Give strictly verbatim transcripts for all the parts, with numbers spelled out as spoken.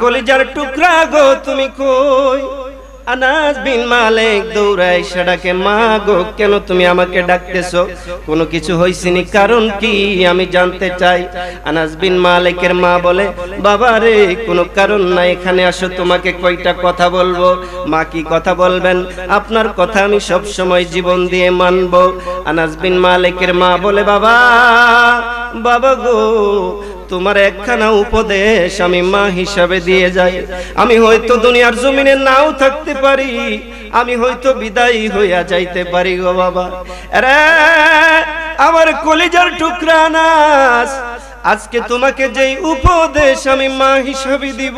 कलिजार टुकड़ा गो तुम कोई अनास बिन मालिक दौड़ाई सड़के माँ गो केन तुम डाकतेछो कोनो किछु होइछे नि कारण की आमी जानते चाई। अनास बिन मालिकेर माँ बोले बाबा रे कोनो कारण ना एखाने आसो तुम्हें कयटा कथा बोलबो। माँ की कथा बोलबेन आपनार कथा आमी सब समय जीवन दिए मानबो। अनास बिन मालिकेर माँ बोले बाबा बाबा गो तुम्हार एकखाना उपदेश आमी मा हिसाबे दिए जाई। आमी होयतो दुनियार जमीने नाओ थाकते पारी, आमी होयतो बिदायी होया जाइते पारी गो बाबा। अरे आमार कलिजार टुकड़ा नास आज के तुम्हें जे उपदेश आमी मा हिसाबे दिब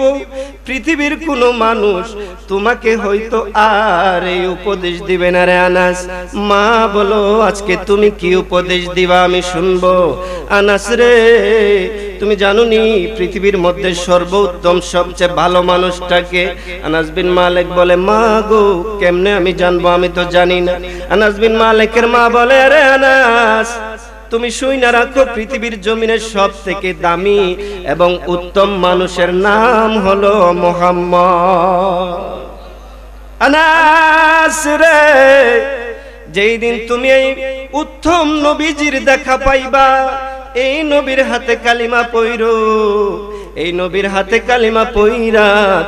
पृथिवीर कोनो मानुष तुम्हें होयतो आर एई उपदेश दिबे ना रे आनास। मा बोलो आज के तुमी कि उपदेश दिबा आमी शुनबो। आनास रे तुम जानो नी पृथिवीर मध्य सर्वोत्तम सबचेये भालो मानुषटाके। अनास बिन मालिक बोले मा गो केमने आमी जानबो आमी तो जानी ना। अनास बिन मालिकेर मा बोले अरे अनास तुम शुइना राखो पृथिवीर जमिनेर सबथेके दामी एवं उत्तम मानुषेर नाम हलो मुहम्मद। अनास रे जेई दिन तुम एई उत्तम नबीजिर देखा पाइबा এই নবীর হাতে কালিমা পইরো, এই নবীর হাতে কালিমা পইরা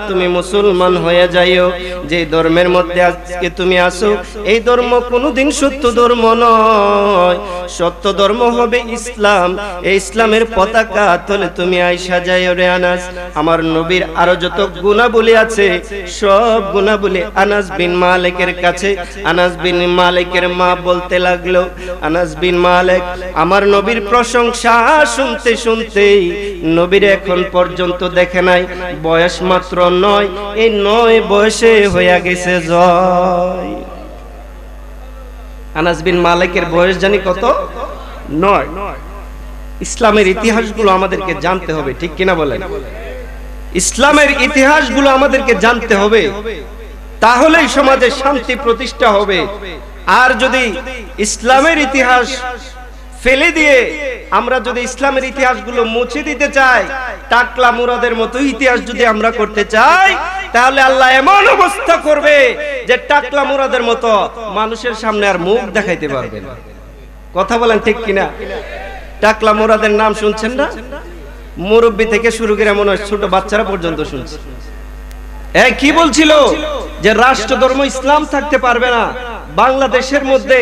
তুমি মুসলমান হয়ে যাইও। যে ধর্মের মধ্যে আজকে তুমি আসো এই ধর্ম কোনোদিন সত্য ধর্ম নয়। সত্য ধর্ম হবে ইসলাম, এই ইসলামের পতাকা তলে তুমি আইসা যাইও রে আনাস। আমার নবীর আরো যত গুণাবলী আছে সব গুণাবলী আনাস বিন মালিকের কাছে। আনাস বিন মালিকের মা বলতে লাগলো আনাস বিন মালিক আমার নবীর প্রশংসা শুনতে শুনতেই নবীর এখন পর্যন্ত দেখে নাই, বয়স মাত্র নয়, এই নয় বয়সে হয়ে গেছে জয়। আনাস বিন মালিকের বয়স জানি কত? নয়। ইসলামের ইতিহাসগুলো আমাদেরকে জানতে হবে, ঠিক কিনা বলেন? ইসলামের ইতিহাসগুলো আমাদেরকে জানতে হবে, তাহলেই সমাজে শান্তি প্রতিষ্ঠা হবে। আর যদি ইসলামের ইতিহাস ফেলে দিয়ে আমরা যদি ইসলামের ইতিহাসগুলো মুছে দিতে চাই, টাকলা মুরাদের মতো ইতিহাস যদি আমরা করতে চাই, তাহলে আল্লাহ এমন অবস্থা করবে যে টাকলা মুরাদের মতো মানুষের সামনে আর মুখ দেখাইতে পারবে না। কথা বলেন ঠিক কিনা? টাকলা মুরাদের নাম শুনছেন না? মুরব্বী থেকে শুরু করে মনে হয় ছোট বাচ্চারা পর্যন্ত শুনছে। এই কি বলছিল যে রাষ্ট্র ধর্ম ইসলাম থাকতে পারবে না বাংলাদেশের মধ্যে,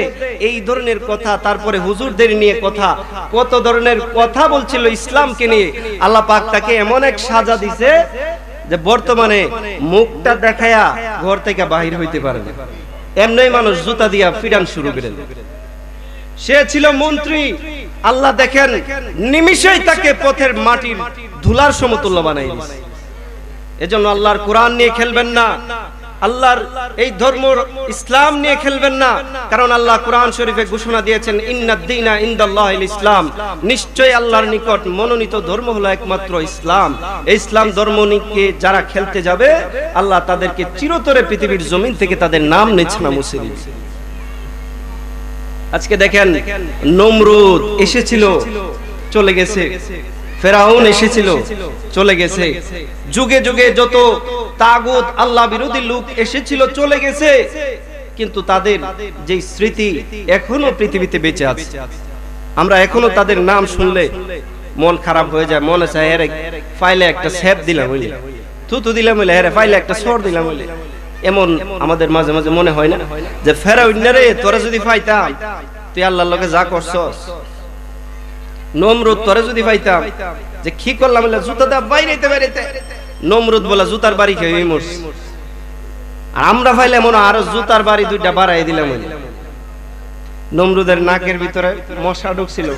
এই ধরনের কথা। তারপরে হুজুরদের নিয়ে কথা, কত ধরনের কথা বলছিল ইসলামকে নিয়ে। আল্লাহ পাক তাকে এমন এক সাজা দিয়েছে যে বর্তমানে মুখটা দেখায়া ঘর থেকে বাহির হইতে পারে না, এমনি মানুষ জুতা দিয়া ফিরান শুরু করে। সে ছিল মন্ত্রী, আল্লাহ দেখেন নিমিষেই তাকে পথের মাটির ধুলার সমতুল্য বানাই দিয়েছে। এজন্য আল্লাহর কোরআন নিয়ে খেলবেন না, আল্লাহর এই ধর্ম ইসলাম নিয়ে খেলবেন না। কারণ আল্লাহ কুরআন শরীফে ঘোষণা দিয়েছেন ইন্নাদ দীনা ইনদাল্লাহিল ইসলাম, নিশ্চয়ই আল্লাহর নিকট মনোনীত ধর্ম হলো একমাত্র ইসলাম। এই ইসলাম ধর্ম নিয়ে যারা খেলতে যাবে আল্লাহ তাদেরকে চিরতরে পৃথিবীর জমিন থেকে তাদের নাম নিছানা মুছে দিবে। আজকে দেখেন নমরুদ এসেছিল চলে গেছে, ফেরাউন এসেছিল চলে গেছে, যুগে যুগে যত তাগুত আল্লাহ বিরোধী লোক এসেছিল চলে গেছে, কিন্তু তাদের যে স্মৃতি এখনো পৃথিবীতে বেঁচে আছে। আমরা এখনো তাদের নাম শুনলে মন খারাপ হয়ে যায়, মনে চায় এর ফাইলে একটা সেভ দিলাম হইলে, থুতু দিলাম হইলে, এর ফাইলে একটা সর দিলাম হইলে। এমন আমাদের মাঝে মাঝে মনে হয় না যে ফেরাউনরে তোরা যদি পাইতাম তুই আল্লাহর লগে যা করছস, নমরুদ তোরা যদি পাইতাম যে কি করলাম হইলে জুতা দা বাইরেতে বাইরেতে, নমরুদ বলা জুতার বাড়ি খেয়ে মরছে। আমরা ফাইলে মনে আরো জুতার বাড়ি দুইটা বাড়াই দিলাম। নমরুদের নাকের ভিতরে মশা ঢুকছিল,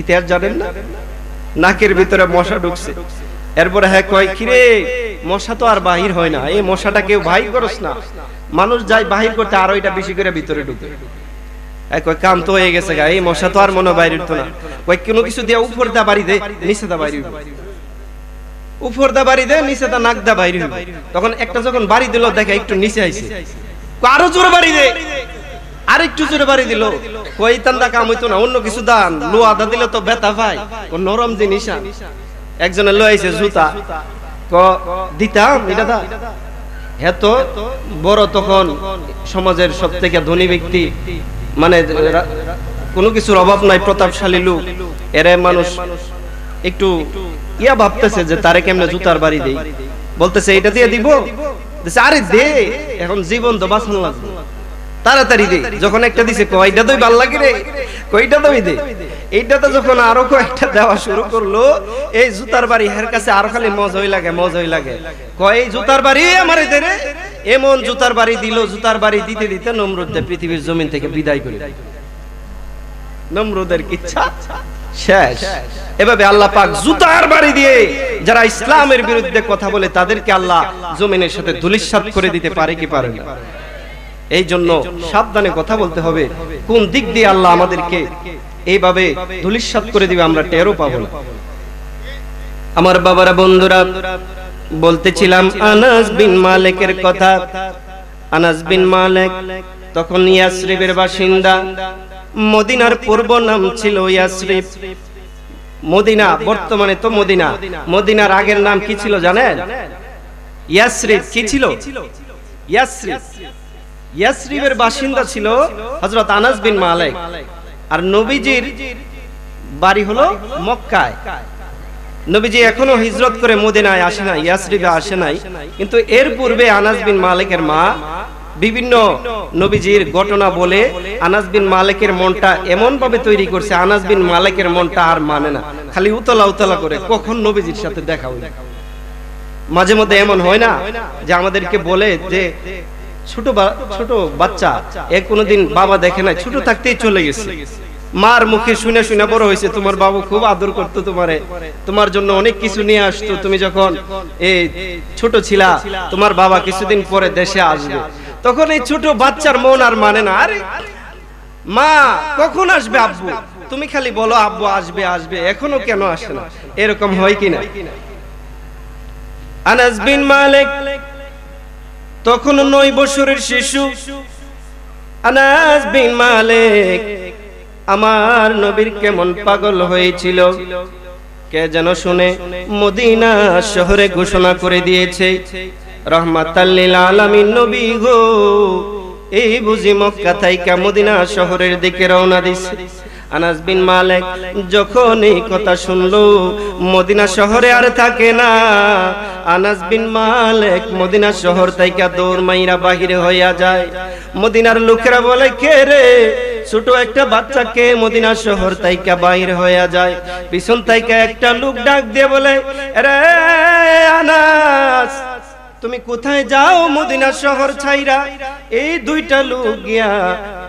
ইতিহাস জানেন না? নাকের ভিতরে মশা ঢুকছে, এরপরে হ্যাঁ কয় কিরে মশা তো আর বাহির হয় না, এই মশাটা কেউ বাহির করস না, মানুষ যাই বাহির করতে আরো এটা বেশি করে ভিতরে ঢুকে। এক কয় কাম তো হয়ে গেছে গা, এই মশা তো আর মনে বাইরে উঠতো না, কয় কোনো কিছু দিয়ে উপর দা বাড়ি দে নিচে দা বাড়ি, উপর দা বাড়ি দে নিচে দা নাক দা বাইরে। তখন একটা যখন বাড়ি দিল দেখে একটু নিচে আইছে, আরো জোরে বাড়ি দে, समाजेर सबथेके धनी व्यक्ति माने कोनो किछुर अभाव नाई प्रतापशाली लोक एरे मानुष एकटु इया भाबतेछे जे तारे केमने जूतार बाड़ी देई बोलतेछे एटा दिये दिबो आरे दे एखन जीवन तो बाँचान लागबे ताড়াতাড়ি দে যখন একটা দিছে কয়টা দই ভাল লাগে রে কয়টা দই দে এইটা তো যখন আরো কয়টা দেওয়া শুরু করলো এই জুতার বাড়ি এর কাছে আর খালি মজাই লাগে মজাই লাগে কয় এই জুতার বাড়ি আমারে দে রে এমন জুতার বাড়ি দিল জুতার বাড়ি দিতে দিতে নমরুদকে পৃথিবীর জমিন থেকে বিদায় করে দিল নমরুদের ইচ্ছা শেষ এভাবে আল্লাহ পাক জুতার বাড়ি দিয়ে যারা ইসলামের বিরুদ্ধে কথা বলে তাদেরকে আল্লাহ জমিনের সাথে ধূলিসাৎ করে দিতে পারে কি পারে না এই জন্য সাবধানে কথা বলতে হবে কোন দিক দিয়ে আল্লাহ আমাদেরকে এইভাবে ধূলিসাৎ করে দিবে আমরা টেরও পাবো না। আমার বাবারা বন্ধুরা বলতেছিলাম আনাস বিন মালিকের কথা। আনাস বিন মালিক তখন ইয়াসরিবের বাসিন্দা, মদিনার পূর্ব নাম ছিল ইয়াসরিব। মদিনা বর্তমানে তো মদিনা, মদিনার আগের নাম কি ছিল জানেন? ইয়াসরিব। কি ছিল? ইয়াসরিব। ইয়াসরিবের বাসিন্দা ছিল হযরত আনাস বিন মালিক। আর নবীজির বাড়ি হলো মক্কায়। নবীজি এখনো হিজরত করে মদিনায় আসে না, ইয়াসরিবে আসে নাই, কিন্তু এর পূর্বে আনাস বিন মালিকের মা বিভিন্ন নবীজির ঘটনা বলে আনাস বিন মালিকের মনটা এমন ভাবে তৈরি করছে, আনাস বিন মালিকের মনটা আর মানে না, খালি উতলা উতলা করে। কখন নবীজির সাথে দেখা হলো? মাঝে মধ্যে এমন হয় না যে আমাদেরকে বলে যে ছোট ছোট বাচ্চা এ কোনোদিন বাবা দেখে নাই, ছোট থাকতেই চলে গেছে, মার মুখে শুনে শুনে বড় হয়েছে, তোমার বাবু খুব আদর করতো তোমারে, তোমার জন্য অনেক কিছু নিয়ে আসতো, তুমি যখন এই ছোট ছিলা তোমার বাবা কিছুদিন পরে দেশে আসবে। তখন এই ছোট বাচ্চার মন আর মানে না, আরে মা কখন আসবে আব্বু, তুমি খালি বলো আব্বু আসবে আসবে, এখনো কেন আসে না? এরকম হয় কিনা? আনাস বিন মালিক তখন নয় বছরের শিশু। আনাস বিন মালিক আমার নবীর কেমন পাগল হয়েছিল কে যেন শুনে মদিনা শহরে ঘোষণা করে দিয়েছে, রহমাতাল লিল আলামিন নবী গো, এই বুঝি মক্কা থেকে মদিনা শহরের দিকে রওনা দিছে। আনাস বিন মালিক যখন এই কথা শুনলো মদিনা শহরে আর থাকে না। আনাস বিন মালিক মদিনা শহর থেকে দৌড় মাইরা বাহির হইয়া যায়। মদিনার লোকেরা বলে কে রে ছোট একটা বাচ্চা কে মদিনা শহর থেকে বাহির হইয়া যায়? পিছন থেকে একটা লোক ডাক দিয়ে বলে আরে আনাস তুমি কোথায় যাও মদিনা শহর ছাইরা? এই দুইটা লোক গিয়া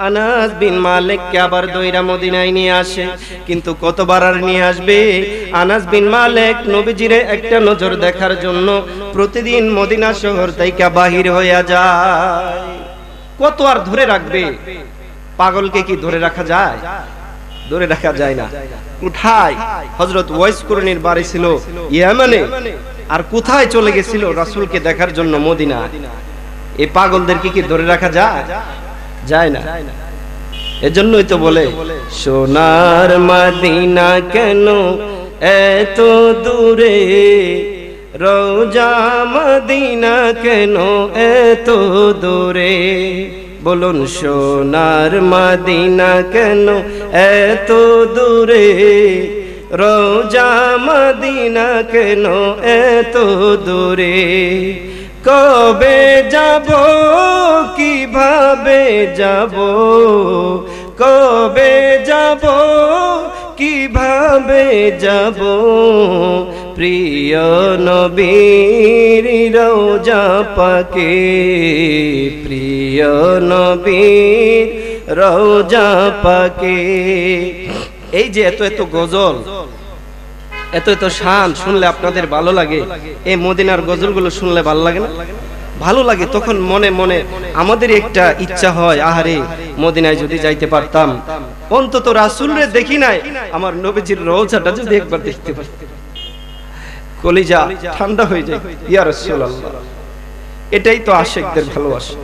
আনাস বিন মালিককে আবার দইরা মদিনায় নিয়ে আসে, কিন্তু কতবার আর নিয়ে আসবে? আনাস বিন মালিক নবীজিরে একটা নজর দেখার জন্য প্রতিদিন মদিনা শহর থেকে বাহির হইয়া যায়। কত আর ধরে রাখবে? পাগলকে কি ধরে রাখা যায়? ধরে রাখা যায় না। কোথায় হযরত ওয়াইস কুরনির বাড়ি ছিল ইয়েমেনে, আর কোথায় চলে গেছিল রাসূলকে দেখার জন্য মদিনা। এই পাগলদেরকে কি ধরে রাখা যায়? যায় না। এজন্যই তো বলে সোনার মদিনা কেন এত দূরে, রওজা মদিনা কেন এত দূরে, বলুন সোনার মদিনা কেন এত দূরে, রোজা মদিনা কেন এত দূরে, কবে যাব কিভাবে যাব, কবে যাব কিভাবে যাব, প্রিয় নবীর রোজা পাকে, প্রিয় নবীর রোজা পাকে। এই যে এত এত গজল, এত এত শান শুনলে আপনাদের ভালো লাগে, এই মদিনার গজলগুলো শুনলে ভালো লাগে না? ভালো লাগে। তখন মনে মনে আমাদের একটা ইচ্ছা হয়, আহারে মদিনায় যদি যাইতে পারতাম, অন্তত রাসূলরে দেখি নাই, আমার নবীজির রওজাটা যদি একবার দেখতে পারতাম। কলিজা ঠান্ডা হয়ে যায়, ইয়া রাসূলুল্লাহ। এটাই তো আশিকদের ভালোবাসা।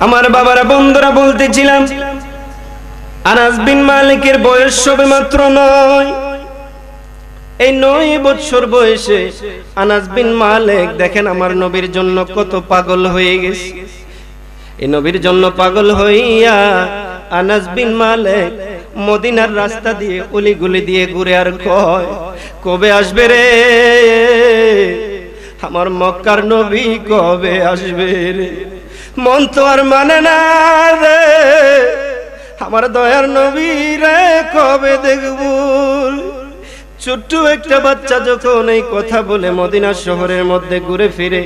हमारे बाबा रा बंधुरा बोलते चिलाम अनास बिन मालिकेर बयस सबे मात्र नय এই নয় বছর বয়সে আনাস বিন মালিক দেখেন আমার নবীর জন্য কত পাগল হয়ে গেছে। এই নবীর জন্য পাগল হইয়া আনাস বিন মালিক মদিনার রাস্তা দিয়ে অলিগুলি দিয়ে ঘুরে আর কয় কবে আসবে রে আমার মক্কার নবী কবে আসবে রে। মন তো আর মানে না রে আমার দয়ার নবী রে কবে দেখবো। ছোট্টো একটা বাচ্চা যখন এই কথা বলে মদিনা শহরের মধ্যে ঘুরে ফিরে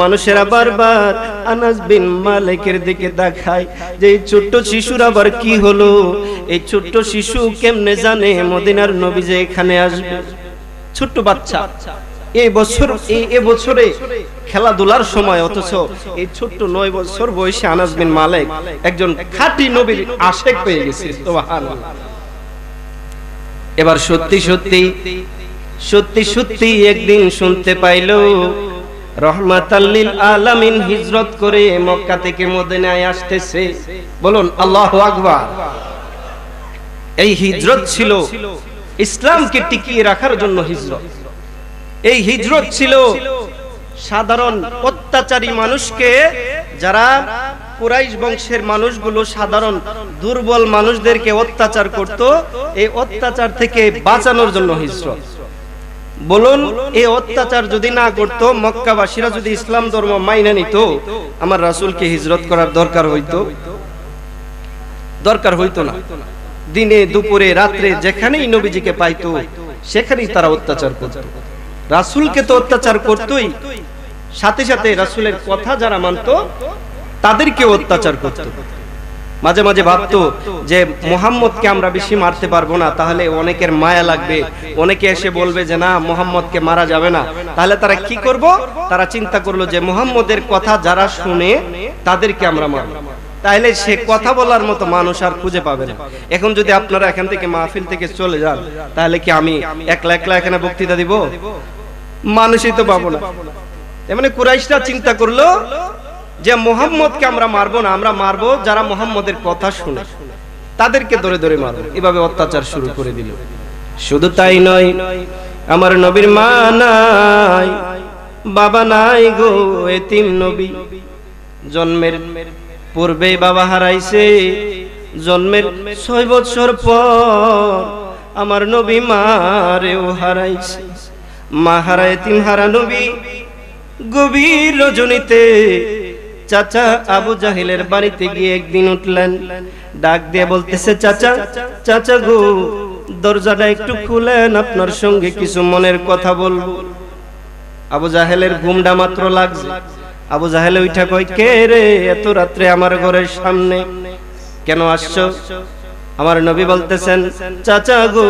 মানুষেরা বারবার আনাস বিন মালিকের দিকে তাকায় যে এই ছোট্ট শিশুর আবার কি হলো, এই ছোট্ট শিশু কেমনে জানে মদিনার নবী যে এখানে আসবে। ছোট্ট বাচ্চা এই বছর এই বছরে খেলাধুলার সময়, অথচ এই ছোট্ট নয় বছর বয়সে আনাস বিন মালিক একজন খাঁটি নবীর আশিক হয়ে গেছে। সুবহানাল্লাহ। এবার সত্যি সত্যি সত্যি সত্যি একদিন শুনতে পাইল রহমাতাল্লিল আলামিন হিজরত করে মক্কা থেকে মদিনায় আসতেছে। বলুন আল্লাহু আকবার। এই হিজরত ছিল ইসলামকে টিকিয়ে রাখার জন্য হিজরত। এই হিজরত ছিল সাধারণ অত্যাচারী মানুষকে, যারা কুরাইশ বংশের মানুষগুলো সাধারণ দুর্বল মানুষদেরকে অত্যাচার করত, এই অত্যাচার থেকে বাঁচানোর জন্য হিজরত। বলুন এই অত্যাচার যদি না করত, মক্কাবাসীরা যদি ইসলাম ধর্ম মাইনা নিত, আমার রাসূলকে হিজরত করার দরকার হইতো দরকার হইতো না। দিনে দুপুরে রাত্রে যেখানেই নবীজিকে পাইতো সেখানেই তারা অত্যাচার করত। রাসূলকে তো অত্যাচার করতই, সাথে সাথে রাসূলের কথা যারা মানত তাদেরকে অত্যাচার করত। মাঝে মাঝে ভাবতো যে মুহাম্মদকে আমরা বেশি মারতে পারবো না, তাহলে অনেকের মায়া লাগবে, অনেকে এসে বলবে যে না মুহাম্মদকে মারা যাবে না, তাহলে তারা কি করব? তারা চিন্তা করলো যে মুহাম্মদের কথা যারা শুনে তাদেরকে আমরা মারব, তাহলে সে কথা বলার মতো মানুষ আর খুঁজে পাবে না। এখন যদি আপনারা এখান থেকে মাহফিল থেকে চলে যান, তাহলে কি আমি একলা একলা এখানে বক্তৃতা দিব? মানুষই তো পাবো না। মানে কুরাইশরা চিন্তা করলো যে মুহাম্মদকে আমরা মারবো না, আমরা মারবো যারা মুহাম্মদের কথা শুনে, তাদেরকে ধরে ধরে মারবো। এভাবে অত্যাচার শুরু করে দিল। শুধু তাই নয়, আমার নবীর মা নাই, বাবা নাই গো, এতিম নবী। জন্মের পূর্বে বাবা হারাইছে, জন্মের ছয় বছর পর আমার নবী মারেও হারাইছে। মা হারা এতিম হারা নবী গভীর রজনীতে চাচা আবু জাহিলের বাড়িতে গিয়ে একদিন উঠলেন, ডাক দিয়ে বলতেছে চাচা চাচা গো দরজাটা একটু খুলেন, আপনার সঙ্গে কিছু মনের কথা বলবো। আবু জাহেলের ঘুমটা মাত্র লাগছে। আবু জাহেল উঠা কয় কে রে এত রাত্রে আমার ঘরের সামনে কেন আসছো? আমার নবী বলতেছেন চাচা গো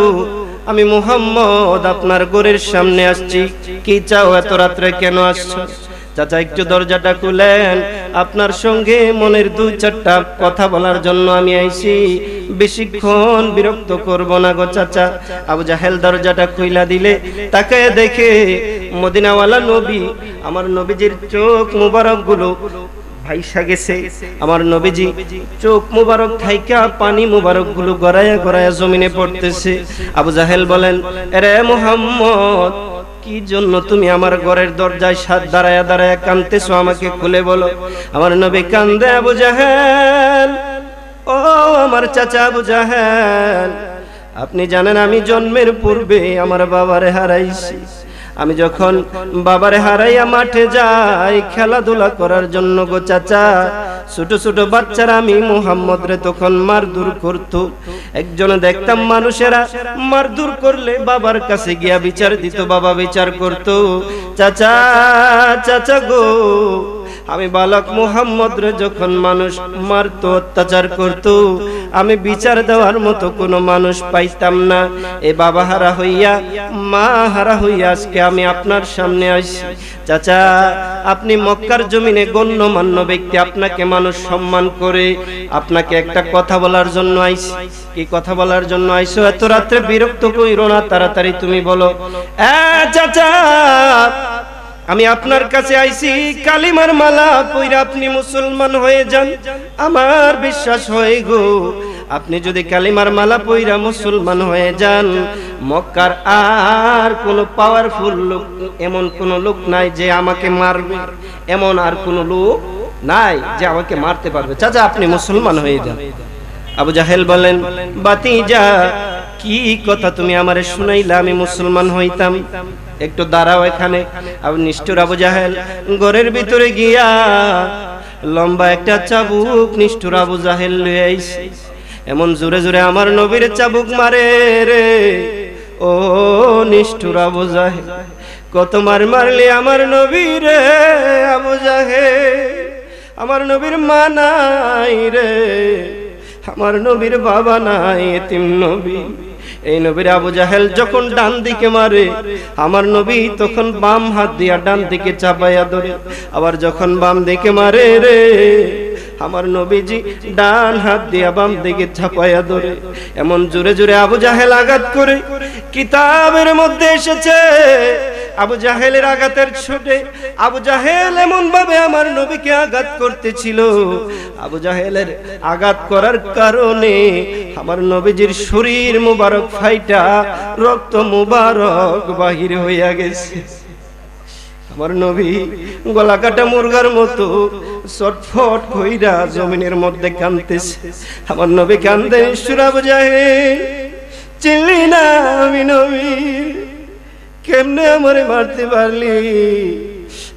আমি মুহাম্মদ আপনার ঘরের সামনে আসছি, কি চাও, এত রাত্রে কেন আসছো? চাচা একটু দরজাটা খুলেন, আপনার সঙ্গে মনের দুই চারটা কথা বলার জন্য আমি আইছি, বেশিক্ষণ বিরক্ত করব না গো চাচা। আবু জাহেল দরজাটা খুইলা দিলে, তাকায় দেখে মদিনাওয়ালা নবী, আমার নবীজির চোখ মুবারকগুলো ভাইসা গেছে। আমার নবীজি চোখ মুবারক থাইকা পানি মুবারকগুলো গড়ায়া গড়ায়া জমিনে পড়তেছে। আবু জাহেল বলেন আরে মুহাম্মদ, কি জন্য তুমি আমার ঘরের দরজায় সাত দাঁড়ায়া দাঁড়ায়া কাঁদতেছো, আমাকে খুলে বলো। আমার নবী কান্দে আবু জাহেল, ও আমার চাচা আবু জাহেল, আপনি জানেন আমি জন্মের পূর্বে আমার বাবারে হারাইছি। আমি যখন বাবারে হারাইয়া মাঠে যাই খেলাধুলা করার জন্য গো চাচা, ছোট ছোট বাচ্চারা আমি মুহাম্মদ রে তখন মারধর করত। একজন দেখতাম মানুষেরা মারধর করলে বাবার কাছে গিয়া বিচার দিত, বাবা বিচার করত। চাচা চাচা গো আমি বালক মুহাম্মদ রে যখন মানুষ মারত অত্যাচার করত, আমি বিচার দেওয়ার মতো কোনো মানুষ পাইতাম না। এ বাবা হারা হইয়া মা হারা হইয়া আজকে আমি আপনার সামনে আসি। চাচা আপনি মক্কার জমিনে গণ্যমান্য ব্যক্তি, আপনাকে মানুষ সম্মান করে, আপনাকে একটা কথা বলার জন্য আইছি। কি কথা বলার জন্য আইছো? এত রাত্রে বিরক্ত কইরো না, তাড়াতাড়ি তুমি বলো। এ চাচা আমি আপনার কাছে আইছি কালিমার মালা পইরা আপনি মুসলমান হয়ে যান। আমার বিশ্বাস হয় গো আপনি যদি কালিমার মালা পইরা মুসলমান হয়ে যান, মক্কার আর কোন পাওয়ারফুল লোক, এমন কোন লোক নাই যে আমাকে মারবে, এমন আর কোন লোক নাই যে আমাকে মারতে পারবে। চাচা আপনি মুসলমান হয়ে যান। আবু জাহেল বলেন, বাতিজা কি কথা তুমি আমারে শুনাইলা, আমি মুসলমান হইতাম? একটু দাঁড়াও এখানে। আবু নিষ্ঠুর আবু জাহেল ঘরের ভিতরে গিয়া লম্বা একটা চাবুক নিষ্ঠুর আবু জাহেল লয়ে আইছে, এমন জোরে জোরে আমার নবীর চাবুক মারে রে। ও নিষ্ঠুর আবু জাহেল, কত মার মারলি আমার নবীর রে। আবু জাহেল, আমার নবীর মা নাই রে, আমার নবীর বাবা নাই, এতিম নবী। এই নবীর আবু জাহেল যখন ডান দিকে মারে, আমার নবী তখন বাম হাত দিয়া ডান দিকে চাপাইয়া ধরে, আবার যখন বাম দিকে মারে রে, আমার নবীজি ডান হাত দিয়া বাম দিকে চাপাইয়া ধরে, এমন জোরে জোরে আবু জাহেল আঘাত করে। কিতাবের মধ্যে এসেছে আবু জাহেলের আঘাতের ছোটে আবু জাহেল এমন ভাবে আমার নবীকে আঘাত করতেছিল, আবু জাহেলের আঘাত করার কারণে আমার নবীজির শরীর মুবারক ফাইটা রক্ত মুবারক বাহির হইয়া গেছে। আমার নবী গলা কাটা মুরগার মতো চটফট কইরা জমিনের মধ্যে কাঁদতেছে। আমার নবী কান্দে, আবু জাহেল চিনলি না আমি নবী? কেমনে আমারে মারতে পারলি?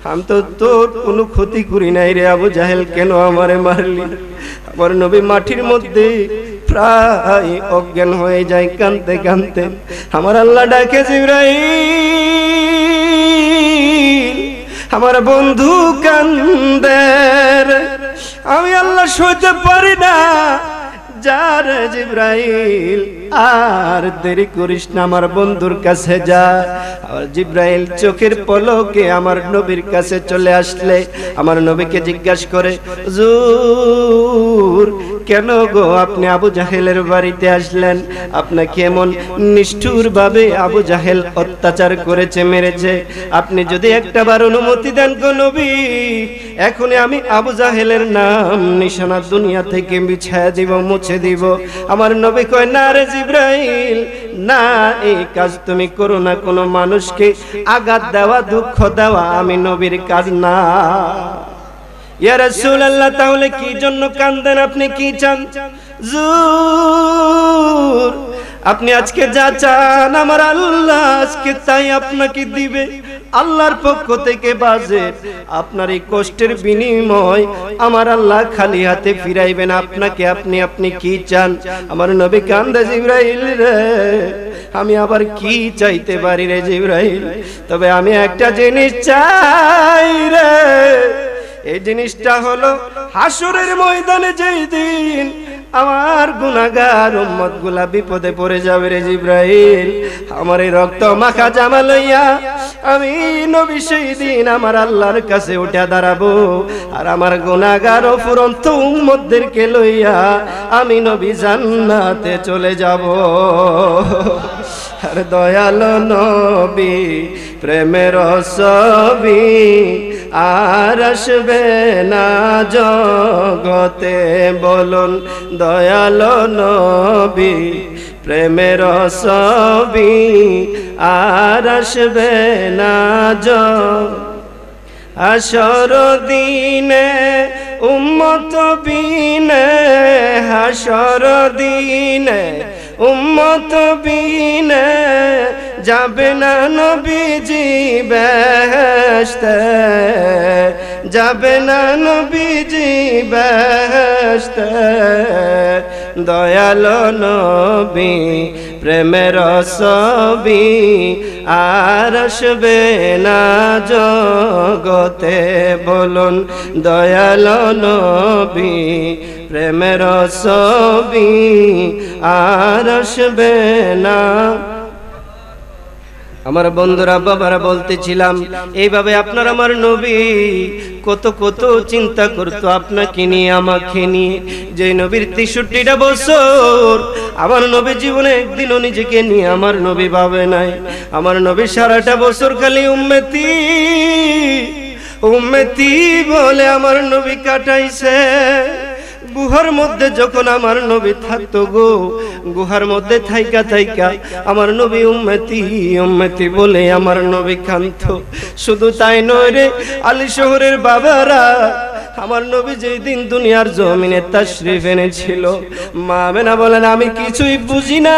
আমি তো তোর কোনো ক্ষতি করি নাই রে আবু জাহেল, কেন আমারে মারলি? আমার নবী মাটির মধ্যে প্রায় অজ্ঞান হয়ে যায় কাঁদতে কাঁদতে। আমার আল্লাহ ডাকে, জিবরাইল আমার বন্ধু কান্দে, আমি আল্লাহ সইতে পারি না, যা রে জিবরাইল আর দেরি করিস না, আমার বন্ধুর কাছে যা। আর জিবরাইল চোখের পলকে আমার নবীর কাছে চলে আসলে আমার নবীকে জিজ্ঞাসা করে, হুজুর কেন গো আপনি আবু জাহেলের বাড়িতে আসলেন? আপনাকে এমন নিষ্ঠুরভাবে আবু জাহেল অত্যাচার করেছে, মেরেছে, আপনি যদি একটাবার অনুমতি দেন গো নবী, এখনই আমি আবু জাহেলের নাম নিশানা দুনিয়া থেকে বিছায়া দিব, মুছে দিব। আমার নবী কয়, না রে জিবরাইল না, এই কাজ তুমি করো না, কোনো মানুষকে আঘাত দেওয়া, দুঃখ দেওয়া আমি নবীর কাজ না। ইয়া রাসূলুল্লাহ, তাহলে কি জন্য কান্দেন? আপনি কি চান? হুজুর আপনি আজকে যা চান আমার আল্লাহ আজকে তাই আপনাকে দিবে, আল্লাহর পক্ষ থেকে বাজেট। আপনার এই কষ্টের বিনিময় আমার আল্লাহ খালি হাতে ফিরাইবেন আপনাকে। আপনি আপনি কি চান? আমার নবী কান্দে, জিবরাইল রে আমি আবার কি চাইতে পারি রে জিবরাইল? তবে আমি একটা জিনিস চাই রে, এই জিনিসটা হলো হাসরের ময়দানে যেই দিন আমার গুনাহগার উম্মতগুলা বিপদে পড়ে যাবে রে জিবরাইল, আমার এই রক্ত মাখা জামা লইয়া আমি নবী সেই দিন আমার আল্লাহর কাছে উঠে দাঁড়াবো, আর আমার গুনাহগার ও ফুরন্ত উম্মতদেরকে লইয়া আমি নবী জান্নাতে চলে যাব। আর দয়াল নবী প্রেমের ছবি আর আসবে না জগতে, বলুন দয়াল নবী প্রেমের ছবি আর আসবে না জগতে। হাসর দিনে উম্মত বিনে, হাসর দিনে উম্মত বিনে যাবে না নবীজি বেহেশতে, যাবে না নবীজি বেহেশতে। দয়াল নবী প্রেমের ছবি আর আসবে না জগতে, বলুন দয়াল নবী প্রেমের ছবি আর আসবে না। हमारे बंधुरा बाबारा बोलते चिलाम एबाबे आपना हमारे नबी कोतो कोतो चिंता करतो आपना किनी आमा किनी जय नबीर तिशुट्टी डा बोसोर हमारे नबी जीवने एक दिन उन्हीं जगह नहीं हमारे नबी बाबे ना है हमारे नबी शारा डा बोसोर कली उम्मती उम्मती बोले हमारे नबी काटाई से गुहार मध्य जखन आमार नबी थाकतो गो गुहार मध्य थाइका थाइका आमार नबी उम्मती उम्मती बोले आमार नबी कांदतो शुधु ताई नय रे आली शहरेर बाबारा आमार नबी जेई दिन दुनियार जमिने तशरीफ এনেছিলো মা আমেনা বলেন আমি কিছুই বুঝি না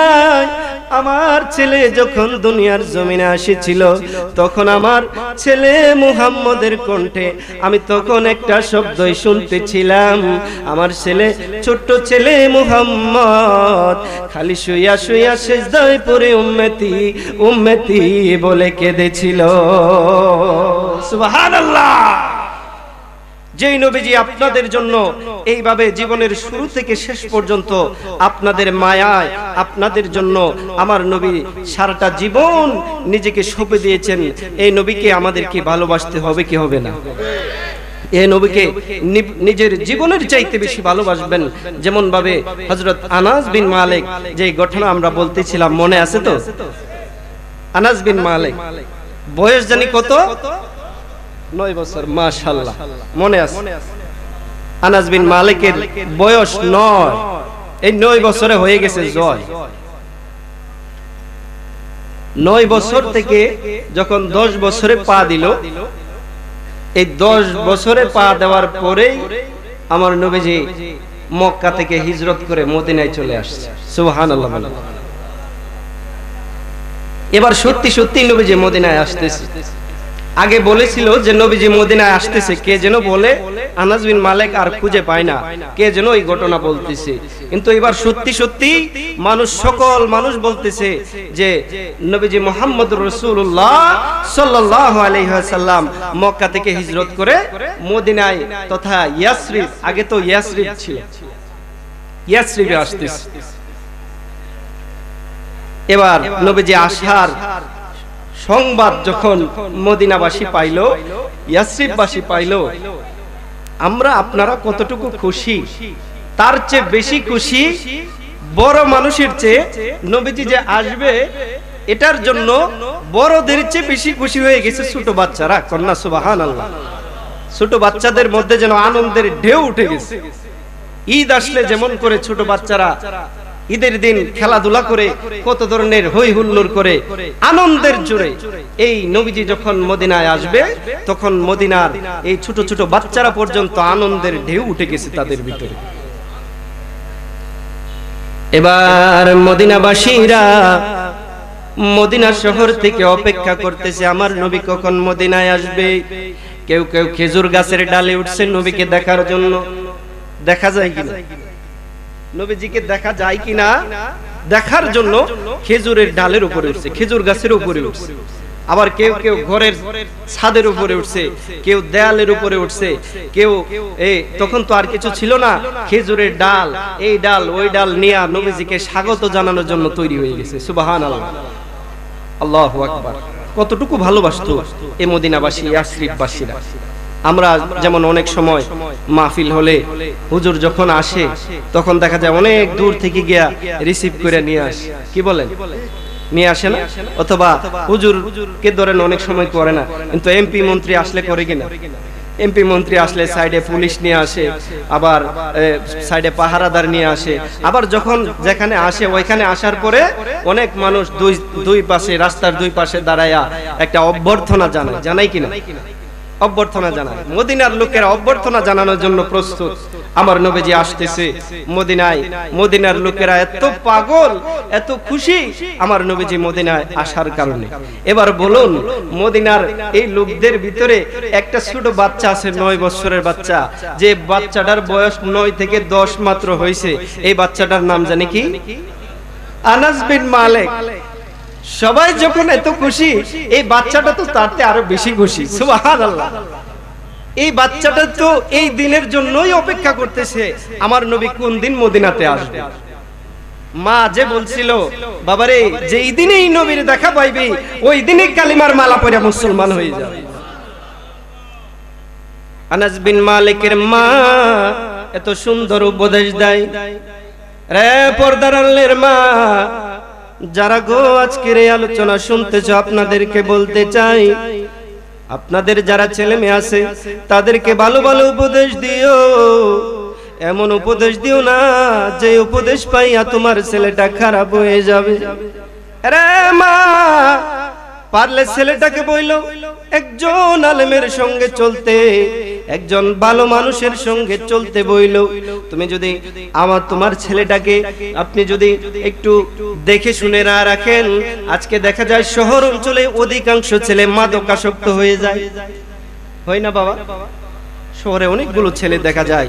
आमार छेले जखन दुनियार जमीने आसेछिलो तखन आमार छेले मुहम्मदेर कण्ठे आमी तखन एकटा शब्दई शुनतेछिलाम आमार छेले छोट्टो छेले मुहम्मद खाली शुइया शुइया सेजदाय पड़े उम्मती उम्मती बोले केदेछिलो सुबहानाल्लाह যেই নবীজি আপনাদের জন্য এইভাবে জীবনের শুরু থেকে শেষ পর্যন্ত আপনাদের মায়ায় আপনাদের জন্য আমার নবী সারাটা জীবন নিজেকে সঁপে দিয়েছেন এই নবীকে আমাদেরকে ভালোবাসতে হবে কি হবে না এই নবীকে নিজের জীবনের চাইতে বেশি ভালোবাসবেন যেমন ভাবে হযরত আনাস বিন মালিক যে ঘটনা আমরা বলতেছিলাম মনে আছে তো আনাস বিন মালিক বয়স জানি কত नौ বছর মাশাআল্লাহ মনে আছে আনাস বিন মালিকের বয়স নয় এই নয় বছরে হয়ে গেছে জয় নয় বছর থেকে যখন দশ বছরে পা দিল এই দশ বছরে পা দেওয়ার পরেই আমার নবীজি মক্কা থেকে হিজরত করে মদিনায় চলে আসছে সুবহানাল্লাহ এবার সত্যি সত্যি নবীজি মদিনায় আসতেছে आगे बोले चिलो नबीजी मदिना आसते से के जेनो बोले আনাস বিন মালিক आर खुजे पाए ना के जेनो ई घटना बोलतेछे किन्तु एबार सत्यि सत्यि मानुष सकल मानुष बोलतेछे जे नबीजी मुहम्मदुर रसूलुल्लाह सल्लल्लाहु अलैहि वसल्लम मक्का थेके हिजरत करे मदिनाय तथा यासरिब आगे तो यासरिब छिलो यासरिबे आसतेछे एबार नबीजी आसार সংবাদ যখন মদিনাবাসী পাইলো ইয়াসরিববাসী পাইলো আমরা আপনারা কতটুকু খুশি তার চেয়ে বেশি খুশি বড় মানুষের চেয়ে নবীজি যে আসবে এটার জন্য বড়দের চেয়ে বেশি খুশি হয়ে গেছে ছোট বাচ্চারা কন্না সুবহানাল্লাহ ছোট বাচ্চাদের মধ্যে যেন আনন্দের ঢেউ উঠে গেছে ঈদ আসলে যেমন করে ছোট বাচ্চারা ईदर दिन खेलाधुला करे कत धरनेर हई हुल्लोर करे आनंदेर जोरे एई नबीजी जखन मदिनाय आसबे तखन मदिनार एई छोटो छोटो बाच्चारा पर्यन्त आनंदेर ढेउ उठे गेछे तादेर भितरे एबार मदिनाबासीरा मदिना शहर थेके अपेक्षा करतेछे आमार नबी कखन मदिनाय आसबे केउ केउ खेजुर गाछेर डाले उठछे नबीके देखार जोन्नो देखा जाय किना नबीजी के देखा जाए कि ना देखार जोन्नो खेजुरेर डालेर उपरे उठछे खेजुर गाछेर उपरे उठछे आबार केउ केउ घरेर छादेर उपरे उठछे केउ देयालेर उपरे उठछे केउ ए तखन तो आर किछु छिलो ना खेजुरेर डाल ए डाल ओई डाल निया नबीजीके स्वागत जानानोर जोन्नो तैरि हये गेछे सुबहानाल्लाह आल्लाहु আকবার কতটুকু ভালোবাসতো এই মদিনাবাসী ইয়াসরিববাসীরা আমরা যেমন অনেক সময় মাহফিল হলে হুজুর যখন আসে তখন দেখা যায় অনেক দূর থেকে গিয়া রিসিভ করে নিয়ে আসে কি বলেন নিয়ে আসে না অথবা হুজুর কে ধরেন অনেক সময় করে না কিন্তু এমপি মন্ত্রী আসলে করে কিনা এমপি মন্ত্রী আসলে সাইডে পুলিশ নিয়ে আসে আবার সাইডে পাহারাদার নিয়ে আসে আবার যখন যেখানে আসে ওইখানে আসার পরে অনেক মানুষ দুই দুই পাশে রাস্তার দুই পাশে দাঁড়ায়া একটা অভ্যর্থনা জানায় জানাই কিনা অভ্যর্থনা জানায় মদিনার লোকেরা অভ্যর্থনা জানানোর জন্য প্রস্তুত আমার নবীজি আসতেছে মদিনায় মদিনার লোকেরা এত পাগল এত খুশি আমার নবীজি মদিনায় আসার কারণে এবার বলুন মদিনার এই লোকদের ভিতরে একটা ছোট বাচ্চা আছে নয় বছরের বাচ্চা যে বাচ্চাটার বয়স নয় থেকে দশ মাত্র হইছে এই বাচ্চাটার নাম জানি কি আনাস বিন মালিক সবাই যখন এত খুশি এই বাচ্চাটা তো তারতে আরো বেশি খুশি সুবহানাল্লাহ এই বাচ্চাটা তো এই দিনের জন্যই অপেক্ষা করতেছে আমার নবী কোন দিন মদিনাতে আসবে যারা গো আজকের এই আলোচনা শুনতেছ আপনাদেরকে বলতে চাই, আপনাদের যারা ছেলে মেয়ে আছে তাদেরকে ভালো ভালো উপদেশ দিও। এমন উপদেশ দিও না যে উপদেশ পাইয়া তোমার ছেলেটা খারাপ হয়ে যাবে। আরে মা, পারলে ছেলেটাকে বইলো একজন আলেমের সঙ্গে চলতে, একজন ভালো মানুষের সঙ্গে চলতে বইলো। তুমি যদি আমার তোমার ছেলেটাকে আপনি যদি একটু দেখে শুনে না রাখেন, আজকে দেখা যায় শহর অঞ্চলে অধিকাংশ ছেলে মাদকাসক্ত হয়ে যায়, হয় না বাবা? শহরে অনেকগুলো ছেলে দেখা যায়,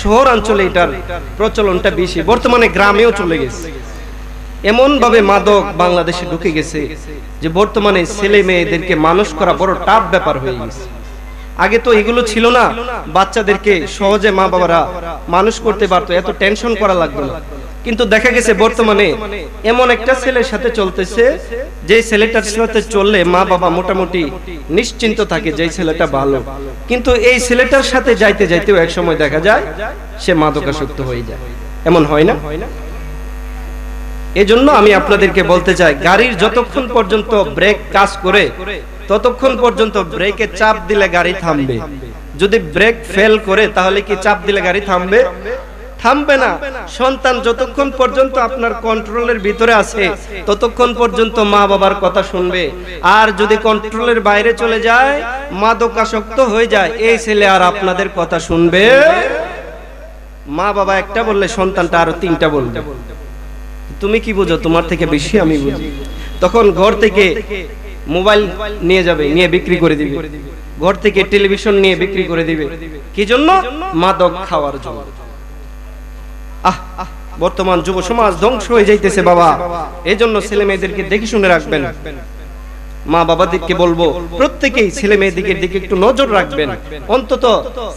শহর অঞ্চলে এটার প্রচলনটা বেশি, বর্তমানে গ্রামেও চলে গেছে। এমন ভাবে মাদক বাংলাদেশে ঢুকে গেছে যে বর্তমানে ছেলে মেয়েদেরকে মানুষ করা বড় টাফ ব্যাপার হয়ে গেছে। আগে তো এগুলো ছিল না, বাচ্চাদেরকে সহজে মা বাবারা মানুষ করতে পারতো, এত টেনশন করা লাগতো না। কিন্তু দেখা গেছে বর্তমানে এমন একটা ছেলের সাথে চলতেছে যে ছেলেটার সাথে চললে মা বাবা মোটামুটি নিশ্চিন্ত থাকে যে ছেলেটা ভালো, কিন্তু এই ছেলেটার সাথে যাইতে যাইতেও এক সময় দেখা যায় সে মাদকাসক্ত হয়ে যায়। এমন হয় না? এজন্য আমি আপনাদেরকে বলতে চাই, গাড়ির যতক্ষণ পর্যন্ত ব্রেক কাজ করে ততক্ষণ পর্যন্ত ব্রেকে চাপ দিলে গাড়ি থামবে। যদি ব্রেক ফেল করে তাহলে কি চাপ দিলে গাড়ি থামবে? থামবে না। সন্তান যতক্ষণ পর্যন্ত আপনার কন্ট্রোলের ভিতরে আছে ততক্ষণ পর্যন্ত মা বাবার কথা শুনবে, আর যদি কন্ট্রোলের বাইরে চলে যায়, মাদকাসক্ত হয়ে যায়, এই ছেলে আর আপনাদের কথা শুনবে। মা বাবা একটা বললে সন্তানটা আরো তিনটা বলবে, তুমি কি বুঝো, তোমার থেকে বেশি আমি বুঝি। তখন ঘর থেকে মোবাইল নিয়ে যাবে, নিয়ে বিক্রি করে দিবে, ঘর থেকে টেলিভিশন নিয়ে বিক্রি করে দিবে। কি জন্য? মাদক খাওয়ার জন্য। আহ, বর্তমান যুব সমাজ ধ্বংস হয়ে যাইতেছে বাবা। এজন্য ছেলে মেয়েদেরকে দেখে শুনে রাখবেন। মা বাবাদেরকে বলবো প্রত্যেকেই ছেলে মেয়েদের দিকে একটু নজর রাখবেন, অন্তত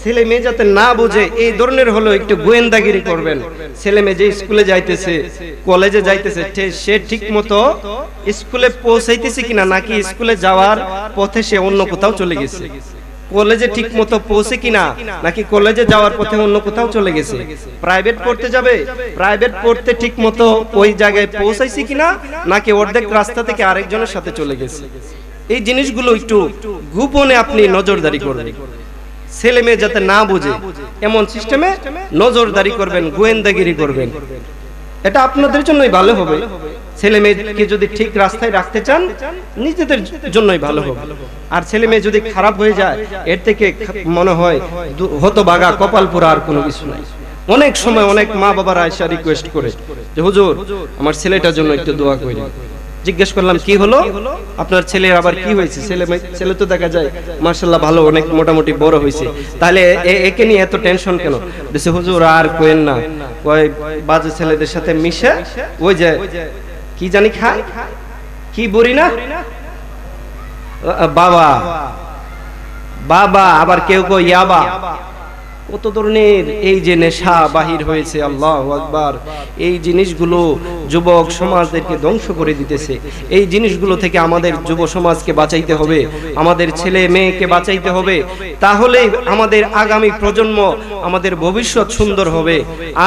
ছেলে মেয়ে যাতে না বুঝে এই ধরনের হলো একটু গোয়েন্দাগিরি করবেন। ছেলে মেয়ে যে স্কুলে যাইতেছে, কলেজে যাইতেছে, সে ঠিক মতো স্কুলে পৌঁছাইতেছে কিনা, নাকি স্কুলে যাওয়ার পথে সে অন্য কোথাও চলে গেছে। কলেজে ঠিক মতো পৌঁছে কিনা, নাকি কলেজে যাওয়ার পথে অন্য কোথাও চলে গেছে। প্রাইভেট পড়তে যাবে, প্রাইভেট পড়তে ঠিক মতো ওই জায়গায় পৌঁছাইছি কিনা, নাকি অর্ধেক রাস্তা থেকে আরেকজনের সাথে চলে গেছে। এই জিনিসগুলো একটু গোপনে আপনি নজরদারি করবেন, ছেলে মেয়ে যাতে না বুঝে এমন সিস্টেমে নজরদারি করবেন, গোয়েন্দাগিরি করবেন। এটা আপনাদের জন্যই ভালো হবে। ছেলে মেয়েকে যদি ঠিক রাস্তায় রাখতে চান, নিজেদের জন্যই ভালো হবে। আর ছেলে মেয়ে যদি খারাপ হয়ে যায়, এর থেকে মনে হয় হতভাগা কপাল পোড়া আর কোনো কিছু নাই। অনেক সময় অনেক মা বাবারা এসে রিকোয়েস্ট করে যে হুজুর আমার ছেলেটার জন্য একটু দোয়া করেন। জিজ্ঞেস করলাম কি হলো আপনার ছেলের, আবার কি হয়েছে? ছেলে ছেলে তো দেখা যায় মাশাআল্লাহ ভালো, অনেক মোটামুটি বড় হয়েছে, তাহলে একে নিয়ে এত টেনশন কেন? বলছে হুজুর আর কোয়েন না, ওই বাজে ছেলেদের সাথে মিশে ওই যে কি জানি খায়, কি বলি না বাবা বাবা, আবার কেউ কেউ ইয়াবা, কত ধরনের এই যে নেশা বাহির হয়েছে। আল্লাহু আকবার। এই জিনিসগুলো যুবক সমাজদেরকে ধ্বংস করে দিতেছে। এই জিনিসগুলো থেকে আমাদের যুব সমাজকে বাঁচাইতে হবে, আমাদের ছেলে মেয়েকে বাঁচাইতে হবে, তাহলেই আমাদের আগামী প্রজন্ম, আমাদের ভবিষ্যৎ সুন্দর হবে।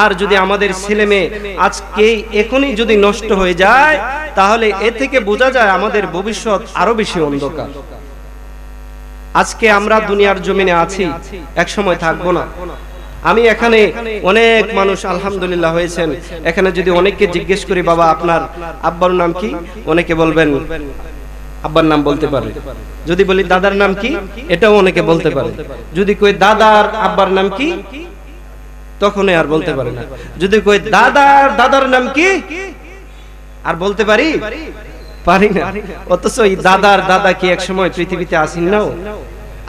আর যদি আমাদের ছেলে মেয়ে আজকে এখনই যদি নষ্ট হয়ে যায়, তাহলে এ থেকে বোঝা যায় আমাদের ভবিষ্যৎ আরো বেশি অন্ধকার। আজকে আমরা দুনিয়ার জমিনে আছি, এক সময় থাকবো না। আমি এখানে অনেক মানুষ আলহামদুলিল্লাহ হয়েছেন। এখানে যদি অনেককে জিজ্ঞেস করি বাবা আপনার আব্বার নাম কি, অনেকে বলবেন আব্বার নাম বলতে পারে। যদি বলি দাদার নাম কি, এটাও অনেকে বলতে পারে। যদি কই দাদার আব্বার নাম কি, তখনই আর বলতে পারে না। যদি কই দাদার দাদার নাম কি, আর বলতে পারি পারি না। অথচ এই দাদার দাদা কি এক সময় পৃথিবীতে আসেন না?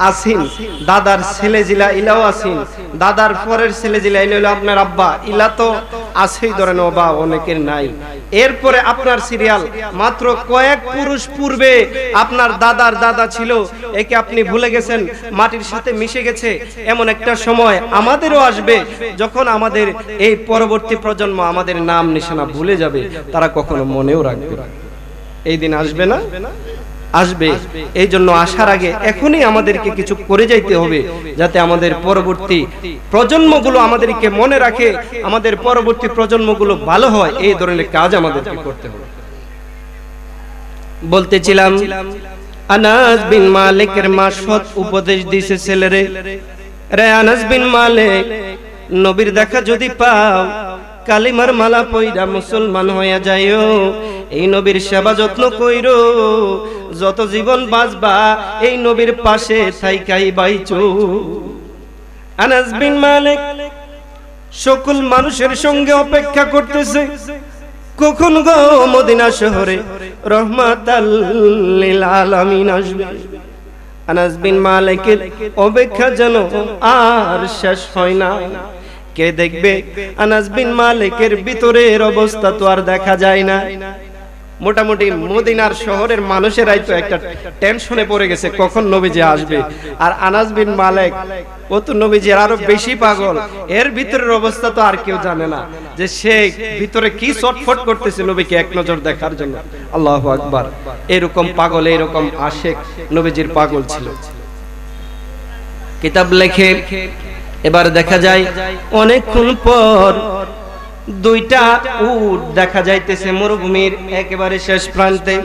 আসিন দাদার ছেলে জিলা ইলাও আসিন, দাদার পরের ছেলে জিলা ইলা হলো আপনার আব্বা, ইলা তো আছেই ধরেন বাবা, অনেকের নাই। এরপরে আপনার সিরিয়াল মাত্র কয়েক পুরুষ পূর্বে আপনার দাদার দাদা ছিল, একে আপনি ভুলে গেছেন, মাটির সাথে মিশে গেছে। এমন একটা সময় আমাদেরও আসবে যখন আমাদের এই পরবর্তী প্রজন্ম আমাদের নাম নিশানা ভুলে যাবে, তারা কখনো মনেও রাখবে। এই দিন আসবে না? আসবে। এই জন্য আসার আগে এখনই আমাদেরকে কিছু করে যাইতে হবে, যাতে আমাদের পরবর্তী প্রজন্মগুলো আমাদেরকে মনে রাখে, আমাদের পরবর্তী প্রজন্মগুলো ভালো হয়। এই ধরনের কাজ আমাদেরকে করতে হবে। বলতেছিলাম আনাস বিন মালিকের মা সৎ উপদেশ দিয়েছে, ছেলেরে রে আনাস বিন মালিক, নবীর দেখা যদি পাও কালিমার মালা পয়রা মুসলমান হইয়া যাইও, এই নবীর সেবা যত্ন কইরো, যত জীবন বাঁচবা এই নবীর পাশে থাইকাই বাইচো। আনাস বিন মালিক সকল মানুষের সঙ্গে অপেক্ষা করতেছে কখন গো মদিনা শহরে রহমাতাল লিল আলামিন আসবে। আনাস বিন মালিকের অপেক্ষা যেন আর শেষ হয় না। কে দেখবে আনাস বিন মালিকের ভিতরের অবস্থা তো আর দেখা যায় না। মোটামুটি মদিনার শহরের মানুষেরাই তো একটা টেনশনে পড়ে গেছে কখন নবীজি আসবে, আর আনাস বিন মালিক ও তো নবীজির আরো বেশি পাগল। এর ভিতরের অবস্থা তো আর কেউ জানে না যে সে ভিতরে কি ছটফট করতেছে নবীকে এক নজর দেখার জন্য। আল্লাহু আকবার। এরকম পাগল, এরকম আশিক নবীজির পাগল ছিল। কিতাব লেখে এবার দেখা যায় অনেকক্ষণ পর দুইটা উট দেখা যাইতেছে মরুভূমির একেবারে শেষ প্রান্তে।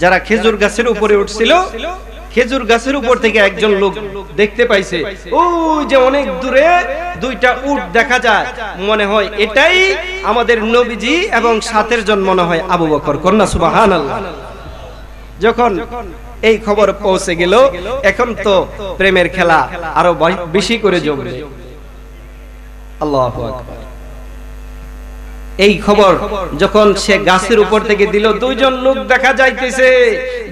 যারা খেজুর গাছের উপরে উঠছিল, খেজুর গাছের উপর থেকে একজন লোক দেখতে পাইছে ওই যে অনেক দূরে দুইটা উট দেখা যায়, মনে হয় এটাই আমাদের নবীজি এবং সাতের জন মনে হয় আবু বকর। কন্যা সুবহানাল্লাহ। যখন এই খবর পৌঁছে গেল, এখন তো প্রেমের খেলা আরো বেশি করে জমবে। আল্লাহু আকবার। এই খবর যখন সে গাছের উপর থেকে দিল, দুইজন লোক দেখা যাইতেছে,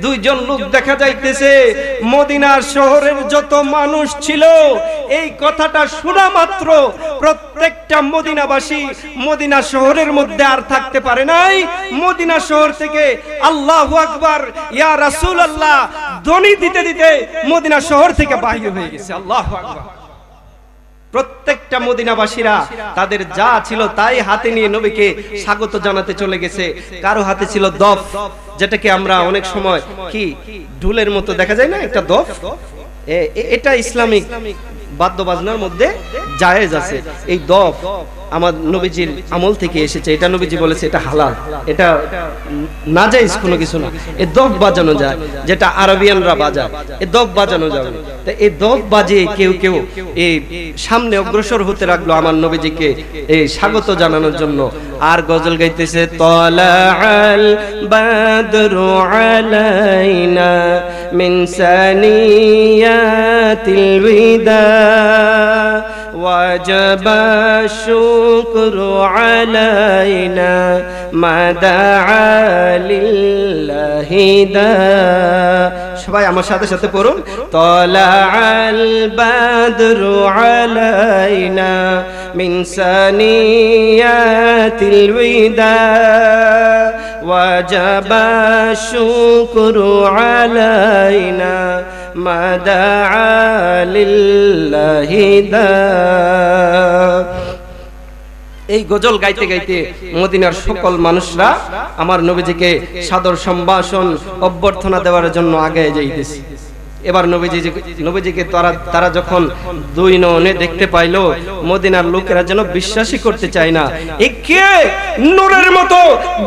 দুইজন লোক দেখা যাইতেছে। মদিনার শহরের যত মানুষ ছিল এই কথাটা শোনা মাত্র প্রত্যেকটা মদিনাবাসী মদিনা শহরের মধ্যে আর থাকতে পারে নাই। মদিনা শহর থেকে আল্লাহু আকবার ইয়া রাসূলুল্লাহ ধ্বনি দিতে দিতে মদিনা শহর থেকে বাহির হয়ে গেছে। আল্লাহু আকবার। প্রত্যেকটা মদিনাবাসীরা তাদের যা ছিল তাই হাতে নিয়ে নবীকে স্বাগত জানাতে চলে গেছে। কারো হাতে ছিল দফ, যেটাকে আমরা অনেক সময় কি ঢুলের মতো দেখা যায় না একটা দফ, এটা ইসলামিক বাদ্যবাজনার মধ্যে জায়েজ আছে। এই দফ আমার নবীজির আমল থেকে এসেছে, এটা নবীজি বলেছে এটা হালাল, এটা নাজায়েজ কোনো কিছু না। এই দফ বাজানো যায়, যেটা আরবিয়ানরা বাজায়, এই দফ বাজানো যাবে। তো এই দফ বাজিয়ে কেউ কেউ এই সামনে অগ্রসর হতে লাগলো আমার নবীজিকে এই স্বাগত জানানোর জন্য। আর গজল গাইতেছে তলাআল বাদরু আলাইনা মিন সানিয়াতিল বিদা وجب الشكر علينا ما دعا لله دا সবাই আমার সাথে সাথে পড়ুন তলাআল বাদরু আলাইনা মিন সানিয়াতিল বিদা وجب الشكر علينا মা দাআ লিল্লাহি দা। এই গজল গাইতে গাইতে মদিনার সকল মানুষরা আমার নবীজিকে সাদর সম্ভাষণ অভ্যর্থনা দেওয়ার জন্য আগে যাইতেছে। এবার নবীজি নবীজিকে তারা তারা যখন দুই নয়নে দেখতে পাইল, মদিনার লোকেরা যেন বিশ্বাসই করতে চায় না। এ কে? নূরের মতো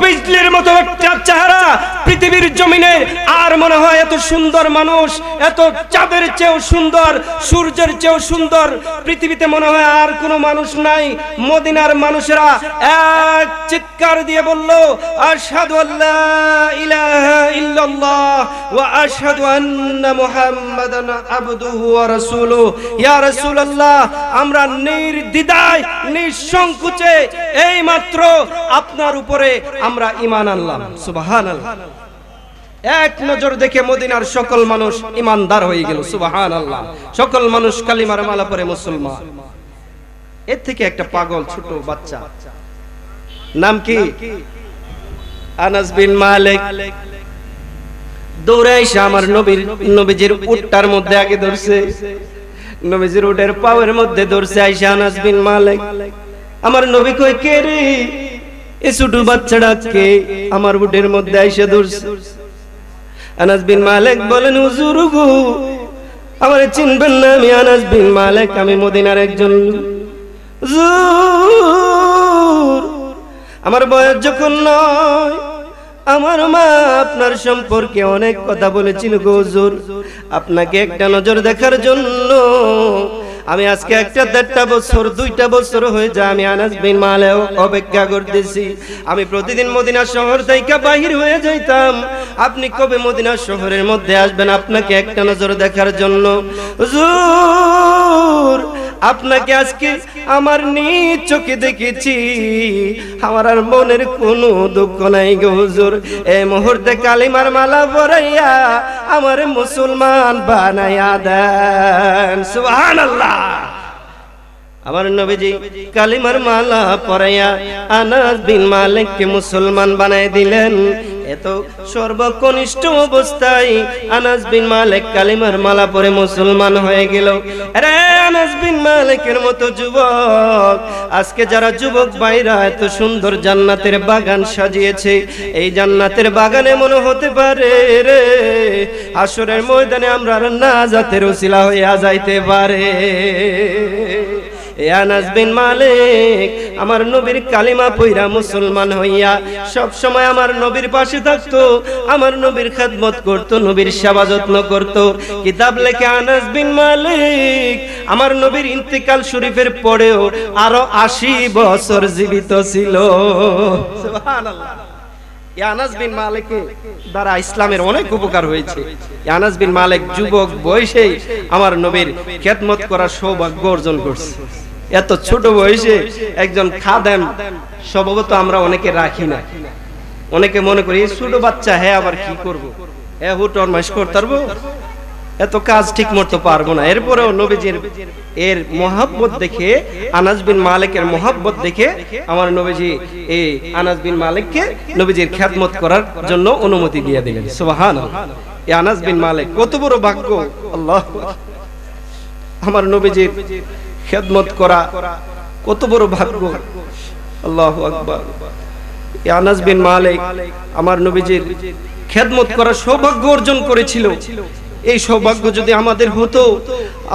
বিজলির মতো একটা চেহারা পৃথিবীর জমিনে আর মনে হয় এত সুন্দর মানুষ, এত চাঁদের চেয়েও সুন্দর, সূর্যের চেয়েও সুন্দর পৃথিবীতে মনে হয় আর কোনো মানুষ নাই। মদিনার মানুষেরা এক চিৎকার দিয়ে বলল আশহাদু আল্লা ইলাহা ইল্লাল্লাহ ওয়া আশহাদু আন্না মুহাম্মাদান মুহাম্মাদান আবদুহু ওয়া রাসূলুহু। ইয়া রাসূলুল্লাহ, আমরা নির্দ্বিধায় নিঃসংকোচে এইমাত্র আপনার উপরে আমরা ঈমান আনলাম। সুবহানাল্লাহ। एक नजर देखे मदिनार सकल मानुष ईमानदार हो गेल सुबहानाल्लाह। सकल मानुष कलिमार माला परे मुसलमान। एर थेके एक पागल छोट बच्चा नाम की आनास बिन मालिक दौड़ाई आमार नबीर नबीजिर उट्टार मध्य आगे दौड़से नबीजिर उटेर पावर मध्य दौड़से आइसे आनास बिन मालिक आमार नबी कोई के रे ए छोटो बच्चाटा के आमार उटेर मध्य आइसे दौड़से। আনাস বিন মালিক বলেন হুজুর গো আমারে চিনবেন না, আমি আনাস বিন মালিক, আমি মদিনার একজন লোক। হুজুর আমার বয়স যখন নয় আমার মা আপনার সম্পর্কে অনেক কথা বলেছিল গো হুজুর, আপনাকে একটা নজর দেখার জন্য আমি আজকে একটা দেড়টা বছর দুইটা বছর হয়ে যায় আমি আনাস বিন মালিক অপেক্ষা করতেছি। আমি প্রতিদিন মদিনা শহর থেকে বাহির হয়ে যাইতাম, আপনি কবে মদিনা শহরের মধ্যে আসবেন আপনাকে একটা নজর দেখার জন্য। হুজুর আপনাকে আজকে আমার নিজ চোখে দেখেছি, আমার আর মনের কোনো দুঃখ নাই গো হুজুর। এই মুহূর্তে কালিমার মালা পরাইয়া আমার মুসলমান বানাইয়া দেন সুবহানাল্লাহ। আমার নবীজি কালিমার মালা পরাইয়া আনাস বিন মালিককে মুসলমান বানাই দিলেন। এত সর্বকনিষ্ঠ অবস্থায় আনাস বিন মালিক কালিমার মালা পরে মুসলমান হয়ে গেল। আরে আনাস বিন মালিকের মতো যুবক আজকে যারা যুবক ভাইরা এত সুন্দর জান্নাতের বাগান সাজিয়েছে, এই জান্নাতের বাগানে মনে হতে পারে রে হাশরের ময়দানে আমরা নাজাতের ওসিলা হইয়া যাইতে পারে। আনাস বিন মালিক আমার নবীর কালিমা পড়া মুসলমান হইয়া সব সময় আমার নবীর পাশে থাকতো, আমার নবীর খিদমত করত, নবীর সেবা যত্ন করত। কিতাব লেখে আনাস বিন মালিক আমার নবীর ইন্তেকাল শরীফের পরেও আরো আশি বছর জীবিত ছিল সুবহানাল্লাহ। আনাস বিন মালিকের দ্বারা ইসলামের অনেক উপকার হয়েছে। আনাস বিন মালিক যুবক বয়সে আমার নবীর খিদমত করার সৌভাগ্য অর্জন করছে। এত ছোট বয়সে একজন খাদেম সম্ভবত আমরা অনেকে রাখি না, অনেকে মনে করি এই ছোট বাচ্চা হ্যাঁ আবার কি করব, হ্যাঁ হুট অরমাশ করতে পারবো, এত কাজ ঠিক মতো পারবো না। এরপরেও নবীজির এর মহব্বত দেখে আনাস বিন মালিকের মহব্বত দেখে আমার নবীজি এই আনাস বিন মালিককে নবীজির খিদমত করার জন্য অনুমতি দিয়ে দিলেন সুবহানাল্লাহ। এই আনাস বিন মালিক কত বড় ভাগ্য, আল্লাহু আকবার। আমার নবীজির খিদমত করা কত বড় ভাগ্য, আল্লাহু আকবার। এই আনাস বিন মালিক আমার নবীজির খিদমত করার সৌভাগ্য অর্জন করেছিল। এই সৌভাগ্য যদি আমাদের হতো,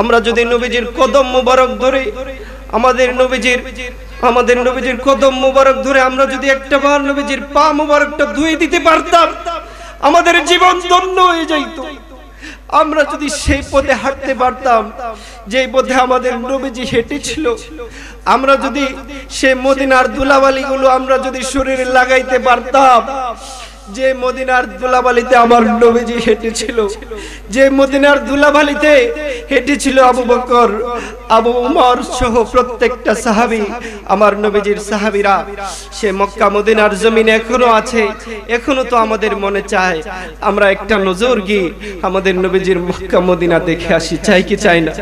আমরা যদি নবীজির কদম মোবারক ধরে আমাদের নবীজির আমাদের নবীজির কদম মোবারক ধরে আমরা যদি একটাবার নবীজির পা মোবারকটা ধুয়ে দিতে পারতাম আমাদের জীবন ধন্য হয়ে যাইত। আমরা যদি সেই পথে হাঁটতে পারতাম যে পথে আমাদের নবীজি হেঁটেছিল, আমরা যদি সেই মদিনার ধুলাবালিগুলো আমরা যদি শরীরে লাগাইতে পারতাম যে মদিনার ধুলাবালিতে আমার নবীজি হেঁটেছিল, যে মদিনার ধুলাবালিতে হেঁটেছিল আবু বকর আবু উমর সহ প্রত্যেকটা সাহাবী আমার নবীজির সাহাবীরা, সে মক্কা মদিনার জমিনে এখনো আছে। এখনো তো আমাদের মনে চায় আমরা একটা নজর গিয়ে আমাদের নবীজির মক্কা মদিনা দেখে আসি, চাই কি চাই না?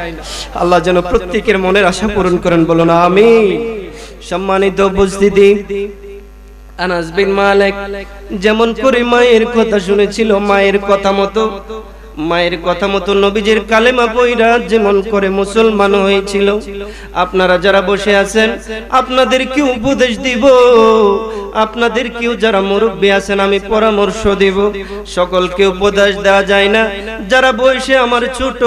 আল্লাহ যেন প্রত্যেকের মনের আশা পূরণ করেন, বলুন আমিন। সম্মানিত উপস্থিতি, আনাস বিন মালিক যেমন করে মায়ের কথা শুনেছিল, মায়ের কথা মতো মায়ের কথা মতো নবীজির কালেমা পড়া যেমন করে মুসলমান হয়েছিল। আপনারা যারা বসে আছেন আপনাদের কি উপদেশ দিব, আপনাদের কিও যারা মুরব্বী আছেন আমি পরামর্শ দেব। সকলকে উপদেশ দেওয়া যায় না, যারা বয়সে আমার ছোট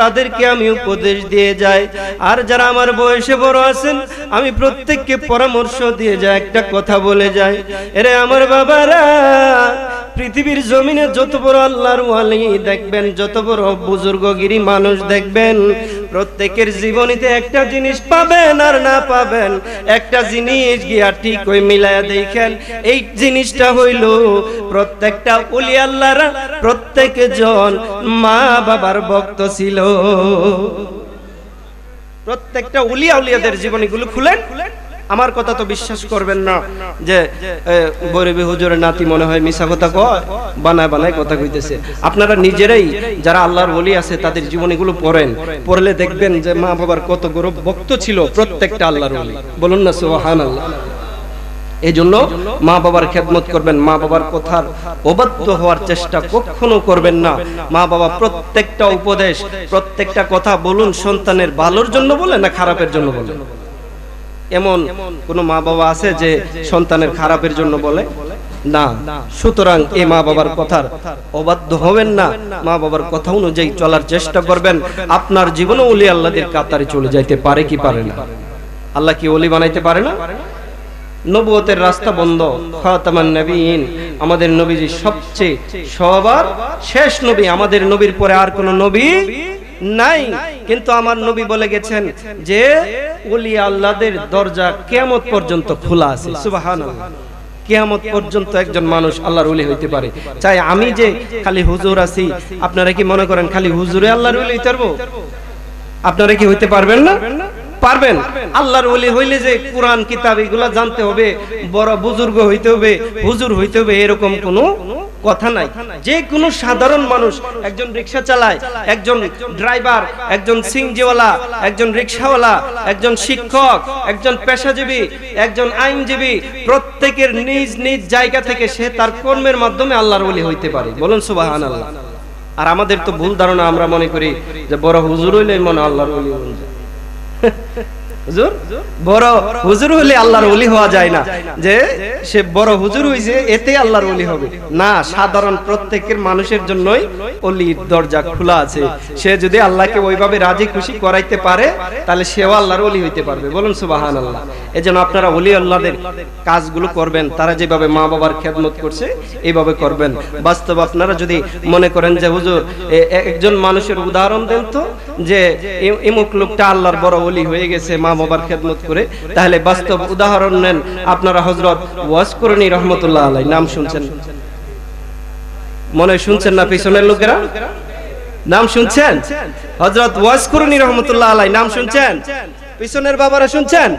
তাদেরকে আমি উপদেশ দিয়ে যাই, আর যারা আমার বয়সে বড় আছেন আমি প্রত্যেককে পরামর্শ দিয়ে যাই, একটা কথা বলে যাই। এরে আমার বাবারা, পৃথিবীর জমিনে যত বড় আল্লাহর ওয়ালি দেখবেন, যত বড় বুজুর্গগিরি মানুষ দেখবেন, প্রত্যেকের জীবনীতে একটা জিনিস পাবেন আর না পাবেন একটা জিনিস গিয়া ঠিক ওই মিলায়া দেখেন, এই জিনিসটা হইল প্রত্যেকটা ওলি আল্লাহরা প্রত্যেকজন মা বাবার ভক্ত ছিল। প্রত্যেকটা ওলিয়া ওলিয়াদের জীবনীগুলো খুলেন, আমার কথা তো বিশ্বাস করবেন না যে বরেবি হুজুরের নাতি মনে হয় মিছা কথা কয় বানায় বানায় কথা কইতেছে। আপনারা নিজেরাই যারা আল্লাহর ওলি আছে তাদের জীবনীগুলো পড়েন, পড়লে দেখবেন যে মা বাবার কত গরব ভক্ত ছিল প্রত্যেকটা আল্লাহর ওলি। বলুন না সুবহানাল্লাহ। এজন্য মা বাবার খেদমত করবেন, মা বাবার কথার অবাধ্য হওয়ার চেষ্টা কখনো করবেন না। মা বাবা প্রত্যেকটা উপদেশ প্রত্যেকটা কথা বলুন সন্তানের ভালোর জন্য বলে না খারাপের জন্য বলে? এমন কোন মা বাবা আছে যে সন্তানের খারাপের জন্য বলে না? সুতরাং এই মা বাবার কথার অবাধ্য হবেন না, মা বাবার কথা অনুযায়ী চলার চেষ্টা করবেন। আপনার জীবনে ওলি আল্লাহদের কাতারে চলে যাইতে পারে কি পারে না? আল্লাহ কি ওলি বানাইতে পারে না? নবুয়তের রাস্তা বন্ধ। খাতামান নবীন, আমাদের নবীজি সবচেয়ে সবার শেষ নবী, আমাদের নবীর পরে আর কোন নবী নাই। কিন্তু আমার নবী বলে গেছেন যে ওলিয়া আল্লাহদের দরজা কিয়ামত পর্যন্ত খোলা আছে। সুবহানাল্লাহ। কিয়ামত পর্যন্ত একজন মানুষ আল্লাহর ওলি হইতে পারে। চাই আমি যে খালি হুজুর আছি, আপনারা কি মনে করেন খালি হুজুরে আল্লাহর ওলি হইতে পারবো? আপনারা কি হইতে পারবেন না? পারবেন। আল্লাহর ওলি হইলে যে কুরআন কিতাব এগুলা জানতে হবে, বড় বুজুর্গ হইতে হবে, হুজুর হইতে হবে, এরকম কোনো কথা নাই। যে কোনো সাধারণ মানুষ, একজন রিক্সা চালায়, একজন ড্রাইভার, একজন সিংজিওয়ালা, একজন রিক্সাওয়ালা, একজন শিক্ষক, একজন পেশাজীবী, একজন আইনজীবী, প্রত্যেকের নিজ নিজ জায়গা থেকে সে তার কর্মের মাধ্যমে আল্লাহর ওলি হইতে পারে। বলুন সুবহানাল্লাহ। আর আমাদের তো ভুল ধারণা, আমরা মনে করি যে বড় হুজুর হইলে মনে আল্লাহর ওলি হন। হুজুর বড় হুজুর হলে আল্লাহর ওলি হওয়া যায় না, যে সে বড় হুজুর হইছে এতে আল্লাহর ওলি হবে না। সাধারণ প্রত্যেকের মানুষের জন্যই ওলির দরজা খোলা আছে। সে যদি আল্লাহকে ওইভাবে রাজি খুশি করাইতে পারে তাহলে সেও আল্লাহর ওলি হইতে পারবে। বলুন সুবহানাল্লাহ। এজন্য আপনারা ওলি আল্লাহদের কাজগুলো করবেন, তারা যেভাবে মা বাবার খেদমত করছে এইভাবে করবেন। বাস্তব আপনারা যদি মনে করেন যে হুজুর একজন মানুষের উদাহরণ দেন তো, যে এমুক লোকটা আল্লাহর বড় ওলি হয়ে গেছে মা বাবার খেদমত করে, তাহলে বাস্তব উদাহরণ নেন। আপনারা হযরত ওয়াজ করনি রাহমাতুল্লাহ আলাইহি, নাম শুনছেন মনে শুনছেন না? পিছনের লোকেরা নাম শুনছেন? হযরত ওয়াজ করনি রাহমাতুল্লাহ আলাইহি নাম শুনছেন? পিছনের বাবারা শুনছেন?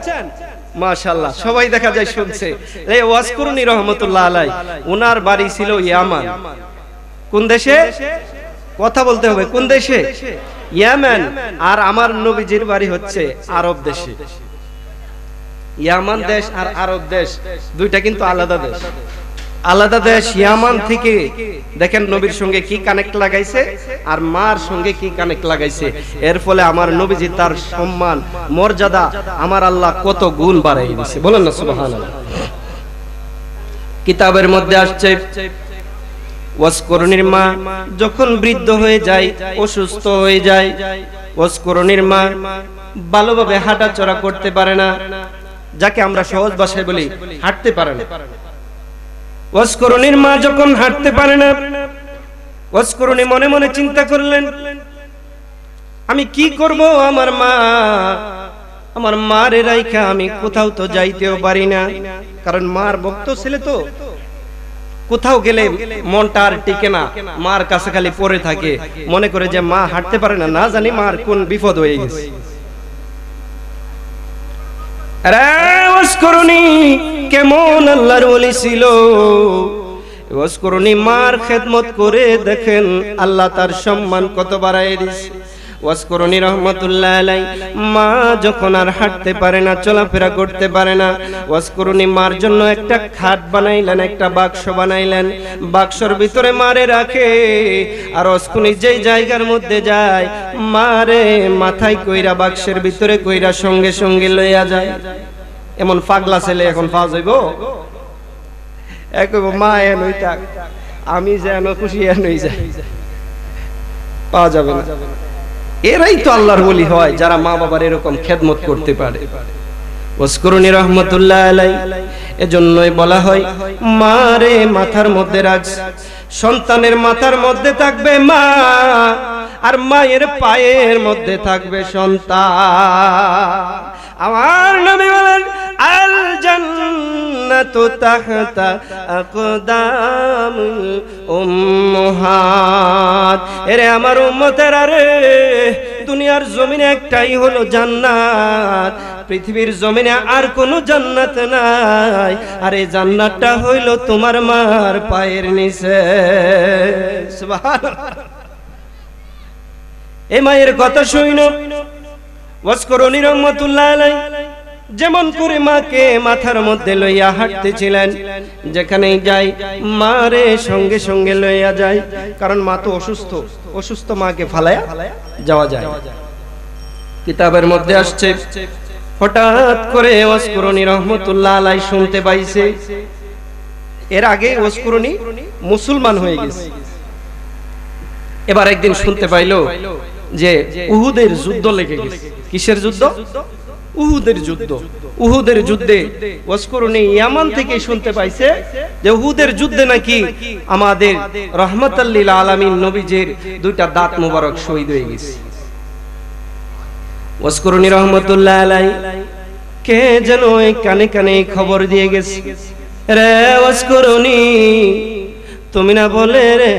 মাশাআল্লাহ, সবাই দেখা যায় শুনছে। এই ওয়াজ করনি রাহমাতুল্লাহ আলাইহি, ওনার বাড়ি ছিল ইয়ামান। কোন দেশে? কথা বলতে হবে, কোন দেশে? ইয়ামান। আর আমার নবীজির বাড়ি হচ্ছে আরব দেশে। ইয়ামান দেশ আর আরব দেশ দুইটা কিন্তু আলাদা দেশ, আলাদা দেশ। ইয়ামান থেকে দেখেন নবীর সঙ্গে কি কানেক্ট লাগাইছে আর মার সঙ্গে কি কানেক্ট লাগাইছে। এর ফলে আমার নবীজি তার সম্মান মর্যাদা আমার আল্লাহ কত গুণ বাড়াই দিয়েছে। বলেন না সুবহানাল্লাহ। কিতাবের মধ্যে আসছে ওয়াসকরণীর মা যখন বৃদ্ধ হয়ে যায়, অসুস্থ হয়ে যায়, ওয়াসকরণীর মা ভালোভাবে হাঁটা চড়া করতে পারে না, যাকে আমরা সহজ ভাষায় বলি হাঁটতে পারে না। ওয়াসকরণীর মা যখন হাঁটতে পারে না, ওয়াসকরণী মনে মনে চিন্তা করলেন আমি কি করব? আমার মা, আমার মার রাইখা আমি কোথাও তো যাইতেও পারি না, কারণ মার ভক্ত ছেলে তো। কোথাও গেলে মনটা আর টিকে না, মার কাছে খালি পড়ে থাকে, মনে করে যে মা হাঁটতে পারে না, না জানি মার কোন বিপদ হয়ে গেছে। আরে ওয়াসকরণী কেমন আল্লাহর ওলি ছিল! ওয়াসকরণী মার খেদমত করে দেখেন আল্লাহ তার সম্মান কত বাড়ায় দিয়েছে। ওয়াসকরণী রহমাতুল্লাহ আলাই মা যখন আর হাঁটতে পারে না, চলাফেরা করতে পারে না, ওয়াসকরণী মার জন্য একটা খাট বানাইলেন, একটা বাক্স বানাইলেন, বাক্সর ভিতরে মারে রাখে। আর ওয়াসকরণী যেই জায়গার মধ্যে যায় মারে মাথায় কইরা বাক্সের ভিতরে কইরা সঙ্গে সঙ্গে লইয়া যায়। এমন পাগলা ছেলে এখন পাওয়া যাইব? এক মা এন হই থাক, আমি যেন খুশি এন হই যাই, পাওয়া যাবে না। এরাই তো আল্লাহর ওলি হয় যারা মা বাবার এরকম খেদমত করতে পারে। ওয়াসকরণী রহমাতুল্লাহ আলাই, এজন্যই বলা হয় মারে মাথার মধ্যে রাখ, সন্তানের মাথার মধ্যে থাকবে মা, আর মায়ের পায়ের মধ্যে থাকবে সন্তান। আমার নবী বলেন আল জান্নাতু তাহতা আকদামুল উম্মাহাত। এরে আমার উম্মতেরা রে, दुनियार जमीने एकटाई हलो জান্নাত, पृथिवीर जमीने आर कोनो জান্নাত नाई। आरे জান্নাতটা হইলো তোমার মার পায়ের নিচে। সুবহানাল্লাহ। এই মায়ের কথা শুনো ওয়াজকরুনি রহমাতুল্লাহ আলাইহি যেমন করে মাকে মাথার মধ্যে লইয়া হাঁটতেছিলেন, যেখানেই যাই মারে সঙ্গে সঙ্গে লইয়া যায়, কারণ মা তো অসুস্থ, অসুস্থ মাকে ফালায়া যাওয়া যায়। কিতাবের মধ্যে আসছে হঠাৎ করে ওয়াজকরুনি রহমাতুল্লাহ আলাইহি শুনতে পাইছে, এর আগে ওয়াজকরুনি মুসলমান হয়ে গেছে, এবার একদিন শুনতে পাইলো যে উহুদের যুদ্ধ লেগে গেছে। কিসের যুদ্ধ? উহুদের যুদ্ধ। উহুদের যুদ্ধে ওয়াজকরুনি ইয়ামান থেকে শুনতে পাইছে যে উহুদের যুদ্ধে নাকি আমাদের রাহমাতুল লিল আলামিন নবীজির দুইটা দাঁত মোবারক শহীদ হয়ে গেছে। ওয়াজকরুনি রাহমাতুল্লাহ আলাইহি কে যেন কানে কানে খবর দিয়ে গেছে, রে ওয়াজকরুনি তুমি না বলে রে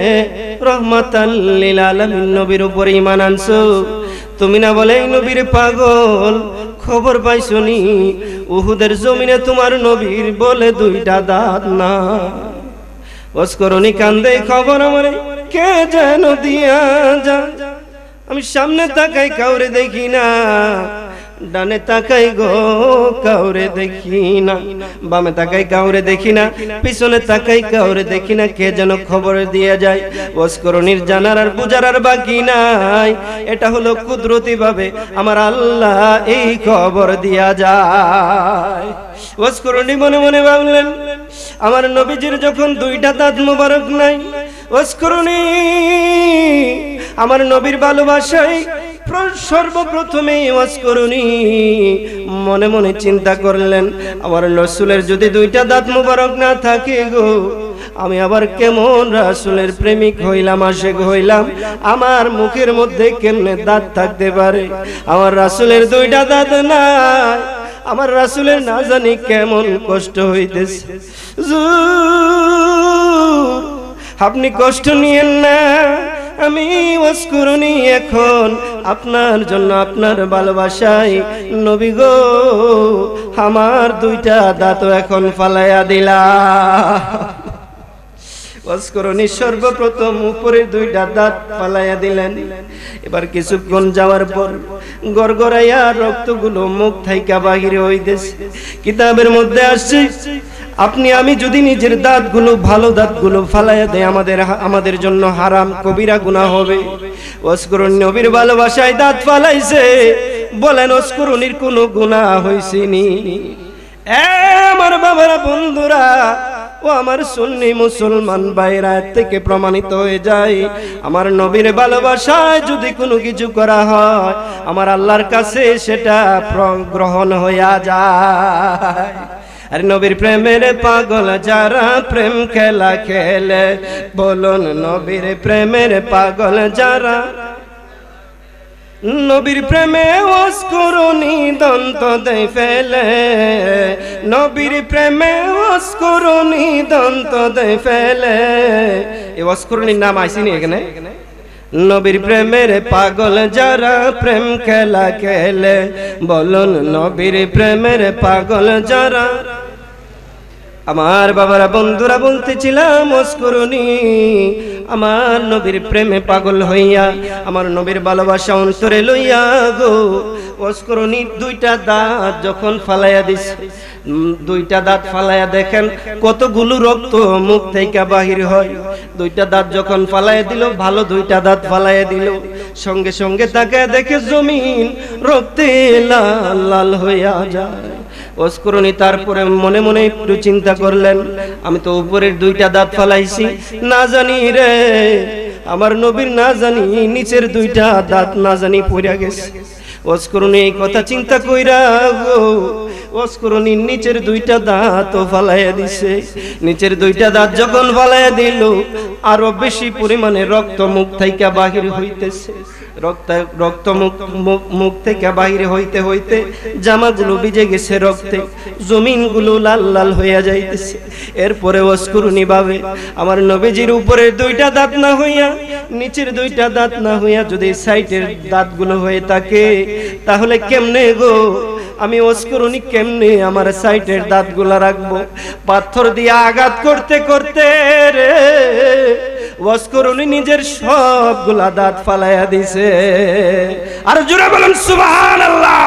রাহমাতাল লিল আলামিন নবীর উপর ঈমান আনছো, তুমি না বলে এই নবীর পাগল, খবর পাইছনি উহুদের জমিনে তোমার নবীর বলে দুইটা দাঁত না। ওয়াজকরুনি কান্দে, খবর আমারে কে যেন দিয়া যা, আমি সামনে তাকাই কাউরে দেখি না, ডানে তাকাই গো কাউরে দেখি না, বামে তাকাই কাউরে দেখি না, পিছনে তাকাই কাউরে দেখি না, কে যেন খবর দিয়ে যায়। ওয়াজকরুনির জানার আর বুঝার আর বাকি নাই, এটা হলো কুদরতি ভাবে আমার আল্লাহ এই খবর দিয়া যায়। ওয়াজকরুনি মনে মনে ভাবলেন আমার নবীজির যখন দুইটা দাঁত মোবারক নাই, ওয়াজকরুনি আমার নবীর ভালোবাসায় সর্বপ্রথমে ওয়াজকরুনি মনে মনে চিন্তা করলেন, আমার রাসূলের যদি দুইটা দাঁত মোবারক না থাকে গো, আমি আবার কেমন রাসূলের প্রেমিক হইলাম, আশিক হইলাম, আমার মুখের মধ্যে কেমনে দাঁত থাকতে পারে, আমার রাসূলের দুইটা দাঁত না, আমার রাসূলের না জানি কেমন কষ্ট হইতেছে। আপনি কষ্ট নিয়েন না, আমি ওয়াজকরুনি এখন আপনার জন্য আপনার ভালোবাসায় নবী গো আমার দুইটা দাঁত এখন ফালাইয়া দিলা। ওয়াজকরুনি সর্বপ্রথম উপরে দুইটা দাঁত ফালাইয়া দিলেন। এবার কিছুক্ষণ যাওয়ার পর গড়গড়াইয়া রক্তগুলো মুখ থাইকা বাহির হইতেছে। কিতাবের মধ্যে আসছে আপনি আমি যদি নিজের দাঁতগুলো ভালো দাঁতগুলো ফালাইয়া দেয় আমাদের আমাদের জন্য হারাম কবিরা গুনাহ হবে। ওয়াজকরুনি নবীর ভালোবাসায় দাঁত ফালাইছে, বলেন ওয়াজকরুনির কোনো গুনাহ হইছেনি? এ আমার বাবারা বন্ধুরা ও আমার সুন্নি মুসলমান ভাইরা, থেকে প্রমাণিত হয়ে যায় আমার নবীর ভালোবাসায় যদি কোনো কিছু করা হয় আমার আল্লাহর কাছে সেটা গ্রহণ হইয়া যায়। আরে নবীর প্রেমের পাগল যারা প্রেম খেলা খেলে, বলুন নবীর প্রেমের পাগল যারা, নবীর প্রেমে ওয়াজকরুনি দন্ত দেই ফেলে, নবীর প্রেমে ওয়াজকরুনি দন্ত দেই ফেলে। এই ওয়াজকরুনির নাম আইসিনি এখানে? নবীর প্রেমের পাগল যারা প্রেম খেলা খেলে, বলুন নবীর প্রেমের পাগল যারা। আমার বাবারা বন্ধুরা বলতেছিলাম ওয়াজকরুনি আমার নবীর প্রেমে পাগল হইয়া আমার নবীর ভালোবাসা অন্তরে লইয়া গো ওয়াজকরুনি দুইটা দাঁত যখন ফালাইয়া দিছে, দুইটা দাঁত ফালাইয়া দেখেন কতগুলো রক্ত মুখ থেকে বাহির হয়। দুইটা দাঁত যখন ফালাইয়া দিল, ভালো দুইটা দাঁত ফালাইয়া দিল, সঙ্গে সঙ্গে তাকে দেখে জমিন রক্তে লাল লাল হইয়া যায়। ওয়াজকরুনি তারপরে মনে মনে একটু চিন্তা করলেন, আমি তো উপরের দুইটা দাঁত ফালাইছি, না জানি রে আমার নবীর না জানি নিচের দুইটা দাঁত না জানি পড়ে গেছে। ওয়াজকরুনি এই কথা চিন্তা কইরা গো ওয়াসকুরুনি নিচের দুইটা দাঁত ফালাইয়া দিছে। নিচের দুইটা দাঁত যখন ফালাইয়া দিল আরো বেশি পরিমাণে রক্ত মুখ থেকে বাহির হইতেছে। রক্ত রক্ত মুখ থেকে বাহির হইতে হইতে জামাগুলো ভিজে গেছে রক্তে, জমিনগুলো লাল লাল হইয়া যাইতেছে। এরপরে ওয়াসকুরুনি ভাবে আমার নবীজির উপরে দুইটা দাঁত না হইয়া নিচের দুইটা দাঁত না হইয়া যদি সাইটের দাঁতগুলো হয়ে থাকে তাহলে কেমনে গো আমি ওয়াসকুরুনি কেমনে আমার সাইটের দাঁতগুলো রাখবো। পাথর দিয়ে আঘাত করতে করতে রে ওয়াসকুরুনি নিজের সবগুলা দাঁত ফালাইয়া দিছে। আর জোরে বলেন সুবহানাল্লাহ।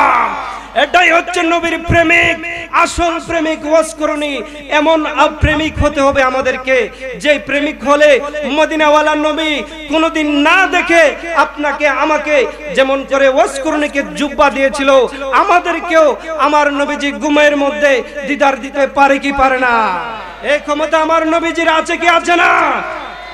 এটাই হচ্ছে নবীর প্রেমিক, আসল প্রেমিক ওয়াসকুরুনি। এমন প্রেমিক হতে হবে আমাদেরকে যে প্রেমিক হলে মদিনাওয়ালা নবী কোনোদিন না দেখে আপনাকে আমাকে যেমন করে ওয়াসকুরুনিকে জুব্বা দিয়েছিল, আমাদেরকেও আমার নবীজি ঘুমের মধ্যে দিদার দিতে পারে কি পারে না? এই ক্ষমতা আমার নবীজির আছে কি আছে না?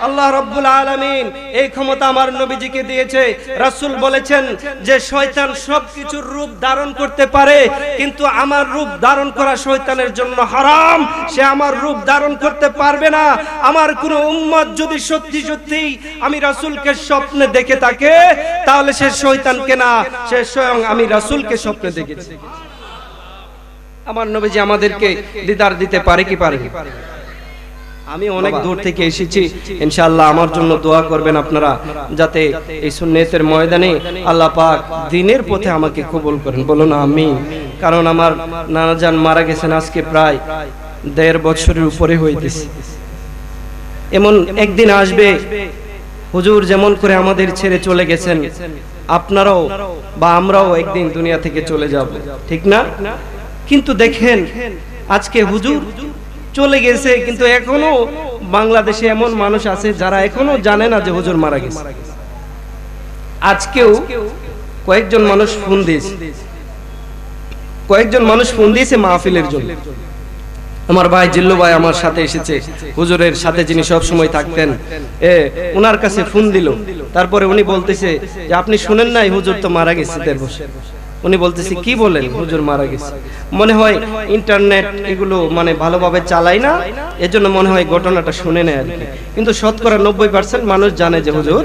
আল্লাহ রাব্বুল আলামিন এই ক্ষমতা আমার নবীজিকে দিয়েছে। রাসূল বলেছেন যে শয়তান সবকিছুর রূপ ধারণ করতে পারে, কিন্তু আমার রূপ ধারণ করা শয়তানের জন্য হারাম। সে আমার রূপ ধারণ করতে পারবে না। আমার কোন উম্মত যদি সত্যি সত্যি আমি রাসূলকে স্বপ্নে দেখে থাকে তাহলে সে শয়তানকে না, সে স্বয়ং আমি রাসূলকে স্বপ্নে দেখেছে। আমার নবীজি আমাদেরকে দিদার দিতে পারে কি পারে? আমি অনেক দূর থেকে এসেছি, ইনশাআল্লাহ আমার জন্য দোয়া করবেন আপনারা যাতে এই সুন্নতের ময়দানে আল্লাহ পাক দ্বীনের পথে আমাকে কবুল করেন। বলুন আমিন। কারণ আমার নানাজান মারা গেছেন আজকে প্রায় দেড় বছরের উপরে হইতেছে। এমন একদিন আসবে হুজুর যেমন করে আমাদের ছেড়ে চলে গেছেন, আপনারাও বা আমরাও একদিন দুনিয়া থেকে চলে যাব, ঠিক না? কিন্তু দেখেন আজকে হুজুর চলে গেছে, কিন্তু এখনো বাংলাদেশে এমন মানুষ আছে যারা এখনো জানে না যে হুজুর মারা গেছে। আজকেও কয়েকজন মানুষ ফোন দিয়েছে, কয়েকজন মানুষ ফোন দিয়েছে মাহফিলের জন্য। আমার ভাই জিল্লু ভাই আমার সাথে এসেছে, হুজুরের সাথে যিনি সব সময় থাকতেন, এ ওনার কাছে ফোন দিল। তারপরে উনি বলতেছে যে আপনি শুনেন নাই হুজুর তো মারা গেছে দেড় বছর। উনি বলতেছে কি বলেন হুজুর মারা গেছে? মনে হয় ইন্টারনেট এগুলো মানে ভালোভাবে চালায় না, এজন্য মনে হয় ঘটনাটা শুনে নেয় আর কি। কিন্তু শতকরা নব্বই পার্সেন্ট মানুষ জানে যে হুজুর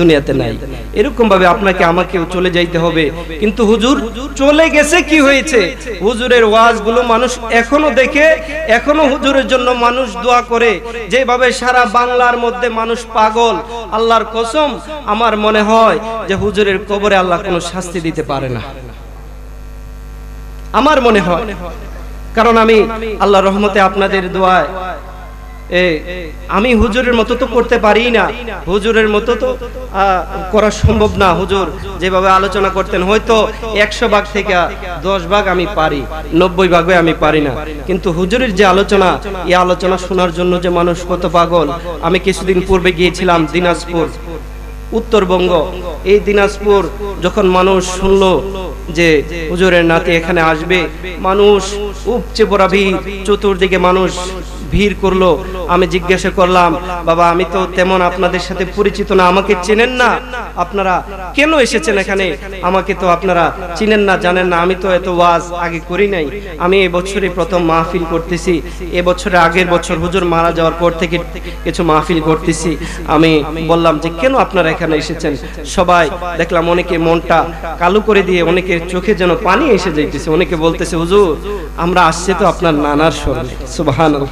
দুনিয়াতে নাই। এরকম ভাবে আপনাকে আমাকেও চলে যাইতে হবে। কিন্তু হুজুর চলে গেছে কি হয়েছে? হুজুরের ওয়াজগুলো মানুষ এখনো দেখে, এখনো হুজুরের জন্য মানুষ দোয়া করে। যেভাবে সারা বাংলার মধ্যে মানুষ পাগল, আল্লাহর কসম আমার মনে হয় যে হুজুরের কবরে আল্লাহ কোনো শাস্তি দিতে পারে না, আমার মনে হয়। কারণ আমি আল্লাহর রহমতে আপনাদের দোয়ায় আমি হুজুরের মতো তো করতে পারি না, হুজুরের মতো তো করা সম্ভব না। হুজুর যেভাবে আলোচনা করতেন হয়তো একশো ভাগ থেকে দশ ভাগ আমি পারি, নব্বই ভাগে আমি পারি না। কিন্তু হুজুরের যে আলোচনা, এই আলোচনা শোনার জন্য যে মানুষ কত পাগল। আমি কিছুদিন পূর্বে গিয়েছিলাম দিনাজপুর, উত্তরবঙ্গ। এই দিনাজপুর যখন মানুষ শুনলো যে হুজুরের নাতি এখানে আসবে, মানুষ উপচে পড়া ভিড়, চতুর্দিকে মানুষ ভিড় করলো। আমি জিজ্ঞাসা করলাম, বাবা আমি তো তেমন আপনাদের সাথে পরিচিত না, আমাকে চেনেন না, আপনারা কেন এসেছেন এখানে? আমাকে তো আপনারা চিনেন না, জানেন না, আমি তো এত ওয়াজ আগে করি নাই, আমি এই বছরই প্রথম মাহফিল করতেছি। এবছরে আগের বছর হুজুর মারা যাওয়ার পর থেকে কিছু মাহফিল করতেছি। আমি বললাম যে কেন আপনারা এখানে এসেছেন? সবাই দেখলাম অনেকে মনটা কালো করে দিয়ে, অনেকের চোখে যেন পানি এসে যাইতেছে। অনেকে বলতেছে হুজুর আমরা আসছি তো আপনার নানার স্মরণে। সুবহানাল্লাহ।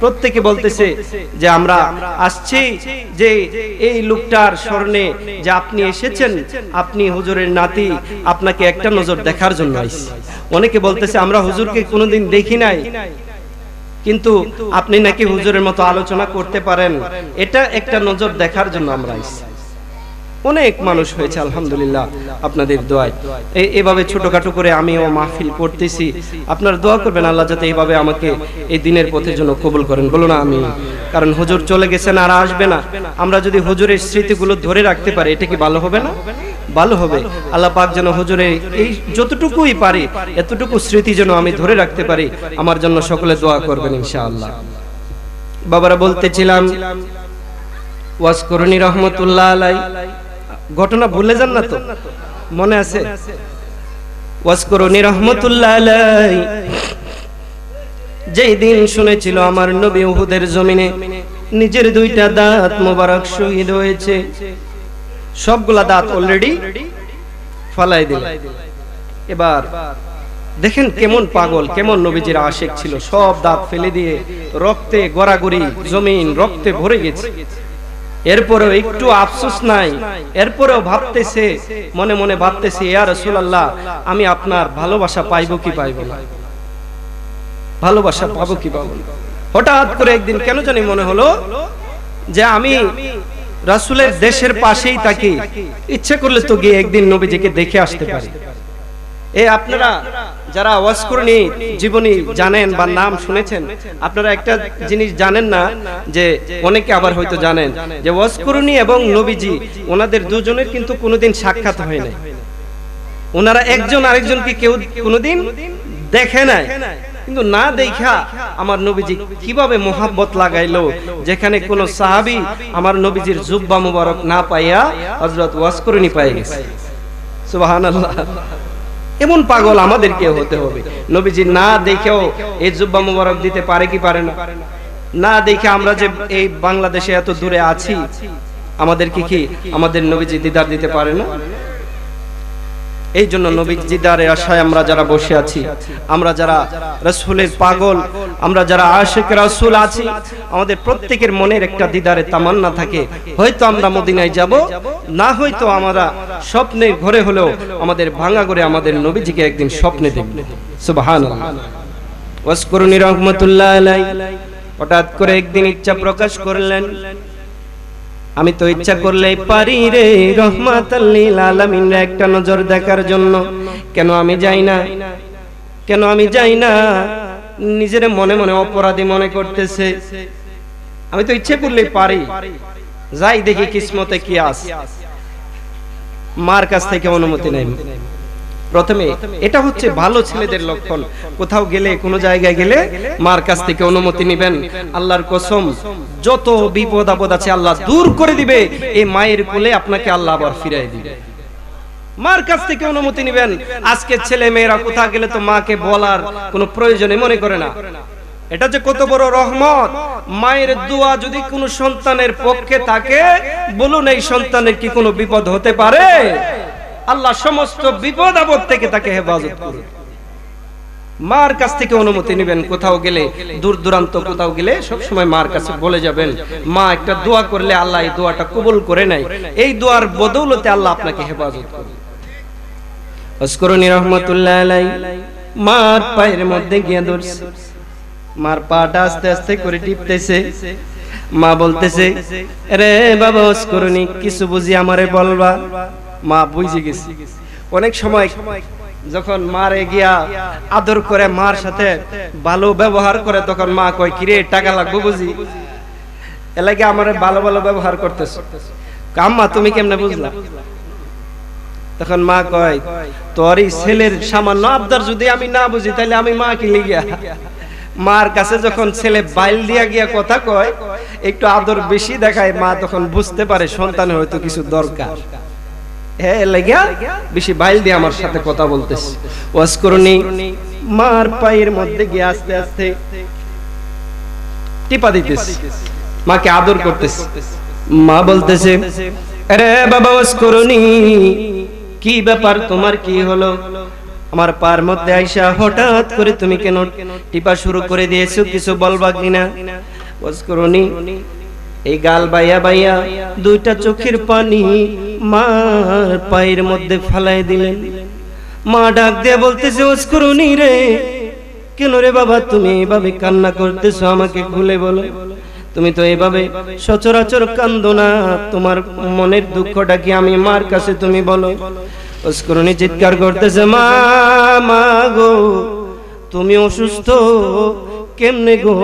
প্রত্যেকে বলতেছে যে আমরা আসছি যে এই লোকটার স্মরণে যে আপনি এসেছেন, আপনি হুজুরের নাতি, আপনাকে একটা নজর দেখার জন্য আইছি। অনেকে বলতেছে আমরা হুজুরকে কোনোদিন দেখি নাই, কিন্তু আপনি নাকি হুজুরের মতো আলোচনা করতে পারেন, এটা একটা নজর দেখার জন্য আমরা আইছি। অনেক মানুষ হয়েছে আলহামদুলিল্লাহ আপনাদের দোয়ায়। এভাবে ছোটখাটো করে আমিও মাহফিল করতেছি, আপনারা দোয়া করবেন আল্লাহ যাতে এইভাবে আমাকে এই দিনের পথের জন্য কবুল করেন। বলো না আমি। কারণ হুজুর চলে গেছেন আর আসবে না, আমরা যদি হুজুরের স্মৃতিগুলো ধরে রাখতে পারি এটা কি ভালো হবে না? ভালো হবে। আল্লাহ পাক যেন হুজুরের এই যতটুকুই পারি এতটুকু স্মৃতি যেন আমি ধরে রাখতে পারি, আমার জন্য সকলে দোয়া করবেন ইনশাআল্লাহ। বাবারা বলতেছিলাম ওয়াসকুরুনি রহমতুল্লাহ আলাই ঘটনা ভুলে যান না তো, মনে আছে? ওয়াজকুরুনি রহমাতুল্লাহ আলাই যেই দিন শুনেছিল আমার নবী উহুদের জমিনে নিজের দুইটা দাঁত মোবারক শহীদ হয়েছে, সবগুলা দাঁত অলরেডি ফলাই দিল। এবার দেখেন কেমন পাগল, কেমন নবীজির আশিক ছিল। সব দাঁত ফেলে দিয়ে রক্তে গড়াগড়ি, জমিন রক্তে ভরে গেছে। এরপরেও একটু আফসোস নাই, এরপরেও ভাবতেছে, মনে মনে ভাবতেছে, ইয়া রাসূলুল্লাহ আমি আপনার ভালোবাসা পাইব কি পাইব না, ভালোবাসা পাবো কি পাবো না। হঠাৎ করে একদিন কেন জানি মনে হলো যে আমি রাসূলের দেশের পাশেই থাকি, ইচ্ছে করলে তো গিয়ে একদিন নবীজিকে দেখে আসতে পারি। এই আপনারা যারা ওয়াজকুরনি জীবনী জানেন বা নাম শুনেছেন, আপনারা একটা জিনিস জানেন না, যে অনেকে আবার হয়তো জানেন যে ওয়াজকুরনি এবং নবীজি ওনাদের দুজনের কিন্তু কোনোদিন সাক্ষাৎ হয় নাই, ওনারা একজন আরেকজনকে কেউ কোনোদিন দেখে নাই। কিন্তু না দেখা আমার নবীজি কিভাবে মোহাব্বত লাগাইলো, যেখানে কোন সাহাবী আমার নবীজির জুব্বা মুবারক না পাইয়া হযরত ওয়াজকুরনি পেয়ে গেছে। সুবহানাল্লাহ, এমন পাগল আমাদেরকে হতে হবে। নবীজি না দেখেও এই জুব্বা মুবারক দিতে পারে কি পারে না? না দেখে আমরা যে এই বাংলাদেশে এত দূরে আছি, আমাদেরকে কি আমাদের নবীজি দিদার দিতে পারে না? এই জন্য নবীর দিদারের আশায় আমরা যারা বসে আছি, আমরা যারা রাসূলের পাগল, আমরা যারা আশিক রাসূল আছি, আমাদের প্রত্যেকের মনের একটা দিদারে তামান্না থাকে। হয়তো আমরা মদিনায় যাব, না হয়তো আমরা স্বপ্নে ঘরে হলেও আমাদের ভাঙা ঘরে আমাদের নবীজিকে একদিন স্বপ্নে দেখব। সুবহানাল্লাহ। ওয়াজকুরনি রহমাতুল্লাহ আলাই হঠাৎ করে একদিন ইচ্ছা প্রকাশ করলেন, আমি তো ইচ্ছা করলেই পারি রে রহমাতাল লিল আলামিন একটা নজর দেখার জন্য, কেন আমি যাই না, কেন আমি যাই না? নিজের মনে মনে অপরাধী মনে করতেছে, আমি তো ইচ্ছে করলেই পারি, যাই দেখি কিসমতে কি আছে। মার কাছ থেকে অনুমতি নেই প্রথমে, এটা হচ্ছে ভালো ছেলেদের লক্ষণ। কোথাও গেলে, কোনো জায়গায় গেলে মার কাছ থেকে অনুমতি নেবেন। আল্লাহর কসম, যত বিপদ আপদ আছে আল্লাহ দূর করে দিবে, এই মায়ের কোলে আপনাকে আল্লাহ আবার ফিরাই দিবে। মার কাছ থেকে অনুমতি নেবেন। আজকে ছেলে মেয়েরা কোথাও গেলে তো মাকে বলার কোনো প্রয়োজনই মনে করে না। এটা যে কত বড় রহমত, মায়ের দোয়া যদি কোনো সন্তানের পক্ষে থাকে, বলুন এই সন্তানের কি কোনো বিপদ হতে পারে? আল্লাহ সমস্ত বিপদ আপদ থেকে তাকে হেফাজত করুন। মার কাছ থেকে অনুমতি নেবেন কোথাও গেলে, দূর দূরান্ত কোথাও গেলে সবসময় মার কাছে বলে যাবেন। মা একটা দোয়া করলে আল্লাহ এই দোয়াটা কবুল করে নাই, এই দোয়ার বদৌলতে আল্লাহ আপনাকে হেফাজত করুন। ওয়াজকুরনি রহমাতুল্লাহ আলাই মার পায়ের মধ্যে গিয়ে ধরছে, মার পাটা আস্তে আস্তে করে টিপতেছে। মা বলতেছে, আরে বাবা ওয়াজকুরনি, কিছু বুঝি আমারে বলবা? মা বুঝে গেছে। অনেক সময় যখন মার গিয়া আদর করে, মার সাথে ভালো ব্যবহার করে, তখন মা কয়, কিরে টাকা লাগবো বুঝি, এলাকে আমার ভালো ভালো ব্যবহার করতেছ, আম্মা তুমি কেমনে বুঝলা? তখন মা কয়, তোর এই ছেলের সামান্য আবদার যদি আমি না বুঝি, তাহলে আমি মা কি লিগিয়া? মার কাছে যখন ছেলে বাইল দিয়া গিয়া কথা কয়, একটু আদর বেশি দেখায়, মা তখন বুঝতে পারে সন্তান হয়তো কিছু দরকার। মার পায়ের মধ্যে গিয়ে আস্তে আস্তে টিপা দিতেছে, মাকে আদর করতেছে। মা বলতেছে, আরে বাবা ওয়াজকুরনি, কি ব্যাপার, তোমার কি হলো? আমার পার মধ্যে আইসা হঠাৎ করে তুমি কেন টিপা শুরু করে দিয়েছো, কিছু বলবা কিনা? ওয়াজকুরনি এই গাল বাইয়া বাইয়া দুইটা চোখের পানি মার পায়ের মধ্যে ফেলাই দিলেন। মা ডাক দিয়ে বলতেছে, ওয়াজকুরনি রে, কেন রে বাবা তুমি এভাবে কান্না করতেছো, আমাকে খুলে বলো, তুমি তো এভাবে সচরাচর কান্দো না, তোমার মনের দুঃখটা কি আমি মার কাছে তুমি বলো। ওয়াজকুরনি চিৎকার করতেছে, মা মা গো তুমি অসুস্থ, কেমনে গো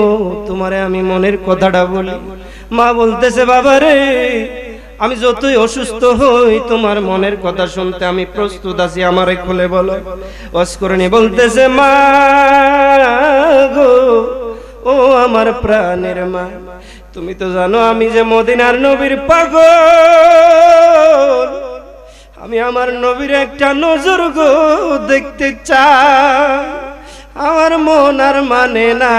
তোমারে আমি মনের কথাটা বলি। মা বলতেছে, বাবা রে আমি যতই অসুস্থ হই তোমার মনের কথা শুনতে আমি প্রস্তুত আছি, আমারে খুলে বলো। ওয়াজকুরনি বলতেছে, মা গো, ও আমার প্রাণের মা, তুমি তো জানো আমি যে মদিনার নবীর পাগল, आमी आमार नबीर एकटा नजर गो देखते चाई आमार मन आर माने ना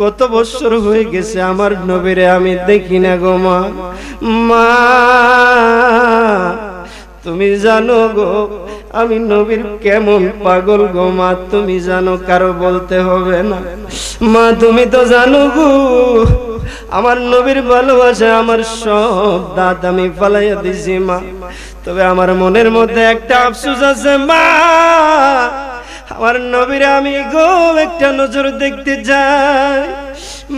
कत बछर हये गेछे आमार नबीरे आमी देखि ना गो मा मा तुमी जानो गो आमी नबीर केमन पागल गो मा तुमी जानो कारो बोलते होबे ना मा तुमी तो जानो गो आमार नबीर ভালোবাসা आमार सब दात आमी ফালাইয়া দিছি मा তবে आमार মনের মধ্যে একটা আফসোস আছে मा आमार नबीरे आमी गो एकटा नजर देखते যাই